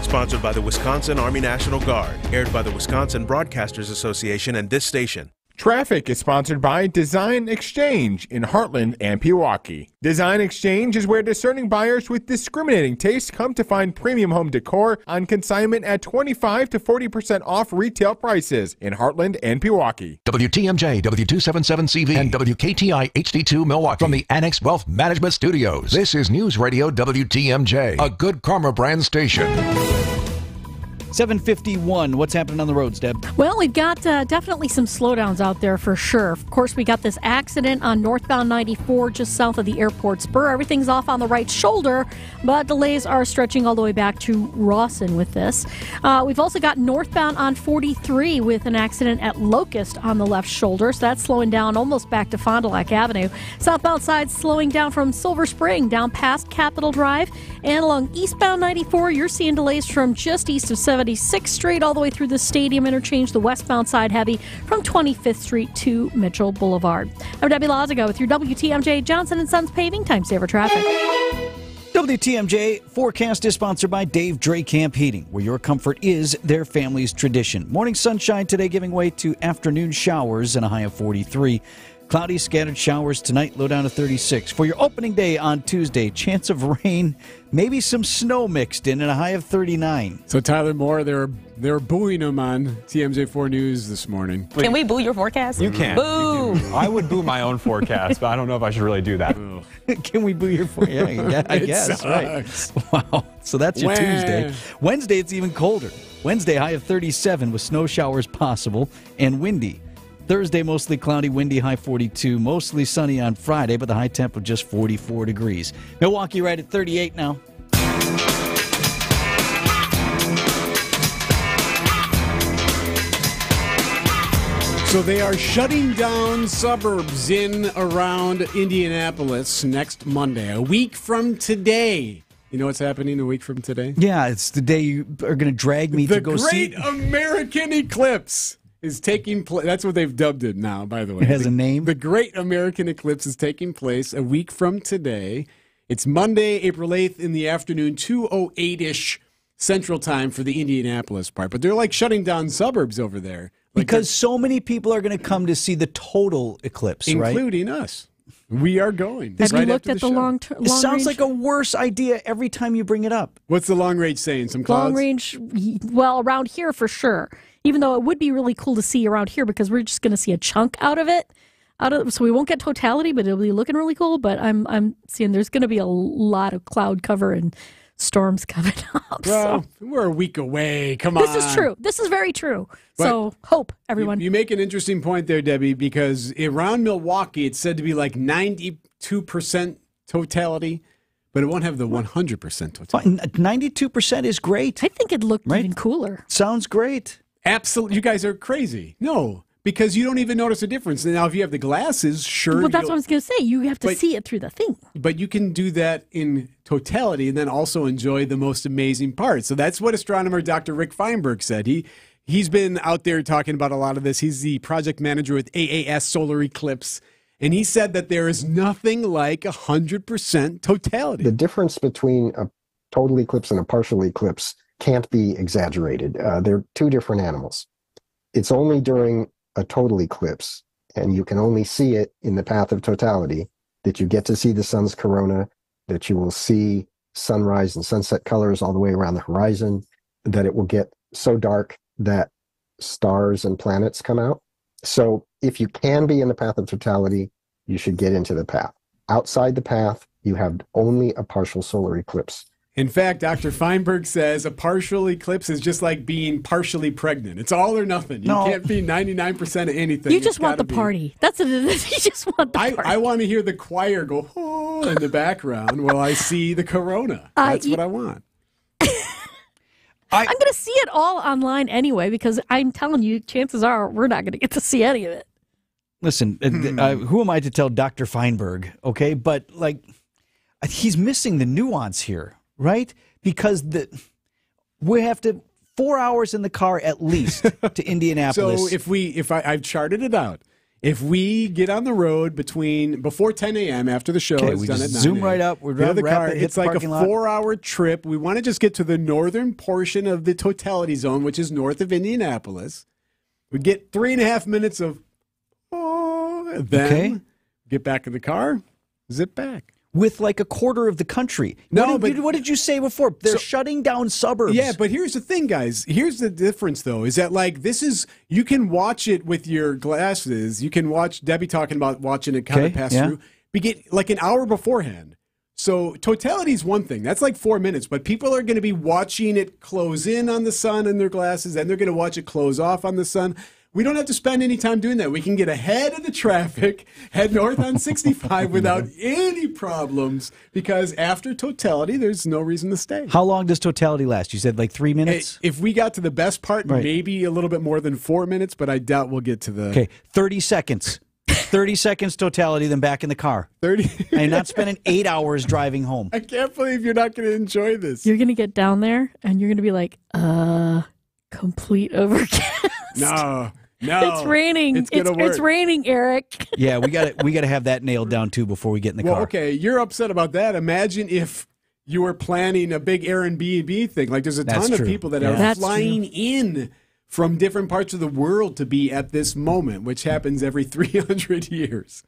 Sponsored by the Wisconsin Army National Guard. Aired by the Wisconsin Broadcasters Association and this station. Traffic is sponsored by Design Exchange in Heartland and Pewaukee. Design Exchange is where discerning buyers with discriminating tastes come to find premium home decor on consignment at twenty-five to forty percent off retail prices in Heartland and Pewaukee. W T M J, W two seventy-seven C V, and W K T I H D two Milwaukee from the Annex Wealth Management Studios. This is News Radio W T M J, a Good Karma brand station. seven fifty-one, what's happening on the roads, Deb? Well, we've got uh, definitely some slowdowns out there for sure. Of course, we got this accident on northbound ninety-four just south of the airport spur. Everything's off on the right shoulder, but delays are stretching all the way back to Rawson with this. Uh, we've also got northbound on forty-three with an accident at Locust on the left shoulder, so that's slowing down almost back to Fond du Lac Avenue. Southbound side slowing down from Silver Spring down past Capitol Drive, and along eastbound ninety-four, you're seeing delays from just east of seventy-sixth Street all the way through the Stadium Interchange, the westbound side heavy from twenty-fifth Street to Mitchell Boulevard. I'm Debbie Lozigo with your W T M J Johnson and Sons Paving Time Saver Traffic. W T M J forecast is sponsored by Dave Dre Camp Heating, where your comfort is their family's tradition. Morning sunshine today giving way to afternoon showers and a high of forty-three. Cloudy scattered showers tonight, low down to thirty-six. For your opening day on Tuesday, chance of rain, maybe some snow mixed in, and a high of thirty-nine. So Tyler Moore, they're they're booing him on T M J four News this morning. Can we boo your forecast? You can. Boo! You can. I would boo my own forecast, but I don't know if I should really do that. Can we boo your forecast? Yeah, I guess. Right. Wow. So that's your Wah. Tuesday. Wednesday, it's even colder. Wednesday, high of thirty-seven with snow showers possible and windy. Thursday, mostly cloudy, windy, high forty-two, mostly sunny on Friday, but the high temp of just forty-four degrees. Milwaukee right at thirty-eight now. So they are shutting down suburbs in around Indianapolis next Monday, a week from today. You know what's happening a week from today? Yeah, it's the day you are going to drag me the to go see. The Great American Eclipse is taking place. That's what they've dubbed it now, by the way. It has the, a name. The Great American Eclipse is taking place a week from today. It's Monday, April eighth in the afternoon, two oh eight-ish Central Time for the Indianapolis part. But they're like shutting down suburbs over there. Like because so many people are going to come to see the total eclipse, including right? Including us. We are going. Have right you looked after at the, the long term? It sounds range? Like a worse idea every time you bring it up. What's the long range saying? Some clouds? Long range, well, around here for sure. Even though it would be really cool to see around here because we're just going to see a chunk out of it. Out of, so we won't get totality, but it'll be looking really cool. But I'm I'm seeing there's going to be a lot of cloud cover and storms coming up. Well, so. We're a week away. Come this on. This is true. This is very true. But so hope, everyone. You, you make an interesting point there, Debbie, because around Milwaukee, it's said to be like ninety-two percent totality. But it won't have the one hundred percent totality. ninety-two percent is great. I think it looked right? even cooler. Sounds great. Absolutely. You guys are crazy. No, because you don't even notice a difference. Now, if you have the glasses, sure. Well, that's what I was going to say. You have to but, see it through the thing. But you can do that in totality and then also enjoy the most amazing part. So that's what astronomer Doctor Rick Feinberg said. He, he's been out there talking about a lot of this. He's the project manager with A A S Solar Eclipse. And he said that there is nothing like one hundred percent totality. The difference between a total eclipse and a partial eclipse can't be exaggerated. Uh, they're two different animals. It's only during a total eclipse, and you can only see it in the path of totality, that you get to see the sun's corona, that you will see sunrise and sunset colors all the way around the horizon, that it will get so dark that stars and planets come out. So if you can be in the path of totality, you should get into the path. Outside the path, you have only a partial solar eclipse. In fact, Doctor Feinberg says a partial eclipse is just like being partially pregnant. It's all or nothing. You no. can't be ninety-nine percent of anything. You just it's want the be. Party. That's what it is. You just want the I, party. I want to hear the choir go, oh, in the background while I see the corona. That's uh, what I want. I, I'm going to see it all online anyway because I'm telling you, chances are we're not going to get to see any of it. Listen, mm. uh, who am I to tell Doctor Feinberg, okay? But, like, he's missing the nuance here. Right? Because the we have to four hours in the car at least to Indianapolis. So if we if I, I've charted it out. If we get on the road between before ten A M after the show, okay, it's we done just at zoom right up. We're driving the car. It, it's like a four-hour trip. We want to just get to the northern portion of the totality zone, which is north of Indianapolis. We get three and a half minutes of oh, then okay. get back in the car, zip back. With like a quarter of the country. No, what, did, but, you, what did you say before? They're so, shutting down suburbs. Yeah, but here's the thing, guys. Here's the difference, though, is that like this is, you can watch it with your glasses. You can watch, Debbie talking about watching it kind okay, of pass yeah. through. We get like an hour beforehand. So totality is one thing. That's like four minutes. But people are going to be watching it close in on the sun in their glasses, and they're going to watch it close off on the sun. We don't have to spend any time doing that. We can get ahead of the traffic, head north on sixty-five without any problems, because after totality, there's no reason to stay. How long does totality last? You said like three minutes? If we got to the best part, right. maybe a little bit more than four minutes, but I doubt we'll get to the... Okay, thirty seconds. thirty seconds totality, then back in the car. thirty I'm not spending eight hours driving home. I can't believe you're not going to enjoy this. You're going to get down there, and you're going to be like, uh, complete overcast. No. No, it's raining. It's, it's, it's raining, Eric. Yeah, we got we got to have that nailed down too before we get in the well, car. Okay, you're upset about that. Imagine if you were planning a big Airbnb thing. Like there's a That's ton true. of people that yeah. are That's flying true. in from different parts of the world to be at this moment, which happens every three hundred years.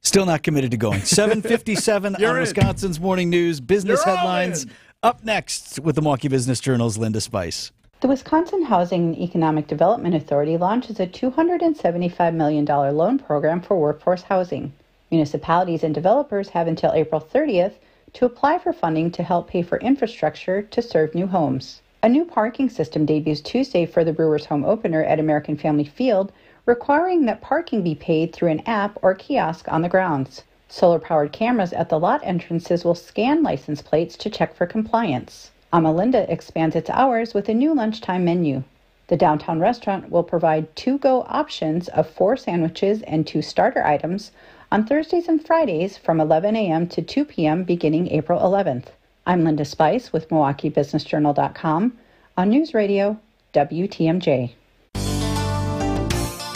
Still not committed to going. seven fifty-seven on in. Wisconsin's Morning News. Business you're headlines up next with the Milwaukee Business Journal's Linda Spice. The Wisconsin Housing and Economic Development Authority launches a two hundred seventy-five million dollars loan program for workforce housing. Municipalities and developers have until April thirtieth to apply for funding to help pay for infrastructure to serve new homes. A new parking system debuts Tuesday for the Brewers home opener at American Family Field, requiring that parking be paid through an app or kiosk on the grounds. Solar-powered cameras at the lot entrances will scan license plates to check for compliance. Amalinda expands its hours with a new lunchtime menu. The downtown restaurant will provide two-go options of four sandwiches and two starter items on Thursdays and Fridays from eleven a m to two p m beginning April eleventh. I'm Linda Spice with Milwaukee Business Journal dot com on News Radio W T M J.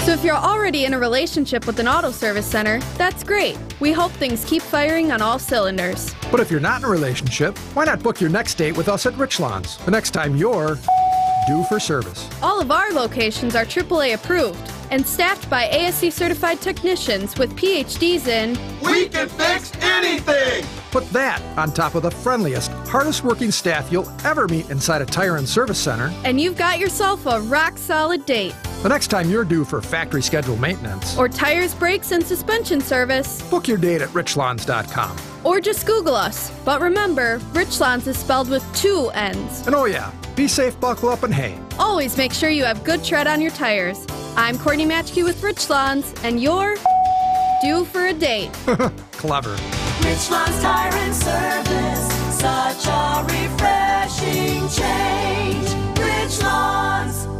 So if you're already in a relationship with an auto service center, that's great. We hope things keep firing on all cylinders. But if you're not in a relationship, why not book your next date with us at Richlands? The next time you're due for service. All of our locations are triple A approved and staffed by A S C certified technicians with P H Ds in We Can Fix Anything! Put that on top of the friendliest, hardest working staff you'll ever meet inside a tire and service center. And you've got yourself a rock-solid date. The next time you're due for factory schedule maintenance or tires, brakes, and suspension service, book your date at richlands dot com. Or just Google us. But remember, Richlands is spelled with two N's. And oh yeah, be safe, buckle up, and hey. Always make sure you have good tread on your tires. I'm Courtney Matchkey with Richlands, and you're due for a date. Clever. Richlands Tire and Service, such a refreshing change. Richlands.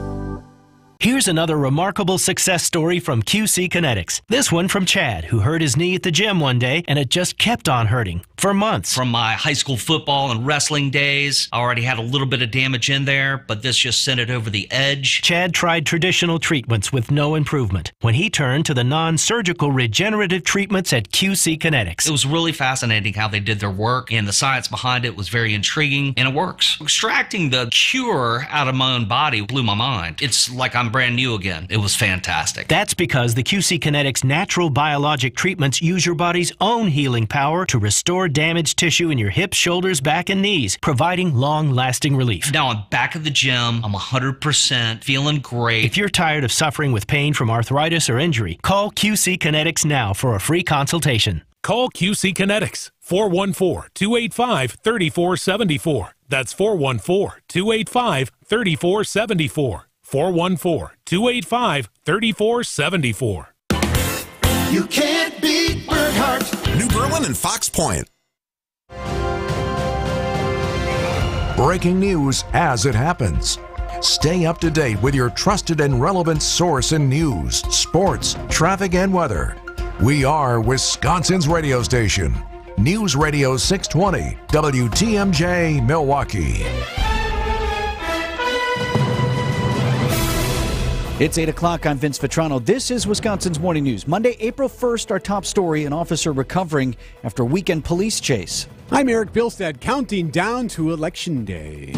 Here's another remarkable success story from Q C Kinetics. This one from Chad, who hurt his knee at the gym one day, and it just kept on hurting for months. From my high school football and wrestling days, I already had a little bit of damage in there, but this just sent it over the edge. Chad tried traditional treatments with no improvement when he turned to the non-surgical regenerative treatments at Q C Kinetics. It was really fascinating how they did their work, and the science behind it was very intriguing, and it works. Extracting the cure out of my own body blew my mind. It's like I'm brand new again. It was fantastic. That's because the Q C Kinetics natural biologic treatments use your body's own healing power to restore damaged tissue in your hips, shoulders, back, and knees, providing long-lasting relief. Now I'm back at the gym. I'm one hundred percent feeling great. If you're tired of suffering with pain from arthritis or injury, call Q C Kinetics now for a free consultation. Call Q C Kinetics, four one four, two eight five, three four seven four. That's four one four, two eight five, three four seven four. four one four, two eight five, three four seven four. You can't beat Bernhardt. New Berlin and Fox Point. Breaking news as it happens. Stay up to date with your trusted and relevant source in news, sports, traffic, and weather. We are Wisconsin's radio station. News Radio six twenty, W T M J, Milwaukee. It's eight o'clock. I'm Vince Vitrano. This is Wisconsin's Morning News. Monday, April first, our top story, an officer recovering after a weekend police chase. I'm Eric Bilstad, counting down to Election Day.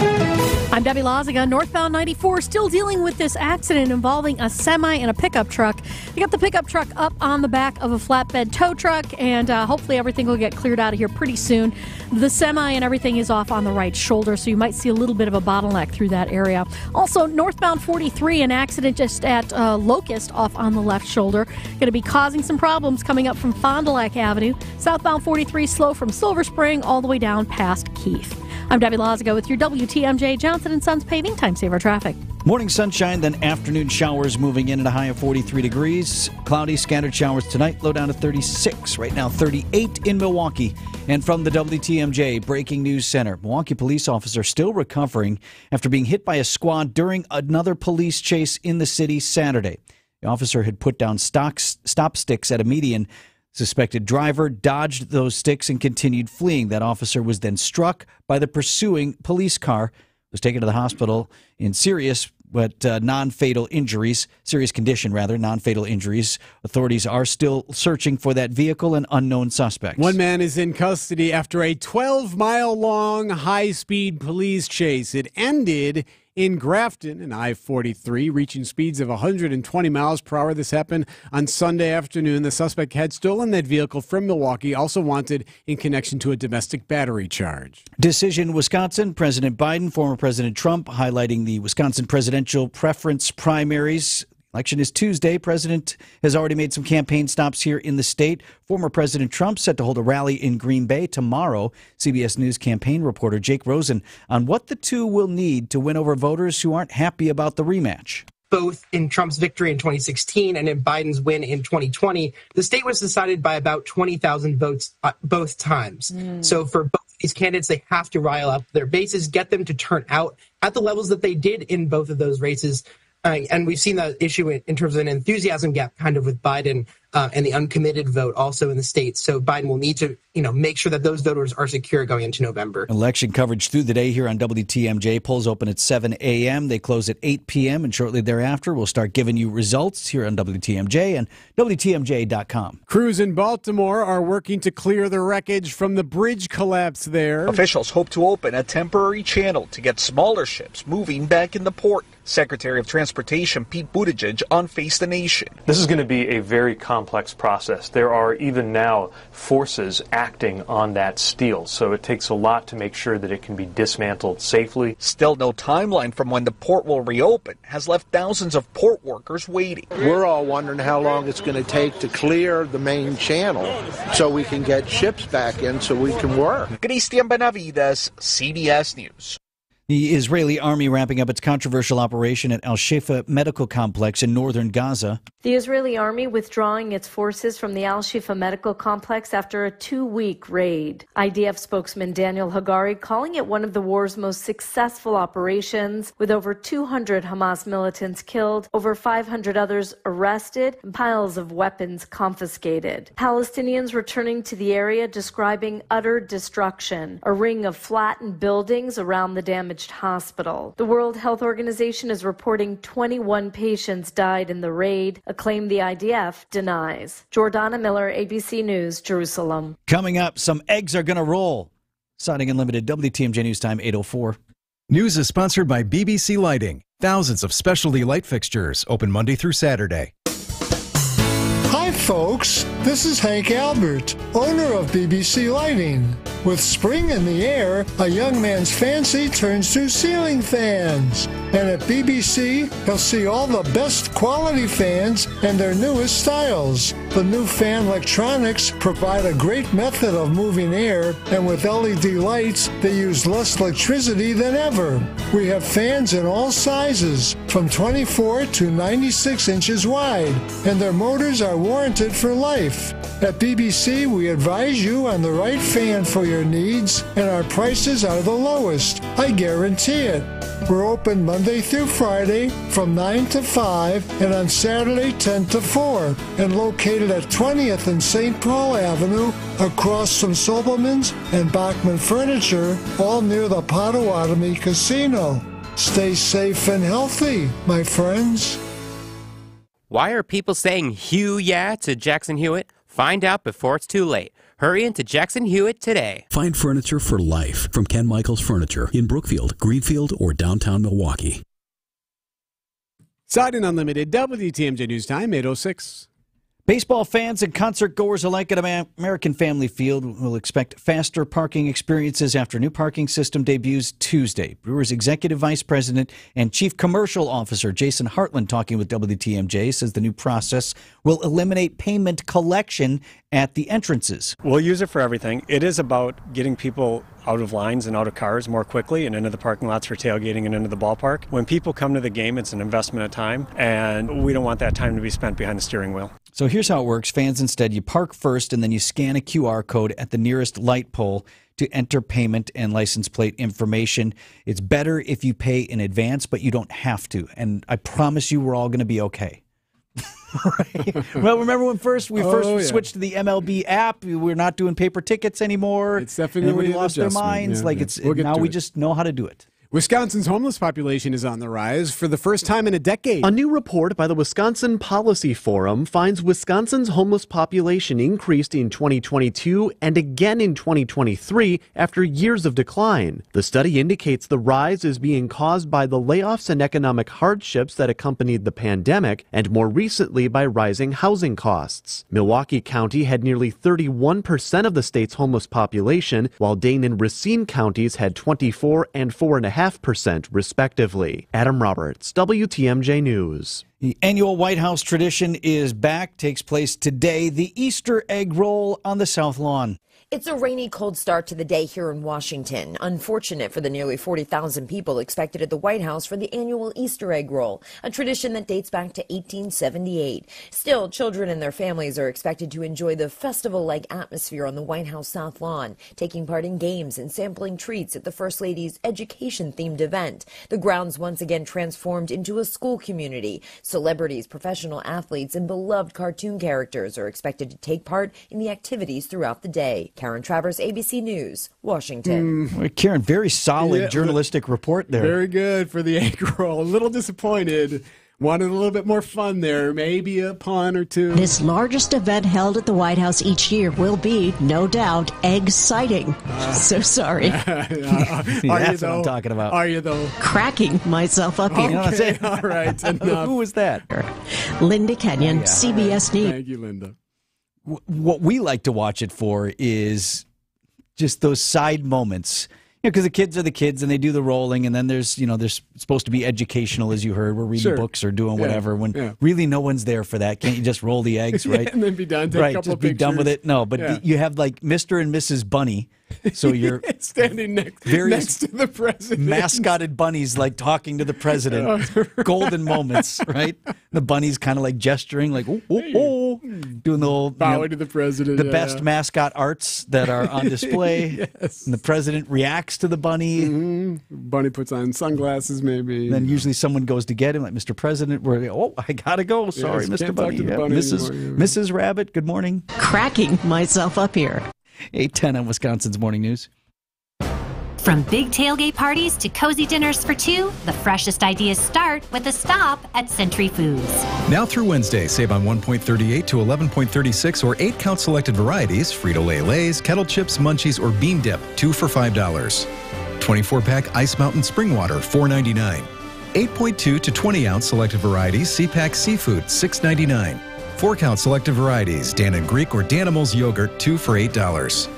I'm Debbie Loziga. Northbound ninety-four still dealing with this accident involving a semi and a pickup truck. They got the pickup truck up on the back of a flatbed tow truck, and uh, hopefully everything will get cleared out of here pretty soon. The semi and everything is off on the right shoulder, so you might see a little bit of a bottleneck through that area. Also, northbound forty-three, an accident just at uh, Locust off on the left shoulder. Going to be causing some problems coming up from Fond du Lac Avenue. Southbound forty-three, slow from Silver Spring all the way down past Keith. I'm Debbie Loziga with your W T M J Johnson and Sons Paving Time Saver Traffic. Morning sunshine, then afternoon showers moving in at a high of forty-three degrees. Cloudy, scattered showers tonight, low down to thirty-six. Right now, thirty-eight in Milwaukee. And from the W T M J Breaking News Center, Milwaukee police officer still recovering after being hit by a squad during another police chase in the city Saturday. The officer had put down stocks, stop sticks at a median. Suspected driver dodged those sticks and continued fleeing. That officer was then struck by the pursuing police car. Was taken to the hospital in serious but uh, non-fatal injuries, serious condition rather, non-fatal injuries. Authorities are still searching for that vehicle and unknown suspects. One man is in custody after a twelve-mile-long high-speed police chase. It ended in Grafton and I forty-three, reaching speeds of one hundred twenty miles per hour. This happened on Sunday afternoon. The suspect had stolen that vehicle from Milwaukee, also wanted in connection to a domestic battery charge. Decision Wisconsin, President Biden, former President Trump, highlighting the Wisconsin presidential preference primaries. Election is Tuesday. President has already made some campaign stops here in the state. Former President Trump set to hold a rally in Green Bay tomorrow. C B S News campaign reporter Jake Rosen on what the two will need to win over voters who aren't happy about the rematch. Both in Trump's victory in twenty sixteen and in Biden's win in twenty twenty, the state was decided by about twenty thousand votes both times. Mm. So for both these candidates, they have to rile up their bases, get them to turn out at the levels that they did in both of those races. Uh, and we've seen that issue in, in terms of an enthusiasm gap kind of with Biden uh, and the uncommitted vote also in the state. So Biden will need to, you know, make sure that those voters are secure going into November. Election coverage through the day here on W T M J. Polls open at seven a m They close at eight p m And shortly thereafter, we'll start giving you results here on W T M J and W T M J dot com. Crews in Baltimore are working to clear the wreckage from the bridge collapse there. Officials hope to open a temporary channel to get smaller ships moving back in the port. Secretary of Transportation Pete Buttigieg on Face the Nation. This is going to be a very complex process. There are even now forces acting on that steel, so it takes a lot to make sure that it can be dismantled safely. Still no timeline from when the port will reopen has left thousands of port workers waiting. We're all wondering how long it's going to take to clear the main channel so we can get ships back in so we can work. Cristian Benavides, C B S News. The Israeli army ramping up its controversial operation at Al-Shifa Medical Complex in northern Gaza. The Israeli army withdrawing its forces from the Al-Shifa Medical Complex after a two-week raid. I D F spokesman Daniel Hagari calling it one of the war's most successful operations, with over two hundred Hamas militants killed, over five hundred others arrested, and piles of weapons confiscated. Palestinians returning to the area describing utter destruction, a ring of flattened buildings around the damaged hospital. The World Health Organization is reporting twenty-one patients died in the raid, a claim the I D F denies. Jordana Miller, A B C News, Jerusalem. Coming up, some eggs are going to roll. Siding Unlimited, W T M J News Time, eight oh four. News is sponsored by B B C Lighting. Thousands of specialty light fixtures open Monday through Saturday. Hi, folks. This is Hank Albert, owner of B B C Lighting. With spring in the air, a young man's fancy turns to ceiling fans. And at B B C, he'll see all the best quality fans and their newest styles. The new fan electronics provide a great method of moving air, and with L E D lights, they use less electricity than ever. We have fans in all sizes, from twenty-four to ninety-six inches wide, and their motors are warranted for life. At B B C, we advise you on the right fan for your needs, and our prices are the lowest. I guarantee it. We're open Monday through Friday from nine to five and on Saturday ten to four, and located at twentieth and Saint Paul Avenue across from Sobelman's and Bachman Furniture, all near the Pottawatomie Casino. Stay safe and healthy, my friends. Why are people saying "Hugh yeah" to Jackson Hewitt? Find out before it's too late. Hurry into Jackson Hewitt today. Find furniture for life from Ken Michaels Furniture in Brookfield, Greenfield, or downtown Milwaukee. Siding Unlimited, W T M J News Time, eight oh six. Baseball fans and concert goers alike at American Family Field will expect faster parking experiences after new parking system debuts Tuesday. Brewers Executive Vice President and Chief Commercial Officer Jason Hartland, talking with W T M J, says the new process will eliminate payment collection at the entrances. We'll use it for everything. It is about getting people out of lines and out of cars more quickly and into the parking lots for tailgating and into the ballpark. When people come to the game, it's an investment of time, and we don't want that time to be spent behind the steering wheel. So here's how it works. Fans, instead, you park first and then you scan a Q R code at the nearest light pole to enter payment and license plate information. It's better if you pay in advance, but you don't have to. And I promise you we're all going to be okay. Right. Well, remember when first we oh, first yeah. switched to the M L B app? We're not doing paper tickets anymore. It's definitely everybody lost their minds. Yeah, like yeah. It's we'll now we it. just know how to do it. Wisconsin's homeless population is on the rise for the first time in a decade. A new report by the Wisconsin Policy Forum finds Wisconsin's homeless population increased in twenty twenty-two and again in twenty twenty-three after years of decline. The study indicates the rise is being caused by the layoffs and economic hardships that accompanied the pandemic, and more recently by rising housing costs. Milwaukee County had nearly thirty-one percent of the state's homeless population, while Dane and Racine counties had twenty-four and four point five percent percent respectively. Adam Roberts, W T M J News. The annual White House tradition is back, takes place today, the Easter egg roll on the South Lawn. It's a rainy, cold start to the day here in Washington. Unfortunate for the nearly forty thousand people expected at the White House for the annual Easter egg roll, a tradition that dates back to eighteen seventy-eight. Still, children and their families are expected to enjoy the festival-like atmosphere on the White House South Lawn, taking part in games and sampling treats at the First Lady's education-themed event. The grounds once again transformed into a school community. Celebrities, professional athletes, and beloved cartoon characters are expected to take part in the activities throughout the day. Karen Travers, A B C News, Washington. Mm. Well, Karen, very solid yeah, journalistic report there. Very good for the egg roll. A little disappointed. Wanted a little bit more fun there, maybe a pun or two. This largest event held at the White House each year will be, no doubt, egg-citing. Uh, so sorry. Uh, uh, See, are that's you, what I'm talking about. Are you, though? Cracking myself up here. Okay, all right. Who was that? Linda Kenyon, oh, yeah. C B S News. Thank you, Linda. What we like to watch it for is just those side moments, you know, because the kids are the kids and they do the rolling, and then there's, you know, there's supposed to be educational, as you heard. We're reading sure. books or doing yeah. whatever. When yeah. really no one's there for that. Can't you just roll the eggs, right? yeah, and then be done. Take right, a couple just be pictures. done with it. No, but yeah. you have like Mister and Missus Bunny. So you're standing next, next to the president. Mascoted bunnies like talking to the president. Golden moments, right? The bunnies kind of like gesturing, like, oh, oh, oh, doing the old bowing, you know, to the president. The yeah, best yeah. mascot arts that are on display. Yes. And the president reacts to the bunny. Mm-hmm. Bunny puts on sunglasses, maybe. And then usually someone goes to get him, like, Mister President, where, oh, I got to go. Sorry, yes, Mister Bunny. Yeah, bunny Missus Anymore, yeah. Missus Rabbit, good morning. Cracking myself up here. eight ten on Wisconsin's Morning News. From big tailgate parties to cozy dinners for two, the freshest ideas start with a stop at Century Foods. Now through Wednesday, save on one point three eight to eleven point three six or eight-count selected varieties, Frito-Lay Lays, Kettle Chips, Munchies, or Bean Dip, two for five dollars. twenty-four pack Ice Mountain Spring Water, four ninety-nine. eight point two to twenty ounce selected varieties, C-Pack Seafood, six ninety-nine. four count selective varieties, Dan and Greek or Danimals yogurt, two for eight dollars.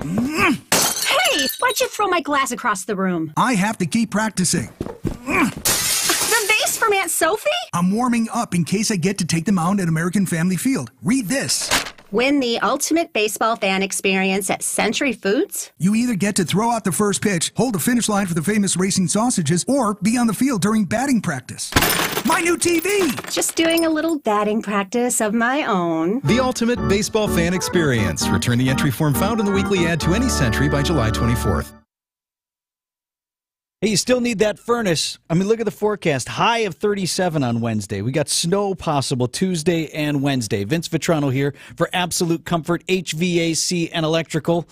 Hey, why'd you throw my glass across the room? I have to keep practicing. The vase from Aunt Sophie? I'm warming up in case I get to take them out at American Family Field. Read this. Win the ultimate baseball fan experience at Century Foods. You either get to throw out the first pitch, hold the finish line for the famous racing sausages, or be on the field during batting practice. My new T V! Just doing a little batting practice of my own. The ultimate baseball fan experience. Return the entry form found in the weekly ad to any Century by July twenty-fourth. Hey, you still need that furnace. I mean, look at the forecast. High of thirty-seven on Wednesday. We got snow possible Tuesday and Wednesday. Vince Vitrano here for Absolute Comfort H V A C and Electrical.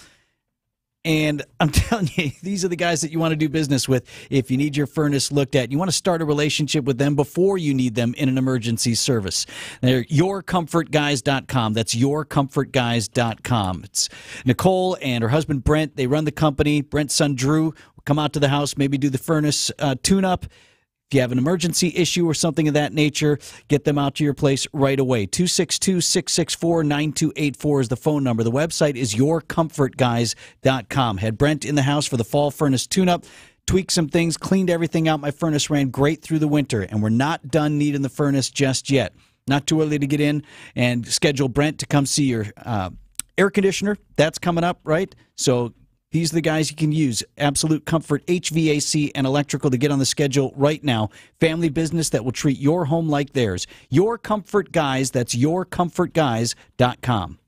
And I'm telling you, these are the guys that you want to do business with if you need your furnace looked at. You want to start a relationship with them before you need them in an emergency service. They're your comfort guys dot com. That's your comfort guys dot com. It's Nicole and her husband, Brent. They run the company. Brent's son, Drew, will come out to the house, maybe do the furnace uh, tune-up. If you have an emergency issue or something of that nature, get them out to your place right away. two six two, six six four, nine two eight four is the phone number. The website is your comfort guys dot com. Had Brent in the house for the fall furnace tune-up, tweaked some things, cleaned everything out. My furnace ran great through the winter, and we're not done needing the furnace just yet. Not too early to get in and schedule Brent to come see your uh, air conditioner. That's coming up, right? So these are the guys you can use. Absolute Comfort H V A C and Electrical to get on the schedule right now. Family business that will treat your home like theirs. Your Comfort Guys, that's your comfort guys dot com.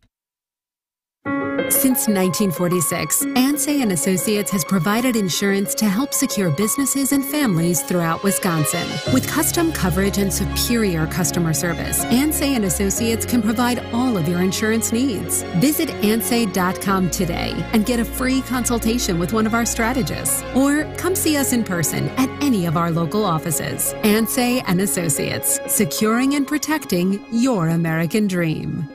Since nineteen forty-six, Ansay and Associates has provided insurance to help secure businesses and families throughout Wisconsin. With custom coverage and superior customer service, Ansay and Associates can provide all of your insurance needs. Visit ansay dot com today and get a free consultation with one of our strategists, or come see us in person at any of our local offices. Ansay and Associates, securing and protecting your American dream.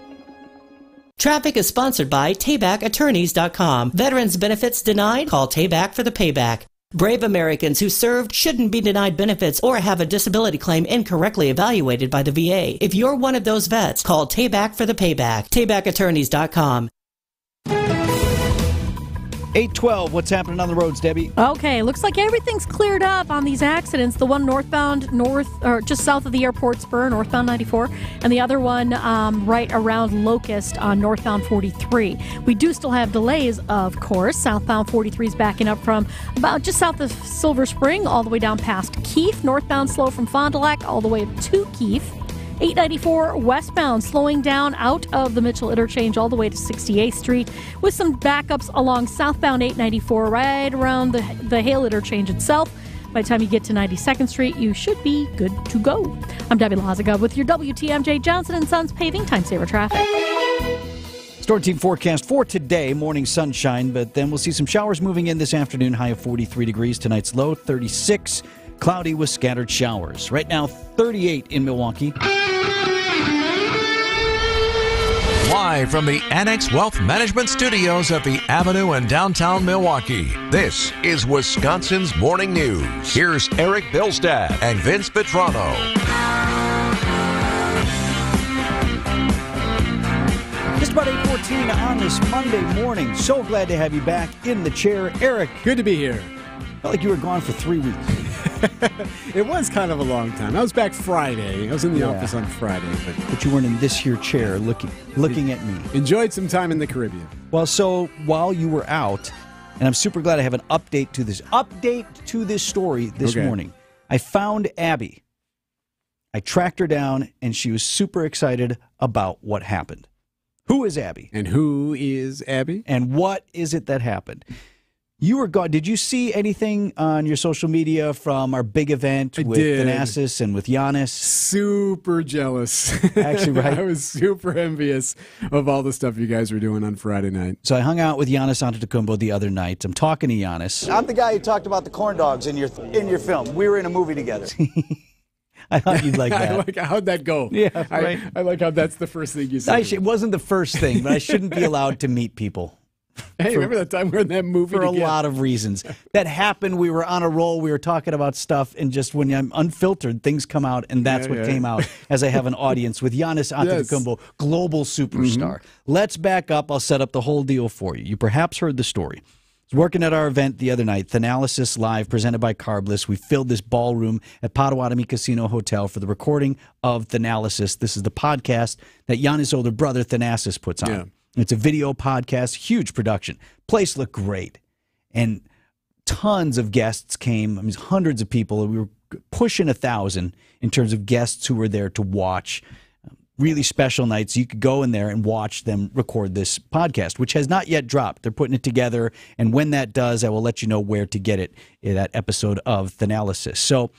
Traffic is sponsored by Tayback Attorneys dot com. Veterans benefits denied? Call Tayback for the payback. Brave Americans who served shouldn't be denied benefits or have a disability claim incorrectly evaluated by the V A. If you're one of those vets, call Tayback for the payback. Tayback Attorneys dot com. eight twelve, what's happening on the roads, Debbie? Okay, looks like everything's cleared up on these accidents. The one northbound, north or just south of the airport spur, northbound ninety-four, and the other one um, right around Locust on northbound forty-three. We do still have delays, of course. Southbound forty-three is backing up from about just south of Silver Spring all the way down past Keefe. Northbound slow from Fond du Lac all the way up to Keefe. eight ninety-four westbound, slowing down out of the Mitchell Interchange all the way to sixty-eighth Street with some backups along southbound eight ninety-four right around the, the Hale Interchange itself. By the time you get to ninety-second Street, you should be good to go. I'm Debbie Lazaga with your W T M J Johnson and Sons Paving Time Saver Traffic. Storm team forecast for today, morning sunshine, but then we'll see some showers moving in this afternoon, high of forty-three degrees, tonight's low thirty-six, cloudy with scattered showers. Right now, thirty-eight in Milwaukee. Live from the Annex Wealth Management Studios at the Avenue in downtown Milwaukee, this is Wisconsin's Morning News. Here's Eric Bilstad and Vince Petrano. Just about eight fourteen on this Monday morning. So glad to have you back in the chair. Eric. Good to be here. Felt like you were gone for three weeks. It was kind of a long time. I was back Friday. I was in the yeah. office on Friday. But, but you weren't in this here chair looking looking at me. Enjoyed some time in the Caribbean. Well, so while you were out, and I'm super glad I have an update to this. Update to this story this okay. morning. I found Abby. I tracked her down, and she was super excited about what happened. Who is Abby? And who is Abby? And what is it that happened? You were gone. Did you see anything on your social media from our big event I with Thanasis and with Giannis? Super jealous. Actually, right? I was super envious of all the stuff you guys were doing on Friday night. So I hung out with Giannis Antetokounmpo the other night. I'm talking to Giannis. I'm the guy who talked about the corn dogs in your in your film. We were in a movie together. I thought you'd like that. I like, how'd that go? Yeah, right. I, I like how that's the first thing you said. I sh- it wasn't the first thing, but I shouldn't be allowed to meet people. Hey, for, remember that time we were in that movie for again? A lot of reasons. That happened. We were on a roll. We were talking about stuff, and just when I'm unfiltered, things come out, and that's yeah, what yeah. came out as I have an audience with Giannis Antetokounmpo, yes. global superstar. Mm-hmm. Let's back up. I'll set up the whole deal for you. You perhaps heard the story. I was working at our event the other night, Thanalysis Live, presented by Carbliss. We filled this ballroom at Pottawatomie Casino Hotel for the recording of Thanalysis. This is the podcast that Giannis' older brother, Thanasis, puts on. Yeah. It's a video podcast, huge production. Place looked great. And tons of guests came. I mean, hundreds of people. We were pushing a thousand in terms of guests who were there to watch. Really special nights. You could go in there and watch them record this podcast, which has not yet dropped. They're putting it together. And when that does, I will let you know where to get it, that episode of Thanalysis. So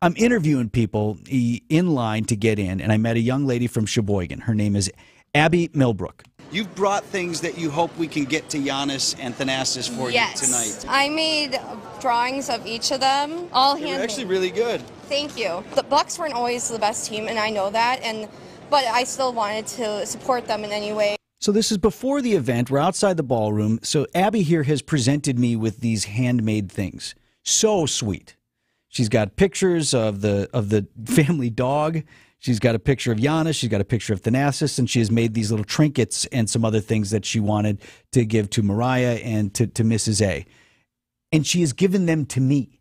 I'm interviewing people in line to get in, and I met a young lady from Sheboygan. Her name is Abby Millbrook. You've brought things that you hope we can get to Giannis and Thanasis for yes. you tonight. I made drawings of each of them, all handmade. They're actually really good. Thank you. The Bucks weren't always the best team, and I know that, and but I still wanted to support them in any way. So this is before the event. We're outside the ballroom. So Abby here has presented me with these handmade things. So sweet. She's got pictures of the of the family dog. She's got a picture of Giannis, she's got a picture of Thanasis, and she has made these little trinkets and some other things that she wanted to give to Mariah and to, to Missus A. And she has given them to me.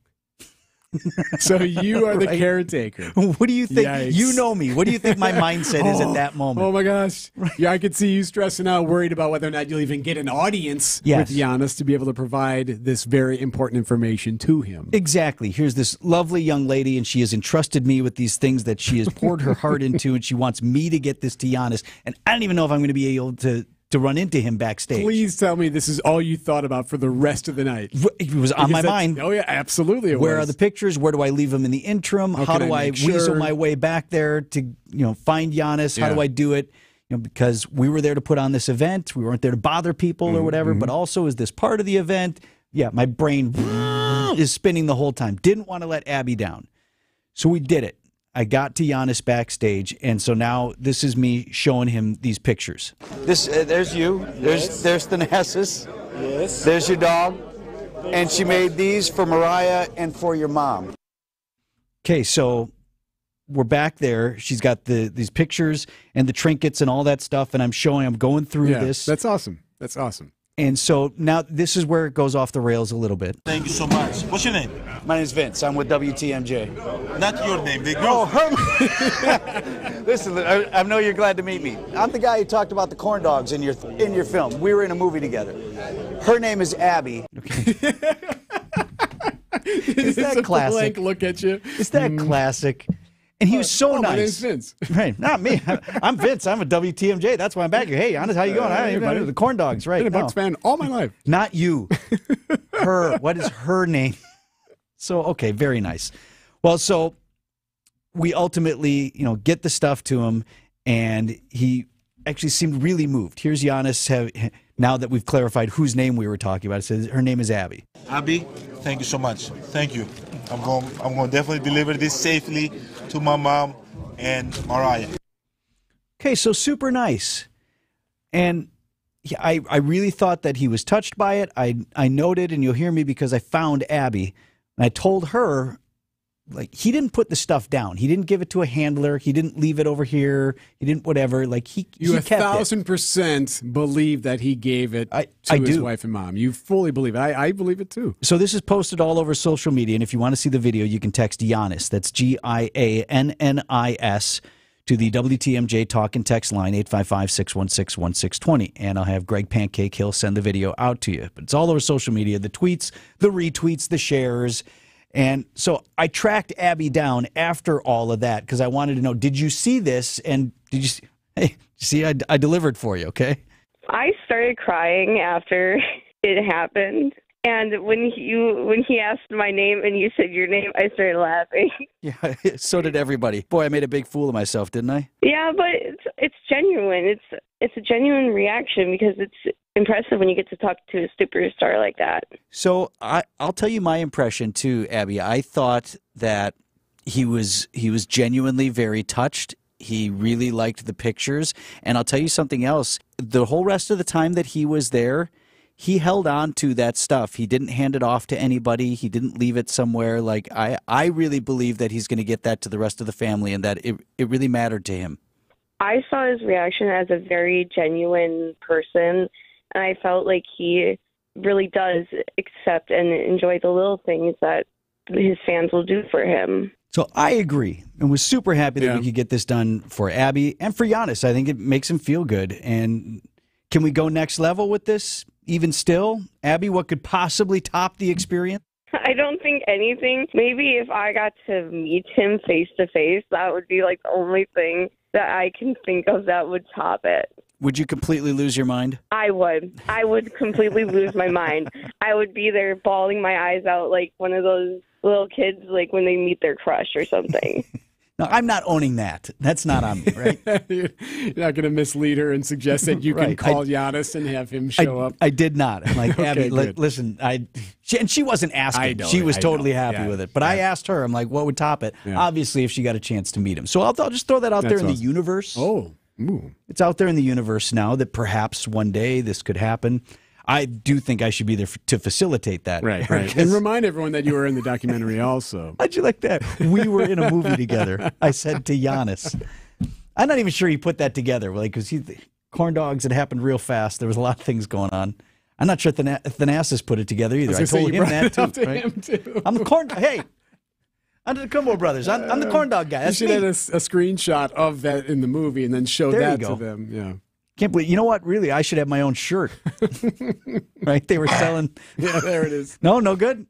So you are the right? caretaker. What do you think? Yikes. You know me. What do you think my mindset oh, is at that moment? Oh, my gosh. Right. Yeah, I could see you stressing out, worried about whether or not you'll even get an audience yes. with Giannis to be able to provide this very important information to him. Exactly. Here's this lovely young lady, and she has entrusted me with these things that she has poured her heart into, and she wants me to get this to Giannis. And I don't even know if I'm going to be able to... to run into him backstage. Please tell me this is all you thought about for the rest of the night. It was on because my mind. Oh, yeah, absolutely it was. Where are the pictures? Where do I leave them in the interim? How, How do I, I sure? weasel my way back there to you know find Giannis? Yeah. How do I do it? You know, because we were there to put on this event. We weren't there to bother people mm-hmm. or whatever, but also is this part of the event? Yeah, my brain is spinning the whole time. Didn't want to let Abby down. So we did it. I got to Giannis backstage, and so now this is me showing him these pictures. This, uh, there's you. There's, there's Thanasis. Yes. There's your dog. And she made these for Mariah and for your mom. Okay, so we're back there. She's got the these pictures and the trinkets and all that stuff, and I'm showing. I'm going through yeah, this. That's awesome. That's awesome. And so now this is where it goes off the rails a little bit. Thank you so much. What's your name? My name's Vince. I'm with W T M J. Not your name. The girl. Oh, her. Listen, I, I know you're glad to meet me. I'm the guy who talked about the corn dogs in your in your film. We were in a movie together. Her name is Abby. Okay. It's that it's classic. Blank look at you. It's that mm. classic. And he was so oh, nice. My name's Vince. Right, not me. I'm Vince. I'm a W T M J. That's why I'm back here. Hey, Giannis, how you going? Uh, hey, I ain't been the corn dogs, right? I've been a Bucks fan all my life. Not you. Her. What is her name? So, okay, very nice. Well, so we ultimately, you know, get the stuff to him, and he actually seemed really moved. Here's Giannis. Have, now that we've clarified whose name we were talking about, it says her name is Abby. Abby, thank you so much. Thank you. I'm going. I'm going to definitely deliver this safely to my mom and Mariah. Okay, so super nice. And he, I, I really thought that he was touched by it. I, I noted, and you'll hear me because I found Abby. And I told her, like, he didn't put the stuff down. He didn't give it to a handler. He didn't leave it over here. He didn't whatever. Like, he, you he kept it. You a thousand percent believe that he gave it I, to I his do. wife and mom. You fully believe it. I, I believe it, too. So this is posted all over social media, and if you want to see the video, you can text Giannis. That's G I A N N I S to the W T M J talk and text line, eight five five, six one six, one six two zero. And I'll have Greg Pancake Hill send the video out to you. But it's all over social media, the tweets, the retweets, the shares. And so I tracked Abby down after all of that because I wanted to know, did you see this? And did you see, hey, see I, I delivered for you, okay? I started crying after it happened. And when you when he asked my name and you said your name, I started laughing. Yeah, so did everybody. Boy, I made a big fool of myself, didn't I? Yeah, but it's it's genuine. It's it's a genuine reaction because it's impressive when you get to talk to a superstar like that. So I I'll tell you my impression too, Abby. I thought that he was he was genuinely very touched. He really liked the pictures, and I'll tell you something else. The whole rest of the time that he was there, he held on to that stuff. He didn't hand it off to anybody. He didn't leave it somewhere. Like, I, I really believe that he's going to get that to the rest of the family and that it, it really mattered to him. I saw his reaction as a very genuine person, and I felt like he really does accept and enjoy the little things that his fans will do for him. So I agree and was super happy that yeah. we could get this done for Abby and for Giannis. I think it makes him feel good. And can we go next level with this? Even still, Abby, what could possibly top the experience? I don't think anything. Maybe if I got to meet him face to face, that would be like the only thing that I can think of that would top it. Would you completely lose your mind? I would. I would completely lose my mind. I would be there bawling my eyes out like one of those little kids, like when they meet their crush or something. Now, I'm not owning that. That's not on me, right? You're not going to mislead her and suggest that you right. can call I, Giannis and have him show I, up. I did not. I'm like, okay, Abby, li listen, I, she, and she wasn't asking. Know, she was I totally know. happy yeah. with it. But yeah. I asked her, I'm like, what would top it? Yeah. Obviously, if she got a chance to meet him. So I'll, I'll just throw that out That's there in awesome. the universe. Oh, Ooh. It's out there in the universe now that perhaps one day this could happen. I do think I should be there f to facilitate that. Right, right. And remind everyone that you were in the documentary also. How'd you like that? We were in a movie together. I said to Giannis. I'm not even sure he put that together, like, because he, corn dogs, it happened real fast. There was a lot of things going on. I'm not sure Thana Thanasis put it together either. I, I told him that too, to right? him too. I'm the corn dog. Hey. I'm the Kumbo brothers. I'm, I'm the corn dog guy. That's you should me. have a, a screenshot of that in the movie and then show there that to them. Yeah. Can't believe, you know what? Really, I should have my own shirt. Right? They were selling. Yeah, there it is. No, no good.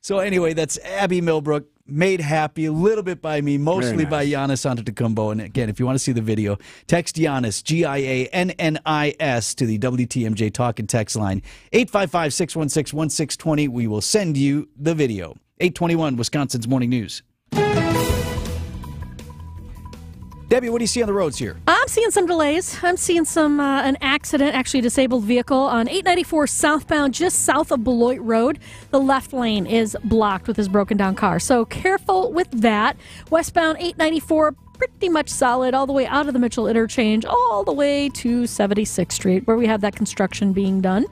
So anyway, that's Abby Millbrook, made happy a little bit by me, mostly nice. by Giannis Antetokounmpo. And again, if you want to see the video, text Giannis, G I A N N I S, to the W T M J Talk and Text line, eight five five, six one six, one six two zero. We will send you the video. eight twenty-one, Wisconsin's Morning News. Debbie, what do you see on the roads here? I'm seeing some delays. I'm seeing some uh, an accident, actually a disabled vehicle on eight ninety-four southbound, just south of Beloit Road. The left lane is blocked with his broken down car, so careful with that. Westbound eight ninety-four, pretty much solid all the way out of the Mitchell interchange, all the way to seventy-sixth Street, where we have that construction being done.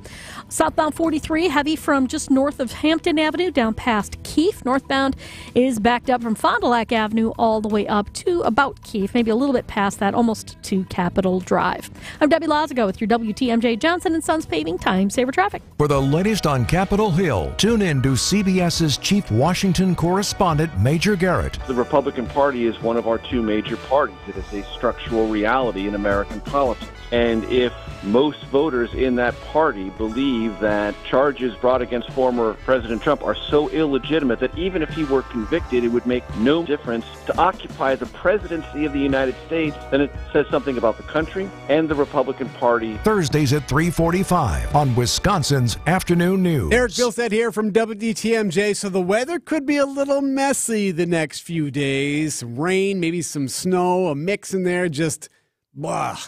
Southbound forty-three, heavy from just north of Hampton Avenue down past Keefe. Northbound is backed up from Fond du Lac Avenue all the way up to about Keefe, maybe a little bit past that, almost to Capitol Drive. I'm Debbie Lazago with your W T M J Johnson and Sons Paving Time Saver Traffic. For the latest on Capitol Hill, tune in to C B S's Chief Washington Correspondent Major Garrett. The Republican Party is one of our two major parties. It is a structural reality in American politics. And if most voters in that party believe that charges brought against former President Trump are so illegitimate that even if he were convicted, it would make no difference to occupy the presidency of the United States, then it says something about the country and the Republican Party. Thursdays at three forty-five on Wisconsin's Afternoon News. Eric Bilstead here from W D T M J. So the weather could be a little messy the next few days. Rain, maybe some snow, a mix in there, just blah.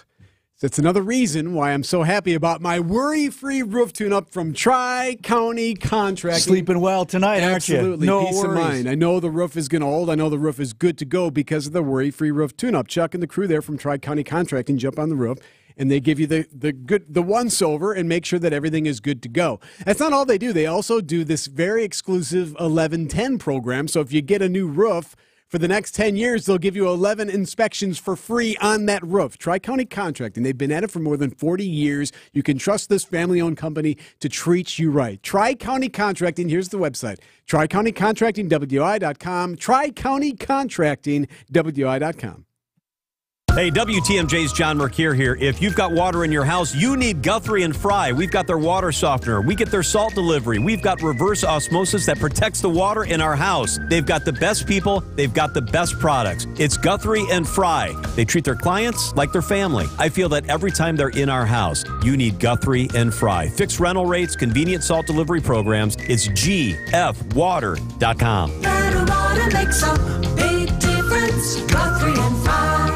That's another reason why I'm so happy about my worry-free roof tune-up from Tri County Contracting. Sleeping well tonight, Absolutely. aren't you? Absolutely. No Peace worries. of mind. I know the roof is going to hold. I know the roof is good to go because of the worry-free roof tune-up. Chuck and the crew there from Tri County Contracting jump on the roof, and they give you the, the, good, the once-over and make sure that everything is good to go. That's not all they do. They also do this very exclusive eleven ten program. So if you get a new roof, for the next ten years, they'll give you eleven inspections for free on that roof. Tri-County Contracting. They've been at it for more than forty years. You can trust this family-owned company to treat you right. Tri-County Contracting. Here's the website. Tri County Contracting W I dot com. Tri County Contracting W I dot com. Hey, W T M J's John Mercure here. If you've got water in your house, you need Guthrie and Fry. We've got their water softener. We get their salt delivery. We've got reverse osmosis that protects the water in our house. They've got the best people. They've got the best products. It's Guthrie and Fry. They treat their clients like their family. I feel that every time they're in our house, you need Guthrie and Fry. Fixed rental rates, convenient salt delivery programs. It's G F water dot com. Better water makes a big difference. Guthrie and Fry.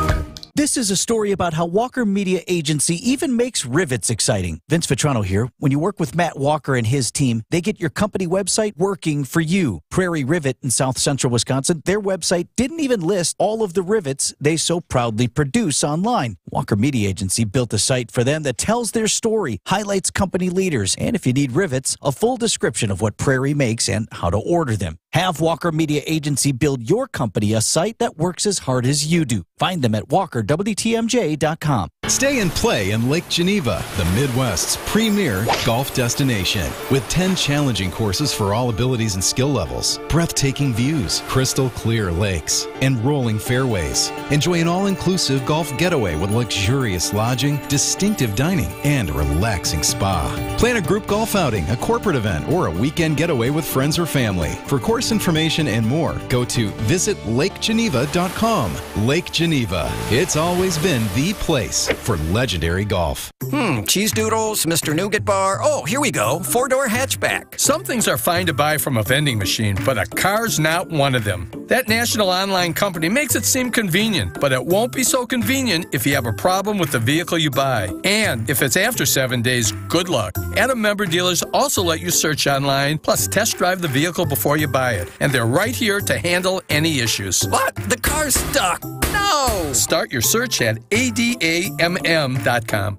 This is a story about how Walker Media Agency even makes rivets exciting. Vince Vitrano here. When you work with Matt Walker and his team, they get your company website working for you. Prairie Rivet in South Central Wisconsin, their website didn't even list all of the rivets they so proudly produce online. Walker Media Agency built a site for them that tells their story, highlights company leaders, and if you need rivets, a full description of what Prairie makes and how to order them. Have Walker Media Agency build your company a site that works as hard as you do. Find them at walker W T M J dot com. Stay and play in Lake Geneva, the Midwest's premier golf destination. With ten challenging courses for all abilities and skill levels, breathtaking views, crystal clear lakes, and rolling fairways. Enjoy an all-inclusive golf getaway with luxurious lodging, distinctive dining, and a relaxing spa. Plan a group golf outing, a corporate event, or a weekend getaway with friends or family. For course information and more, go to visit Lake Geneva dot com. Lake Geneva. It's always been the place for legendary golf. Hmm, cheese doodles, Mister Nougat Bar. Oh, here we go, four-door hatchback. Some things are fine to buy from a vending machine, but a car's not one of them. That national online company makes it seem convenient, but it won't be so convenient if you have a problem with the vehicle you buy. And if it's after seven days, good luck. Adam member dealers also let you search online, plus test drive the vehicle before you buy it. And they're right here to handle any issues. What? The car's stuck. No! Start your search at A D A M M dot com.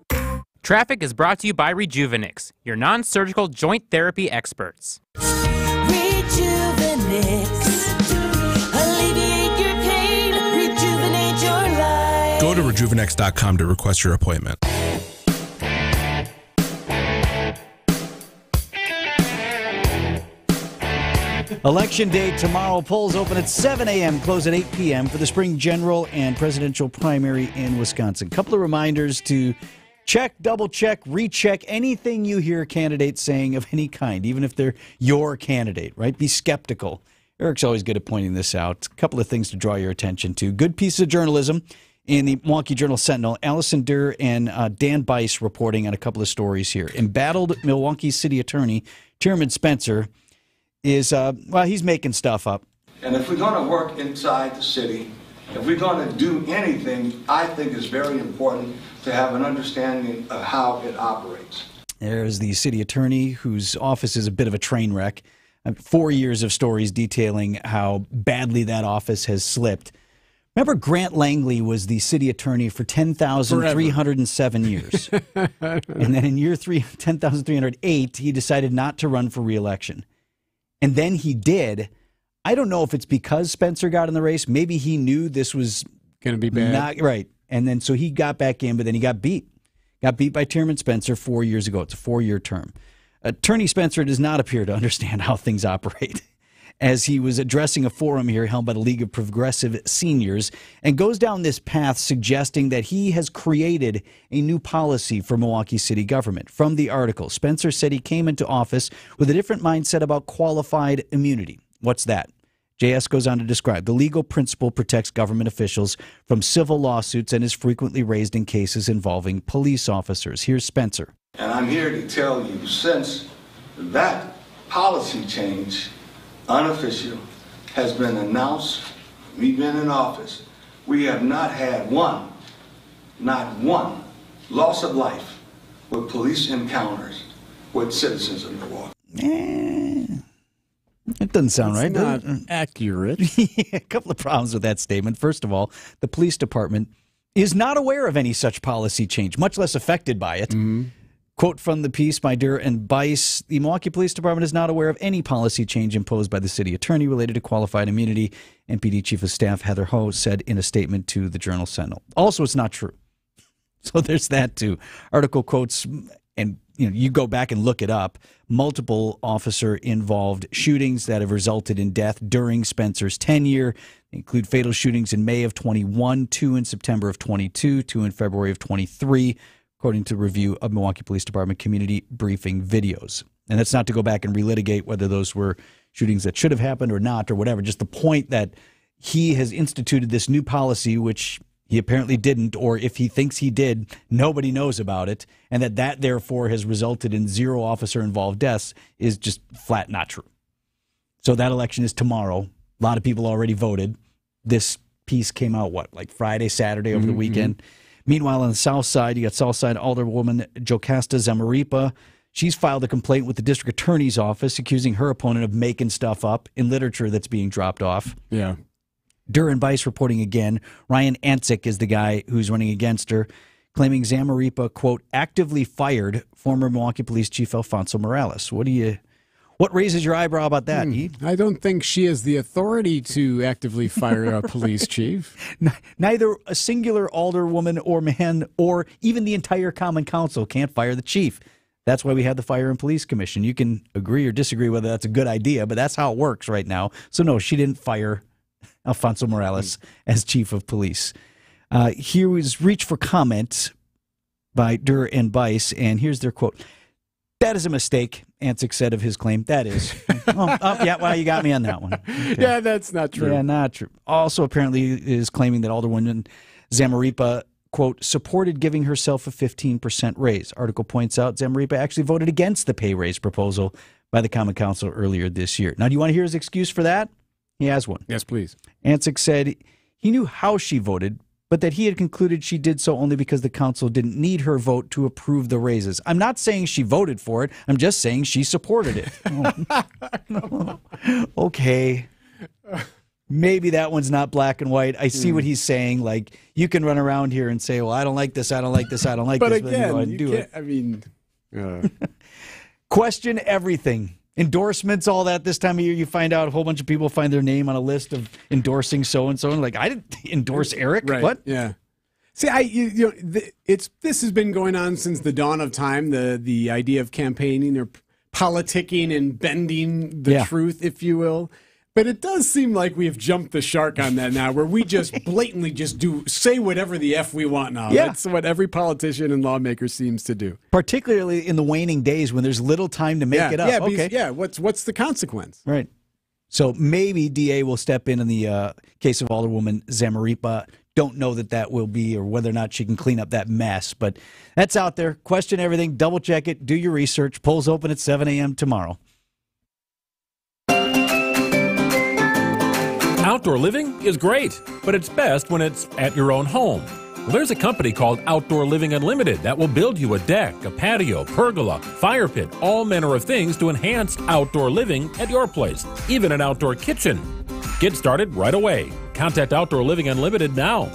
Traffic is brought to you by Rejuvenix, your non-surgical joint therapy experts. Rejuvenix. Alleviate your pain. Rejuvenate your life. Go to Rejuvenix dot com to request your appointment. Election day tomorrow. Polls open at seven A M, close at eight P M for the spring general and presidential primary in Wisconsin. Couple of reminders to check, double check, recheck anything you hear candidates saying of any kind, even if they're your candidate, right? Be skeptical. Eric's always good at pointing this out. A couple of things to draw your attention to. Good piece of journalism in the Milwaukee Journal-Sentinel. Allison Durr and uh, Dan Bice reporting on a couple of stories here. Embattled Milwaukee city attorney, Chairman Spencer, is, uh, well, he's making stuff up. And if we're going to work inside the city, if we're going to do anything, I think it's very important to have an understanding of how it operates. There's the city attorney whose office is a bit of a train wreck. Four years of stories detailing how badly that office has slipped. Remember, Grant Langley was the city attorney for ten thousand three hundred seven years. And then in year three, ten thousand three hundred eight, he decided not to run for re-election. And then he did. I don't know if it's because Spencer got in the race. Maybe he knew this was going to be bad. Not, right. And then so he got back in, but then he got beat. Got beat by Chairman Spencer four years ago. It's a four-year term. Attorney Spencer does not appear to understand how things operate, as he was addressing a forum here held by the League of Progressive Seniors, and goes down this path suggesting that he has created a new policy for Milwaukee city government. From the article, Spencer said he came into office with a different mindset about qualified immunity. What's that? J S goes on to describe the legal principle protects government officials from civil lawsuits and is frequently raised in cases involving police officers. Here's Spencer. And I'm here to tell you, since that policy change, unofficial, has been announced, we've been in office, we have not had one, not one, loss of life with police encounters with citizens of Milwaukee. Eh, it doesn't sound right. It's not accurate. A couple of problems with that statement. First of all, the police department is not aware of any such policy change, much less affected by it. Mm-hmm. Quote from the piece by Durr and Bice, the Milwaukee Police Department is not aware of any policy change imposed by the city attorney related to qualified immunity, M P D Chief of Staff Heather Ho said in a statement to the Journal Sentinel. Also, it's not true. So there's that, too. Article quotes, and you know, you go back and look it up, multiple officer-involved shootings that have resulted in death during Spencer's tenure. They include fatal shootings in May of twenty-one, two in September of twenty-two, two in February of twenty-three, according to review of Milwaukee Police Department community briefing videos. And that's not to go back and relitigate whether those were shootings that should have happened or not or whatever. Just the point that he has instituted this new policy, which he apparently didn't, or if he thinks he did, nobody knows about it, and that that therefore has resulted in zero officer-involved deaths is just flat not true. So that election is tomorrow. A lot of people already voted. This piece came out, what, like Friday, Saturday, over mm-hmm. the weekend? Meanwhile, on the south side, you got Southside Alderwoman Jocasta Zamaripa. She's filed a complaint with the district attorney's office accusing her opponent of making stuff up in literature that's being dropped off. Yeah. Durr and Bice reporting again. Ryan Antzik is the guy who's running against her, claiming Zamaripa, quote, actively fired former Milwaukee Police Chief Alfonso Morales. What do you... What raises your eyebrow about that, hmm. Eve? I don't think she has the authority to actively fire a police chief. Neither a singular alderwoman or man or even the entire common council can't fire the chief. That's why we have the Fire and Police Commission. You can agree or disagree whether that's a good idea, but that's how it works right now. So, no, she didn't fire Alfonso Morales hmm. as chief of police. Uh, here was reach for comment by Durr and Bice, and here's their quote. That is a mistake, Antzik said of his claim. That is. oh, oh, yeah, well, you got me on that one. Okay. Yeah, that's not true. Yeah, not true. Also, apparently, is claiming that Alderwoman Zamaripa, quote, supported giving herself a fifteen percent raise. Article points out Zamaripa actually voted against the pay raise proposal by the Common Council earlier this year. Now, do you want to hear his excuse for that? He has one. Yes, please. Antzik said he knew how she voted, but that he had concluded she did so only because the council didn't need her vote to approve the raises. I'm not saying she voted for it. I'm just saying she supported it. Oh. Okay. Maybe that one's not black and white. I see mm. what he's saying. Like, you can run around here and say, well, I don't like this, I don't like this, I don't like but this. Again, but again, you do it. I mean... Uh. Question everything. Endorsements, all that. This time of year, you find out a whole bunch of people find their name on a list of endorsing so-and-so. And like, I didn't endorse Eric. Right. What? Yeah. See, I, you, you know, the, it's, this has been going on since the dawn of time, the, the idea of campaigning or politicking and bending the yeah. truth, if you will. But it does seem like we have jumped the shark on that now, where we just blatantly just do say whatever the F we want now. Yeah. That's what every politician and lawmaker seems to do. Particularly in the waning days when there's little time to make yeah, it up. Yeah, okay. yeah. What's, what's the consequence? Right. So maybe D A will step in in the uh, case of Alderwoman Zamaripa. Don't know that that will be or whether or not she can clean up that mess. But that's out there. Question everything. Double check it. Do your research. Polls open at seven a m tomorrow. Outdoor living is great, but it's best when it's at your own home. Well, there's a company called Outdoor Living Unlimited that will build you a deck, a patio, pergola, fire pit, all manner of things to enhance outdoor living at your place, even an outdoor kitchen. Get started right away. Contact Outdoor Living Unlimited now.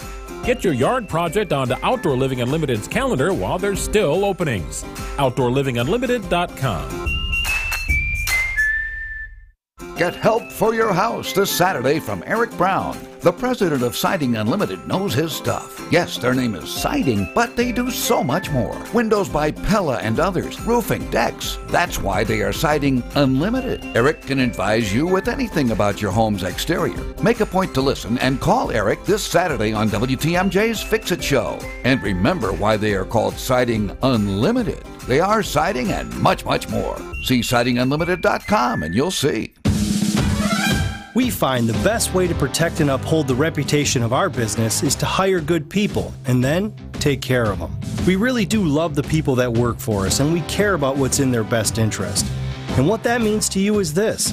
Get your yard project onto Outdoor Living Unlimited's calendar while there's still openings. outdoor living unlimited dot com. Get help for your house this Saturday from Eric Brown. The president of Siding Unlimited knows his stuff. Yes, their name is Siding, but they do so much more. Windows by Pella and others, roofing, decks. That's why they are Siding Unlimited. Eric can advise you with anything about your home's exterior. Make a point to listen and call Eric this Saturday on W T M J's Fix It Show. And remember why they are called Siding Unlimited. They are siding and much, much more. See siding unlimited dot com and you'll see. We find the best way to protect and uphold the reputation of our business is to hire good people and then take care of them. We really do love the people that work for us, and we care about what's in their best interest. And what that means to you is this.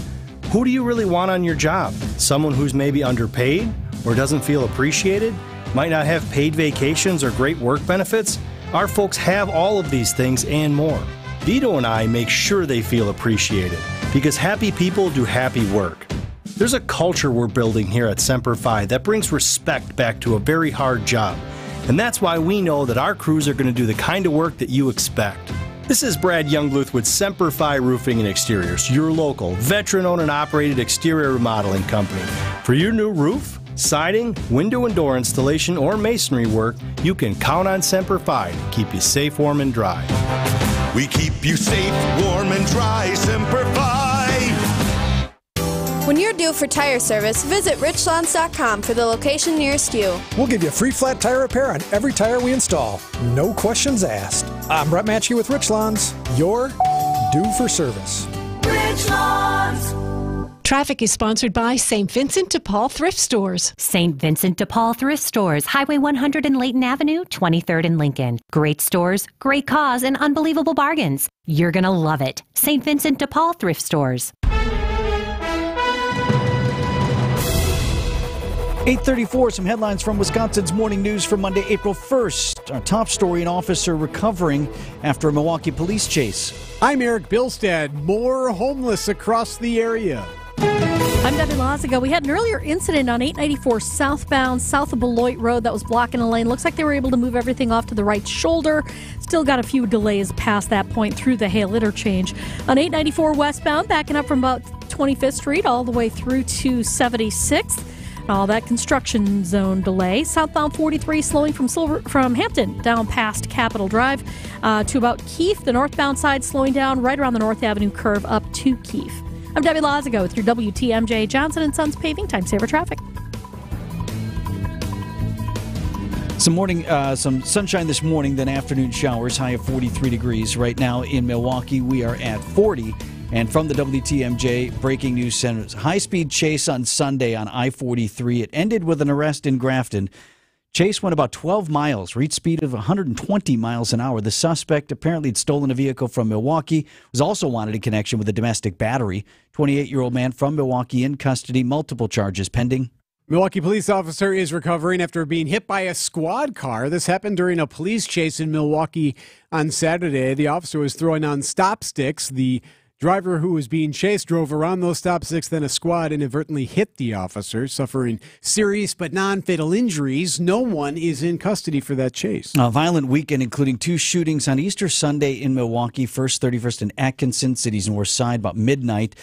Who do you really want on your job? Someone who's maybe underpaid or doesn't feel appreciated, might not have paid vacations or great work benefits? Our folks have all of these things and more. Vito and I make sure they feel appreciated because happy people do happy work. There's a culture we're building here at Semper Fi that brings respect back to a very hard job. And that's why we know that our crews are going to do the kind of work that you expect. This is Brad Youngbluth with Semper Fi Roofing and Exteriors, your local, veteran-owned and operated exterior remodeling company. For your new roof, siding, window and door installation, or masonry work, you can count on Semper Fi to keep you safe, warm, and dry. We keep you safe, warm, and dry, Semper Fi. When you're due for tire service, visit richlands dot com for the location nearest you. We'll give you a free flat tire repair on every tire we install. No questions asked. I'm Brett Matschke with Richlands. You're due for service. Richlands. Traffic is sponsored by Saint Vincent de Paul Thrift Stores. Saint Vincent de Paul Thrift Stores, Highway one hundred and Layton Avenue, twenty-third and Lincoln. Great stores, great cause, and unbelievable bargains. You're going to love it. Saint Vincent de Paul Thrift Stores. eight thirty-four, some headlines from Wisconsin's Morning News for Monday, April first. Our top story, an officer recovering after a Milwaukee police chase. I'm Eric Bilstad. More homeless across the area. I'm Debbie Loziga. We had an earlier incident on eight ninety-four southbound, south of Beloit Road, that was blocking a lane. Looks like they were able to move everything off to the right shoulder. Still got a few delays past that point through the Hale interchange. On eight ninety-four westbound, backing up from about twenty-fifth Street all the way through to seventy-sixth. All that construction zone delay. Southbound forty-three slowing from Silver from Hampton down past Capitol Drive uh, to about Keefe. The northbound side slowing down right around the North Avenue curve up to Keefe. I'm Debbie Loziga with your W T M J Johnson and Sons Paving Time Saver Traffic. Some morning, uh, some sunshine this morning, then afternoon showers. High of forty-three degrees right now in Milwaukee. We are at forty. And from the W T M J breaking news centers, high-speed chase on Sunday on I forty-three. It ended with an arrest in Grafton. Chase went about twelve miles, reached speed of one hundred twenty miles an hour. The suspect apparently had stolen a vehicle from Milwaukee, was also wanted in connection with a domestic battery. twenty-eight-year-old man from Milwaukee in custody, multiple charges pending. Milwaukee police officer is recovering after being hit by a squad car. This happened during a police chase in Milwaukee on Saturday. The officer was throwing on stop sticks. The driver who was being chased drove around those stop sticks, then a squad inadvertently hit the officer, suffering serious but non-fatal injuries. No one is in custody for that chase. A violent weekend, including two shootings on Easter Sunday in Milwaukee, First, thirty-first, and Atkinson, cities north side, about midnight.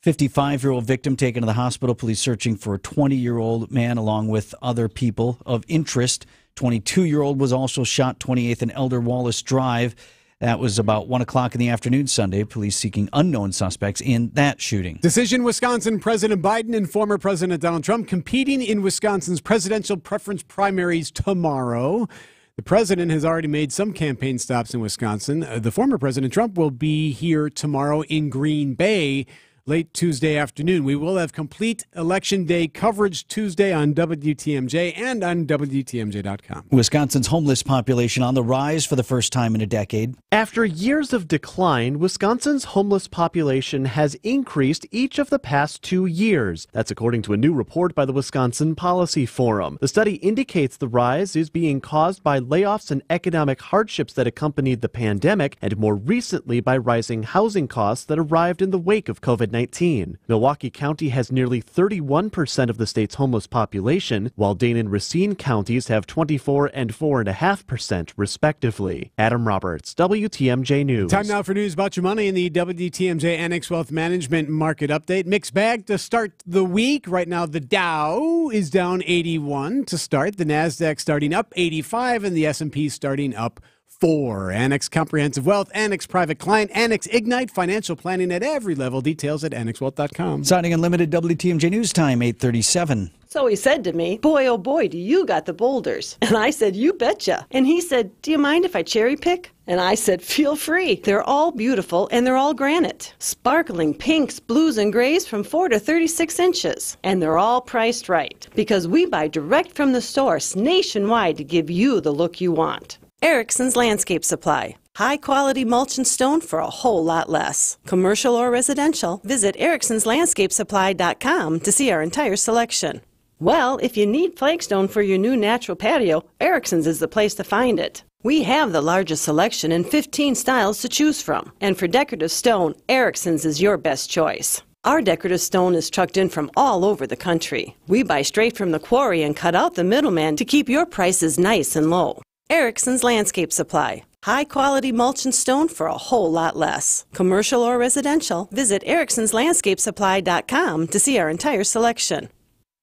fifty-five-year-old victim taken to the hospital. Police searching for a twenty-year-old man along with other people of interest. twenty-two-year-old was also shot, twenty-eighth and Elder Wallace Drive. That was about one o'clock in the afternoon Sunday. Police seeking unknown suspects in that shooting. Decision, Wisconsin President Biden and former President Donald Trump competing in Wisconsin's presidential preference primaries tomorrow. The president has already made some campaign stops in Wisconsin. The former President Trump will be here tomorrow in Green Bay. Late Tuesday afternoon, we will have complete Election Day coverage Tuesday on W T M J and on W T M J dot com. Wisconsin's homeless population on the rise for the first time in a decade. After years of decline, Wisconsin's homeless population has increased each of the past two years. That's according to a new report by the Wisconsin Policy Forum. The study indicates the rise is being caused by layoffs and economic hardships that accompanied the pandemic, and more recently by rising housing costs that arrived in the wake of COVID nineteen. Milwaukee County has nearly thirty-one percent of the state's homeless population, while Dane and Racine counties have twenty-four and four point five percent, respectively. Adam Roberts, W T M J News. Time now for news about your money in the W T M J Annex Wealth Management Market Update. Mixed bag to start the week. Right now, the Dow is down eighty-one to start, the NASDAQ starting up eighty-five, and the S and P starting up four. Annex Comprehensive Wealth, Annex Private Client, Annex Ignite, financial planning at every level. Details at annex wealth dot com. Siding Unlimited, W T M J News Time, eight thirty-seven. So he said to me, boy, oh boy, do you got the boulders. And I said, you betcha. And he said, do you mind if I cherry pick? And I said, feel free. They're all beautiful and they're all granite. Sparkling pinks, blues, and grays from four to thirty-six inches. And they're all priced right because we buy direct from the source nationwide to give you the look you want. Erickson's Landscape Supply. High-quality mulch and stone for a whole lot less. Commercial or residential, visit ericksons landscape supply dot com to see our entire selection. Well, if you need flagstone for your new natural patio, Erickson's is the place to find it. We have the largest selection and fifteen styles to choose from. And for decorative stone, Erickson's is your best choice. Our decorative stone is trucked in from all over the country. We buy straight from the quarry and cut out the middleman to keep your prices nice and low. Erickson's Landscape Supply. High-quality mulch and stone for a whole lot less. Commercial or residential, visit ericksons landscape supply dot com to see our entire selection.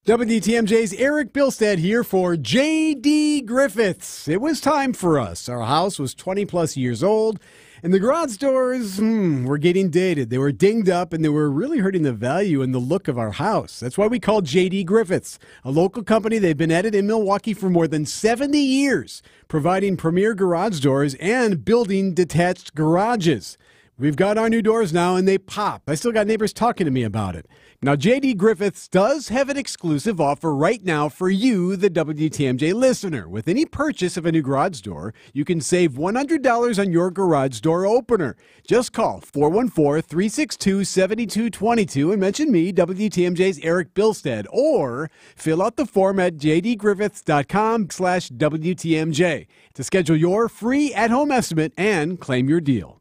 W T M J's Eric Bilstad here for J D. Griffiths. It was time for us. Our house was twenty-plus years old, and the garage doors hmm, were getting dated. They were dinged up, and they were really hurting the value and the look of our house. That's why we called J D. Griffiths, a local company. They've been at it in Milwaukee for more than seventy years, providing premier garage doors and building detached garages. We've got our new doors now, and they pop. I still got neighbors talking to me about it. Now, J D. Griffiths does have an exclusive offer right now for you, the W T M J listener. With any purchase of a new garage door, you can save one hundred dollars on your garage door opener. Just call four one four, three six two, seven two two two and mention me, W T M J's Eric Bilstad, or fill out the form at j d griffiths dot com slash W T M J to schedule your free at-home estimate and claim your deal.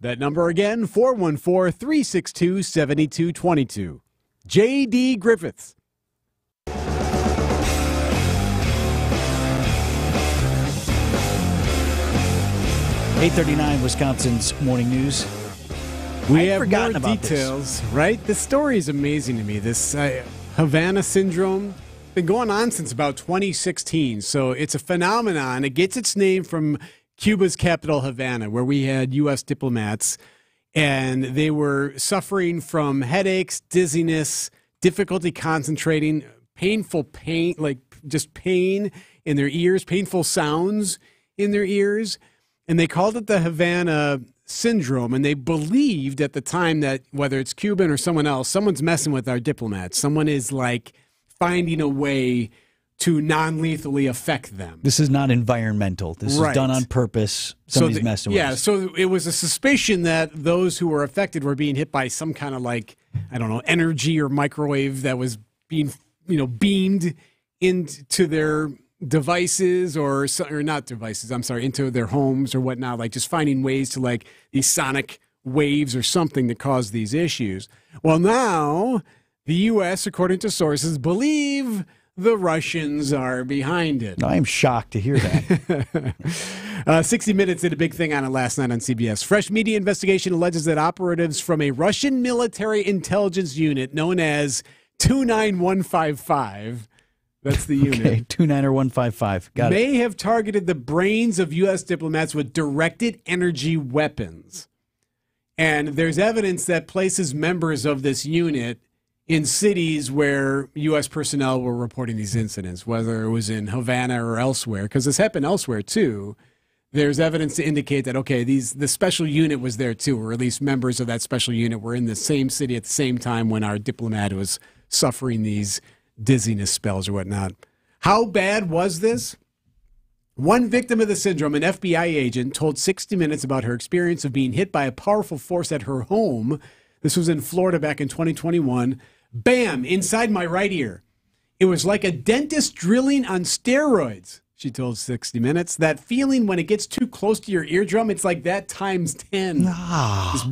That number again, four one four, three six two, seven two two two. J D. Griffiths. eight thirty-nine, Wisconsin's Morning News. We have forgotten more about details, this. Right? This story is amazing to me. This uh, Havana syndrome. Been going on since about twenty sixteen, so it's a phenomenon. It gets its name from Cuba's capital, Havana, where we had U S diplomats, and they were suffering from headaches, dizziness, difficulty concentrating, painful pain, like just pain in their ears, painful sounds in their ears. And they called it the Havana syndrome, and they believed at the time that whether it's Cuban or someone else, someone's messing with our diplomats. Someone is like finding a way to non-lethally affect them. This is not environmental. This right. is done on purpose. Somebody's so the, messing with yeah, us. Yeah, so it was a suspicion that those who were affected were being hit by some kind of, like, I don't know, energy or microwave that was being, you know, beamed into their devices or, or not devices, I'm sorry, into their homes or whatnot, like just finding ways to, like, these sonic waves or something that caused these issues. Well, now the U S, according to sources, believe the Russians are behind it. I am shocked to hear that. uh, sixty minutes did a big thing on it last night on C B S. Fresh media investigation alleges that operatives from a Russian military intelligence unit known as two nine one five five, that's the unit. Okay, two nine one five five, got it. May have targeted the brains of U S diplomats with directed energy weapons. And there's evidence that places members of this unit in cities where U S personnel were reporting these incidents, whether it was in Havana or elsewhere, because this happened elsewhere too. There's evidence to indicate that, okay, these the special unit was there too, or at least members of that special unit were in the same city at the same time when our diplomat was suffering these dizziness spells or whatnot. How bad was this? One victim of the syndrome, an F B I agent, told sixty minutes about her experience of being hit by a powerful force at her home. This was in Florida back in twenty twenty-one. Bam, inside my right ear. It was like a dentist drilling on steroids, she told sixty minutes. That feeling when it gets too close to your eardrum, it's like that times ten. Ah. Just,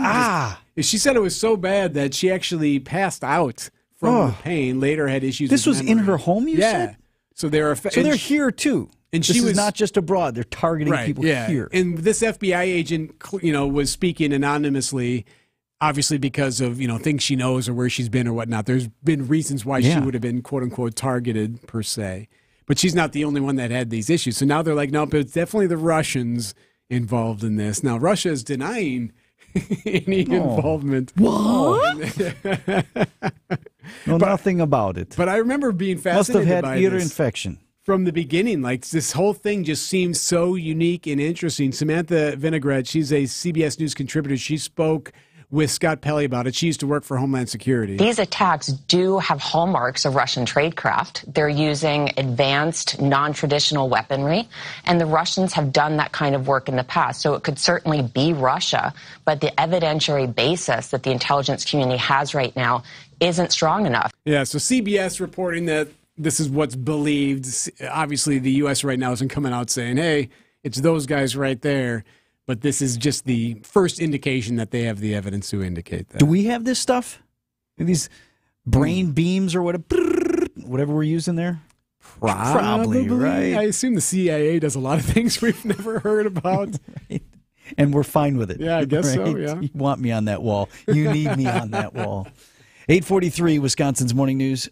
ah. Just, she said it was so bad that she actually passed out from oh. the pain, later had issues This with was memory. In her home, you yeah. said? So they're, so they're she, here, too. And she this was is not just abroad. They're targeting right, people yeah. here. And this F B I agent you know, was speaking anonymously, obviously because of, you know, things she knows or where she's been or whatnot. There's been reasons why yeah. she would have been, quote unquote, targeted per se. But she's not the only one that had these issues. So now they're like, no, but it's definitely the Russians involved in this. Now, Russia is denying any oh. involvement. What? No, but, nothing about it. But I remember being fascinated by this. Must have had ear infection. From the beginning, like, this whole thing just seems so unique and interesting. Samantha Vinograd, she's a C B S News contributor. She spoke with Scott Pelley about it. She used to work for Homeland Security. These attacks do have hallmarks of Russian tradecraft. They're using advanced, non-traditional weaponry, and the Russians have done that kind of work in the past. So it could certainly be Russia, but the evidentiary basis that the intelligence community has right now isn't strong enough. Yeah, so C B S reporting that this is what's believed. Obviously, the U S right now isn't coming out saying, hey, it's those guys right there. But this is just the first indication that they have the evidence to indicate that. Do we have this stuff? These brain beams or whatever, whatever we're using there? Probably, Probably, right? I assume the C I A does a lot of things we've never heard about. Right. And we're fine with it. Yeah, I guess right? so, yeah. You want me on that wall. You need me on that wall. eight forty-three, Wisconsin's Morning News.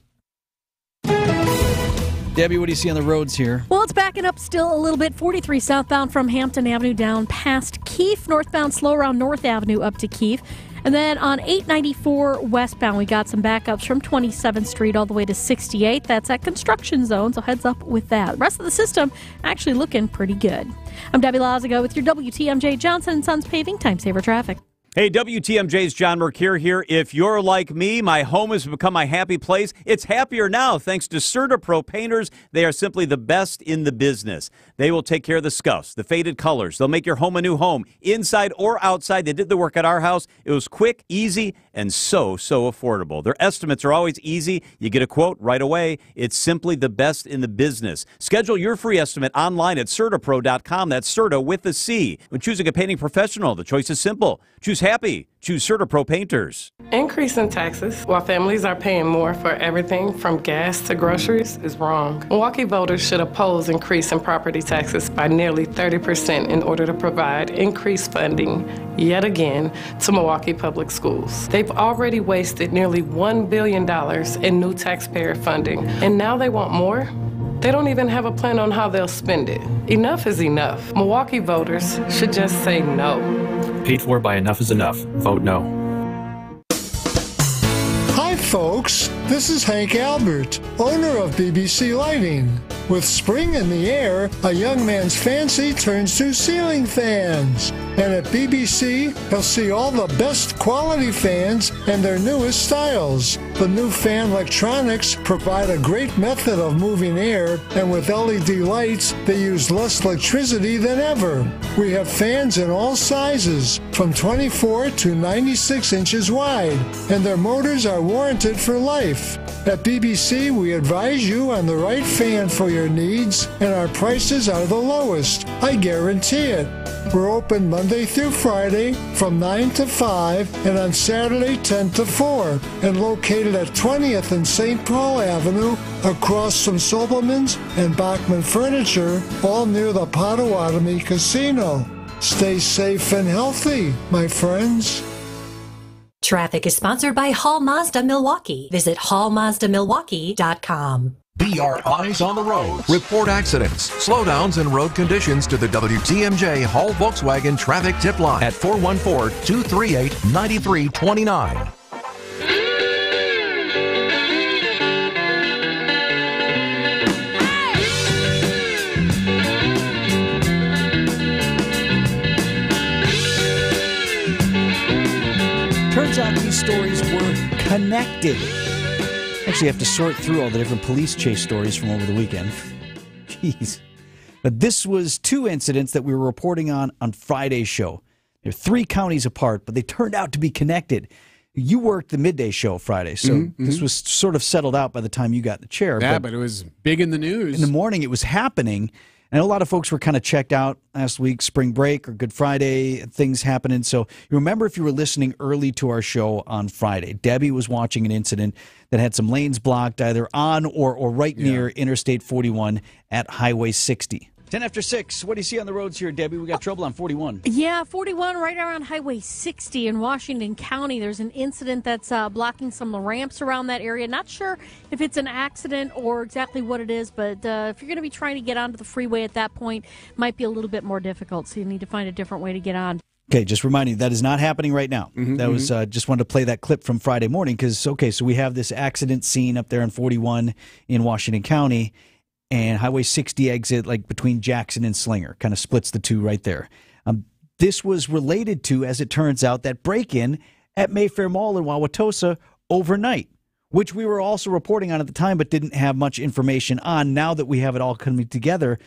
Debbie, what do you see on the roads here? Well, it's backing up still a little bit. forty-three southbound from Hampton Avenue down past Keefe. Northbound slow around North Avenue up to Keefe. And then on eight ninety-four westbound, we got some backups from twenty-seventh Street all the way to sixty-eight. That's at construction zone, so heads up with that. The rest of the system actually looking pretty good. I'm Debbie Lazaga with your W T M J Johnson and Sons Paving Time Saver Traffic. Hey, W T M J's John Mercure here. If you're like me, my home has become my happy place. It's happier now thanks to CertaPro Painters. They are simply the best in the business. They will take care of the scuffs, the faded colors. They'll make your home a new home, inside or outside. They did the work at our house. It was quick, easy, and so, so affordable. Their estimates are always easy. You get a quote right away. It's simply the best in the business. Schedule your free estimate online at Certa Pro dot com. That's Certa with a C. When choosing a painting professional, the choice is simple. Choose happy. Choose CertaPro Painters. Increase in taxes while families are paying more for everything from gas to groceries is wrong. Milwaukee voters should oppose increase in property taxes by nearly thirty percent in order to provide increased funding yet again to Milwaukee public schools. They've already wasted nearly one billion dollars in new taxpayer funding, and now they want more? They don't even have a plan on how they'll spend it. Enough is enough. Milwaukee voters should just say no. Paid for by Enough is Enough. Vote no. Hi, folks. This is Hank Albert, owner of B B C Lighting. With spring in the air, a young man's fancy turns to ceiling fans. And at B B C, you'll see all the best quality fans and their newest styles. The new fan electronics provide a great method of moving air, and with L E D lights, they use less electricity than ever. We have fans in all sizes, from twenty-four to ninety-six inches wide, and their motors are warranted for life. At B B C, we advise you on the right fan for your needs, and our prices are the lowest. I guarantee it. We're open Monday through Friday from nine to five, and on Saturday ten to four, and located at twentieth and Saint Paul Avenue, across from Sobelman's and Bachman Furniture, all near the Potawatomi Casino. Stay safe and healthy, my friends. Traffic is sponsored by Hall Mazda Milwaukee. Visit hall mazda milwaukee dot com. Be our eyes on the road. Report accidents, slowdowns, and road conditions to the W T M J Hall Volkswagen Traffic Tip Line at four one four, two three eight, nine three two nine. Turns out these stories were connected. Actually, I have to sort through all the different police chase stories from over the weekend. Jeez. But this was two incidents that we were reporting on on Friday's show. They're three counties apart, but they turned out to be connected. You worked the midday show Friday, so mm-hmm. this was sort of settled out by the time you got in the chair. Yeah, but, but it was big in the news. In the morning, it was happening. I know a lot of folks were kind of checked out last week, spring break or Good Friday, things happening. So remember, if you were listening early to our show on Friday, Debbie was watching an incident that had some lanes blocked either on or, or right yeah. near Interstate forty-one at Highway sixty. ten after six, what do you see on the roads here, Debbie? We got trouble on forty-one. Yeah, forty-one right around Highway sixty in Washington County. There's an incident that's uh, blocking some of the ramps around that area. Not sure if it's an accident or exactly what it is, but uh, if you're going to be trying to get onto the freeway at that point, it might be a little bit more difficult, so you need to find a different way to get on. Okay, just reminding you, that is not happening right now. Mm-hmm, that mm-hmm. was uh, just wanted to play that clip from Friday morning because, okay, so we have this accident scene up there on forty-one in Washington County. And Highway sixty exit, like between Jackson and Slinger, kind of splits the two right there. Um, this was related to, as it turns out, that break-in at Mayfair Mall in Wauwatosa overnight, which we were also reporting on at the time but didn't have much information on. Now that we have it all coming together,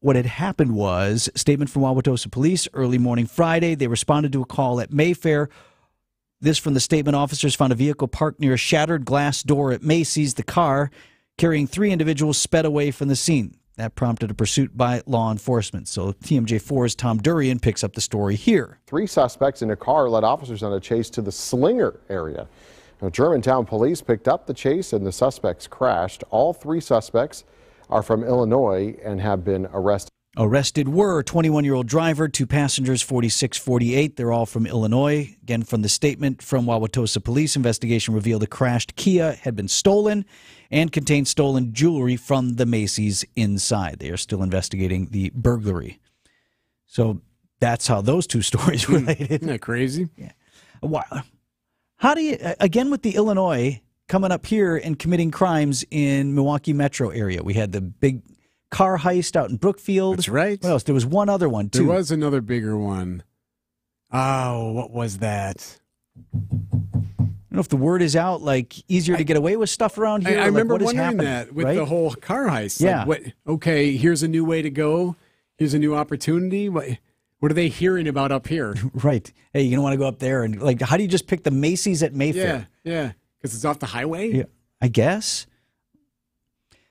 what had happened was, a statement from Wauwatosa Police early morning Friday, they responded to a call at Mayfair. This from the statement, officers found a vehicle parked near a shattered glass door at Macy's. The car, carrying three individuals, sped away from the scene. That prompted a pursuit by law enforcement. So T M J four's Tom Durian picks up the story here. Three suspects in a car led officers on a chase to the Slinger area. Now, Germantown police picked up the chase and the suspects crashed. All three suspects are from Illinois and have been arrested. Arrested were a twenty-one-year-old driver, two passengers, forty-six, forty-eight. They're all from Illinois. Again, from the statement from Wauwatosa Police, investigation revealed the crashed Kia had been stolen and contained stolen jewelry from the Macy's inside. They are still investigating the burglary. So that's how those two stories related. Isn't that crazy? Yeah. Wow. How do you, again, with the Illinois coming up here and committing crimes in Milwaukee metro area, we had the big car heist out in Brookfield. That's right. What else? There was one other one, too. There was another bigger one. Oh, what was that? I don't know if the word is out, like, easier I, to get away with stuff around here. I, I like, remember wondering that with right? the whole car heist. Yeah. Like, what, okay, here's a new way to go. Here's a new opportunity. What, what are they hearing about up here? Right. Hey, you don't want to go up there. And, like, how do you just pick the Macy's at Mayfair? Yeah, yeah. Because it's off the highway? Yeah, I guess.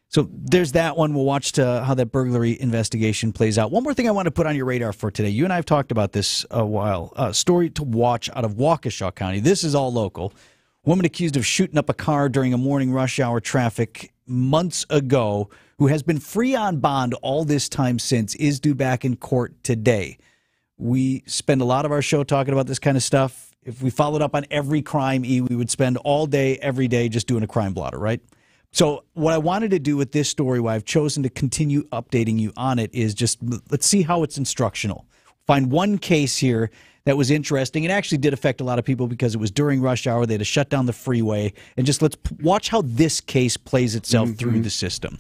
So there's that one. We'll watch to how that burglary investigation plays out. One more thing I want to put on your radar for today. You and I have talked about this a while. A story to watch out of Waukesha County. This is all local. Woman accused of shooting up a car during a morning rush hour traffic months ago, who has been free on bond all this time since, is due back in court today. We spend a lot of our show talking about this kind of stuff. If we followed up on every crime, E, we would spend all day, every day just doing a crime blotter, right? So what I wanted to do with this story, why I've chosen to continue updating you on it, is just let's see how it's instructional. Find one case here that was interesting. It actually did affect a lot of people because it was during rush hour. They had to shut down the freeway. And just let's watch how this case plays itself mm-hmm. through the system.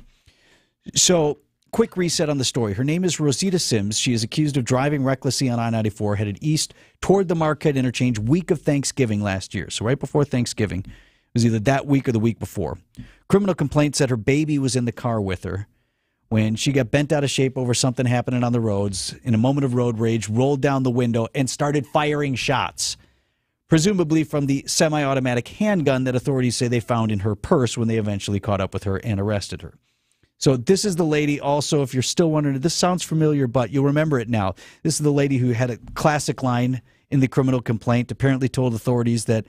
So Quick reset on the story. Her name is Rosita Sims. She is accused of driving recklessly on I ninety-four, headed east toward the Marquette Interchange week of Thanksgiving last year. So right before Thanksgiving. It was either that week or the week before. Criminal complaint said her baby was in the car with her when she got bent out of shape over something happening on the roads, in a moment of road rage, rolled down the window and started firing shots, presumably from the semi-automatic handgun that authorities say they found in her purse when they eventually caught up with her and arrested her. So this is the lady also, if you're still wondering, this sounds familiar, but you'll remember it now. This is the lady who had a classic line in the criminal complaint, apparently told authorities that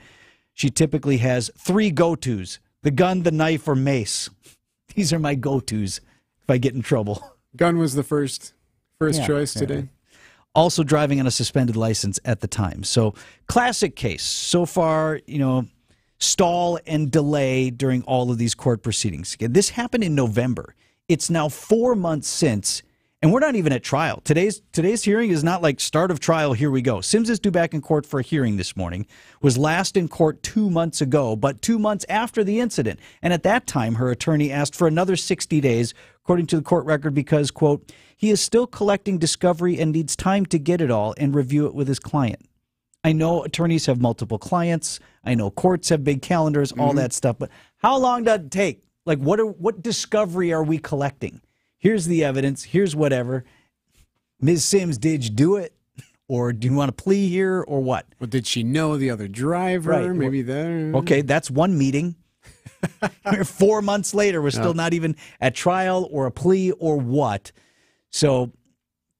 she typically has three go-tos: the gun, the knife, or mace. These are my go-tos if I get in trouble. Gun was the first, first yeah, choice yeah. today. Also driving on a suspended license at the time. So classic case. So far, you know, stall and delay during all of these court proceedings. This happened in November. It's now four months since, and we're not even at trial. Today's today's hearing is not like start of trial, here we go. Sims is due back in court for a hearing this morning, was last in court two months ago, but two months after the incident. And at that time, her attorney asked for another sixty days, according to the court record, because, quote, he is still collecting discovery and needs time to get it all and review it with his client. I know attorneys have multiple clients. I know courts have big calendars, all mm-hmm. that stuff. But how long does it take? Like, what are, what discovery are we collecting? Here's the evidence. Here's whatever. Miz Sims, did you do it? Or do you want to plea here or what? Well, did she know the other driver? Right. Maybe there. Okay, that's one meeting. Four months later, we're still no. not even at trial or a plea or what. So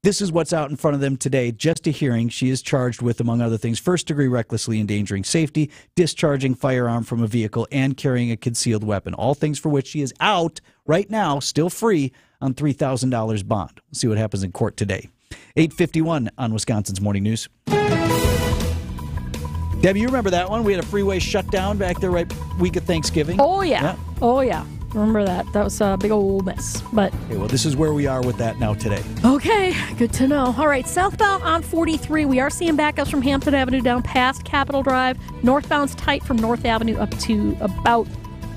this is what's out in front of them today. Just a hearing. She is charged with, among other things, first-degree recklessly endangering safety, discharging firearm from a vehicle, and carrying a concealed weapon, all things for which she is out right now, still free, on three thousand dollars bond. We'll see what happens in court today. eight fifty-one on Wisconsin's Morning News. Debbie, you remember that one? We had a freeway shutdown back there right week of Thanksgiving. Oh, yeah. yeah. Oh, yeah. Remember that. That was a big old mess. But okay, well, this is where we are with that now today. Okay, good to know. All right, southbound on forty-three, we are seeing backups from Hampton Avenue down past Capitol Drive. Northbound's tight from North Avenue up to about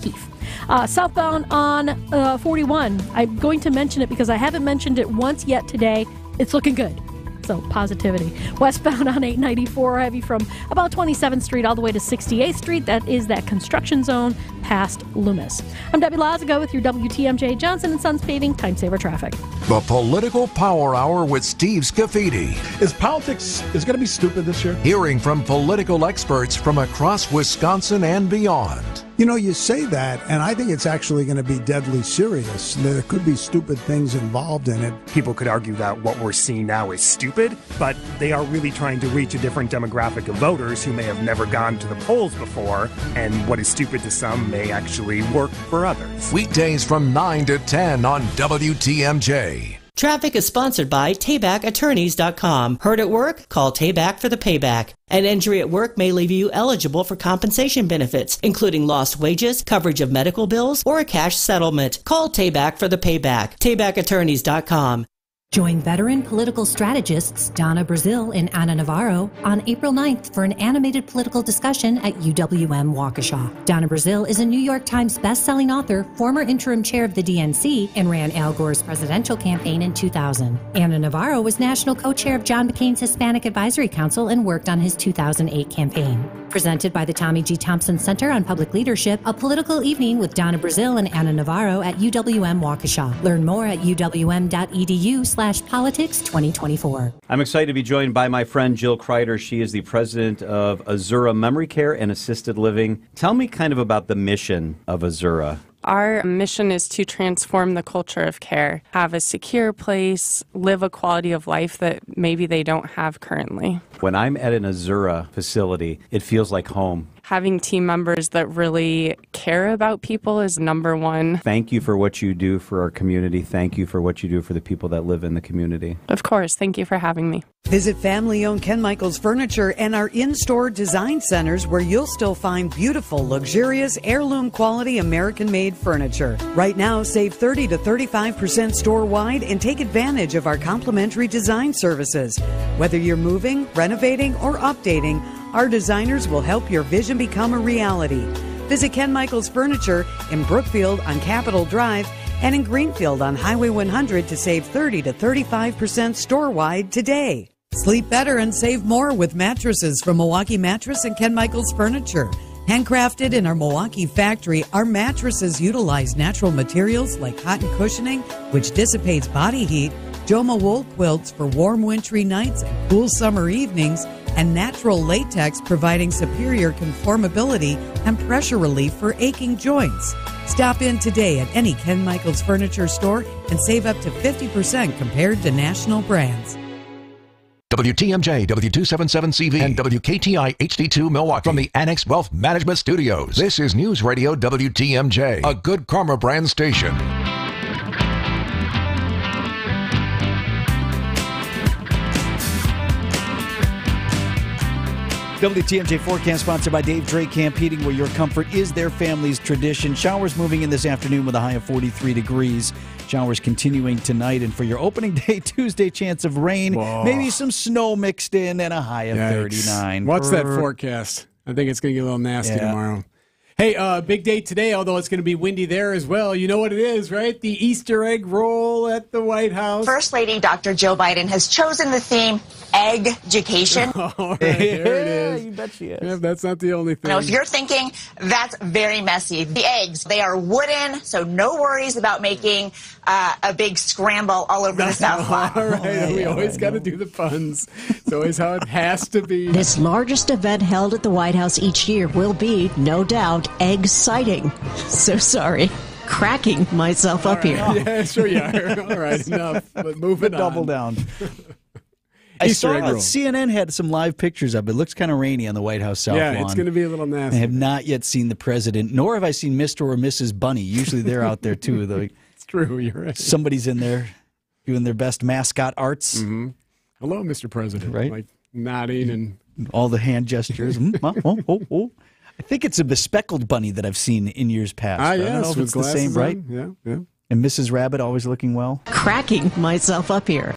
Heath. Uh, southbound on uh, forty-one, I'm going to mention it because I haven't mentioned it once yet today. It's looking good. So positivity. Westbound on eight ninety-four, heavy from about twenty-seventh street all the way to sixty-eighth street. That is that construction zone past Loomis. I'm Debbie Lazaga with your W T M J Johnson and Sons Paving Time Saver Traffic. The Political Power Hour with Steve Scafidi. Is politics is going to be stupid this year? Hearing from political experts from across Wisconsin and beyond. You know, you say that, and I think it's actually going to be deadly serious. There could be stupid things involved in it. People could argue that what we're seeing now is stupid, but they are really trying to reach a different demographic of voters who may have never gone to the polls before, and what is stupid to some may actually work for others. Weekdays from nine to ten on W T M J. Traffic is sponsored by Tayback Attorneys dot com. Hurt at work? Call Tayback for the payback. An injury at work may leave you eligible for compensation benefits, including lost wages, coverage of medical bills, or a cash settlement. Call Tayback for the payback. Tayback Attorneys dot com. Join veteran political strategists Donna Brazil and Ana Navarro on April ninth for an animated political discussion at U W M Waukesha. Donna Brazil is a New York Times bestselling author, former interim chair of the D N C, and ran Al Gore's presidential campaign in two thousand. Ana Navarro was national co-chair of John McCain's Hispanic Advisory Council and worked on his two thousand eight campaign. Presented by the Tommy G. Thompson Center on Public Leadership, a political evening with Donna Brazil and Ana Navarro at U W M Waukesha. Learn more at U W M dot E D U slash politics twenty twenty-four. I'm excited to be joined by my friend Jill Kreider. She is the president of Azura Memory Care and Assisted Living. Tell me kind of about the mission of Azura. Our mission is to transform the culture of care, have a secure place, live a quality of life that maybe they don't have currently. When I'm at an Azura facility, it feels like home. Having team members that really care about people is number one. Thank you for what you do for our community. Thank you for what you do for the people that live in the community. Of course. Thank you for having me. Visit family-owned Ken Michaels Furniture and our in-store design centers where you'll still find beautiful, luxurious, heirloom-quality American-made furniture. Right now, save thirty to thirty-five percent store-wide and take advantage of our complimentary design services. Whether you're moving, renovating, or updating, our designers will help your vision become a reality. Visit Ken Michaels Furniture in Brookfield on Capitol Drive and in Greenfield on Highway one hundred to save thirty to thirty-five percent store-wide today. Sleep better and save more with mattresses from Milwaukee Mattress and Ken Michaels Furniture. Handcrafted in our Milwaukee factory, our mattresses utilize natural materials like cotton cushioning, which dissipates body heat, Joma wool quilts for warm wintry nights and cool summer evenings, and natural latex providing superior conformability and pressure relief for aching joints. Stop in today at any Ken Michaels Furniture store and save up to fifty percent compared to national brands. W T M J, W two seventy-seven C V, and W K T I H D two Milwaukee. From the Annex Wealth Management Studios, this is News Radio W T M J, a Good Karma brand station. W T M J forecast sponsored by Dave Drake Camp Heating, where your comfort is their family's tradition. Showers moving in this afternoon with a high of forty-three degrees. Showers continuing tonight, and for your opening day Tuesday, chance of rain, Whoa. maybe some snow mixed in, and a high of Yikes. thirty-nine. What's that forecast? I think it's going to get a little nasty yeah. tomorrow. Hey, uh, big day today, although it's going to be windy there as well. You know what it is, right? The Easter egg roll at the White House. First Lady Doctor Joe Biden has chosen the theme, egg-education. Oh, right, there it is. You bet she is. Yeah, that's not the only thing. Now, if you're thinking, that's very messy. The eggs, they are wooden, so no worries about making uh, a big scramble all over the South Lot. All right, oh, yeah, we always got to do the puns. It's always how it has to be. This largest event held at the White House each year will be, no doubt, egg sighting. So sorry. Cracking myself All up right. here. Yeah, sure you are. All right, enough. But moving on. Double down. I saw that C N N had some live pictures of it. It looks kind of rainy on the White House South Lawn. Yeah, it's going to be a little nasty. I have not yet seen the president, nor have I seen Mister or Missus Bunny. Usually they're out there, too. Though. It's true. You're right. Somebody's in there doing their best mascot arts. Mm-hmm. Hello, Mister President. Right? Like nodding and... all the hand gestures. Mm-hmm. Oh, oh, oh. I think it's a bespeckled bunny that I've seen in years past. Ah, right? Yes, I don't know if it's the same, right? Yeah, yeah. And Missus Rabbit always looking well. Cracking myself up here.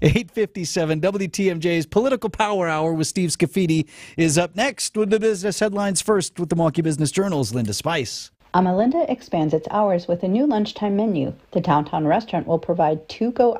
eight fifty-seven W T M J's Political Power Hour with Steve Scafidi is up next with the business headlines first with the Milwaukee Business Journal's Linda Spice. Amalinda expands its hours with a new lunchtime menu. The downtown restaurant will provide two go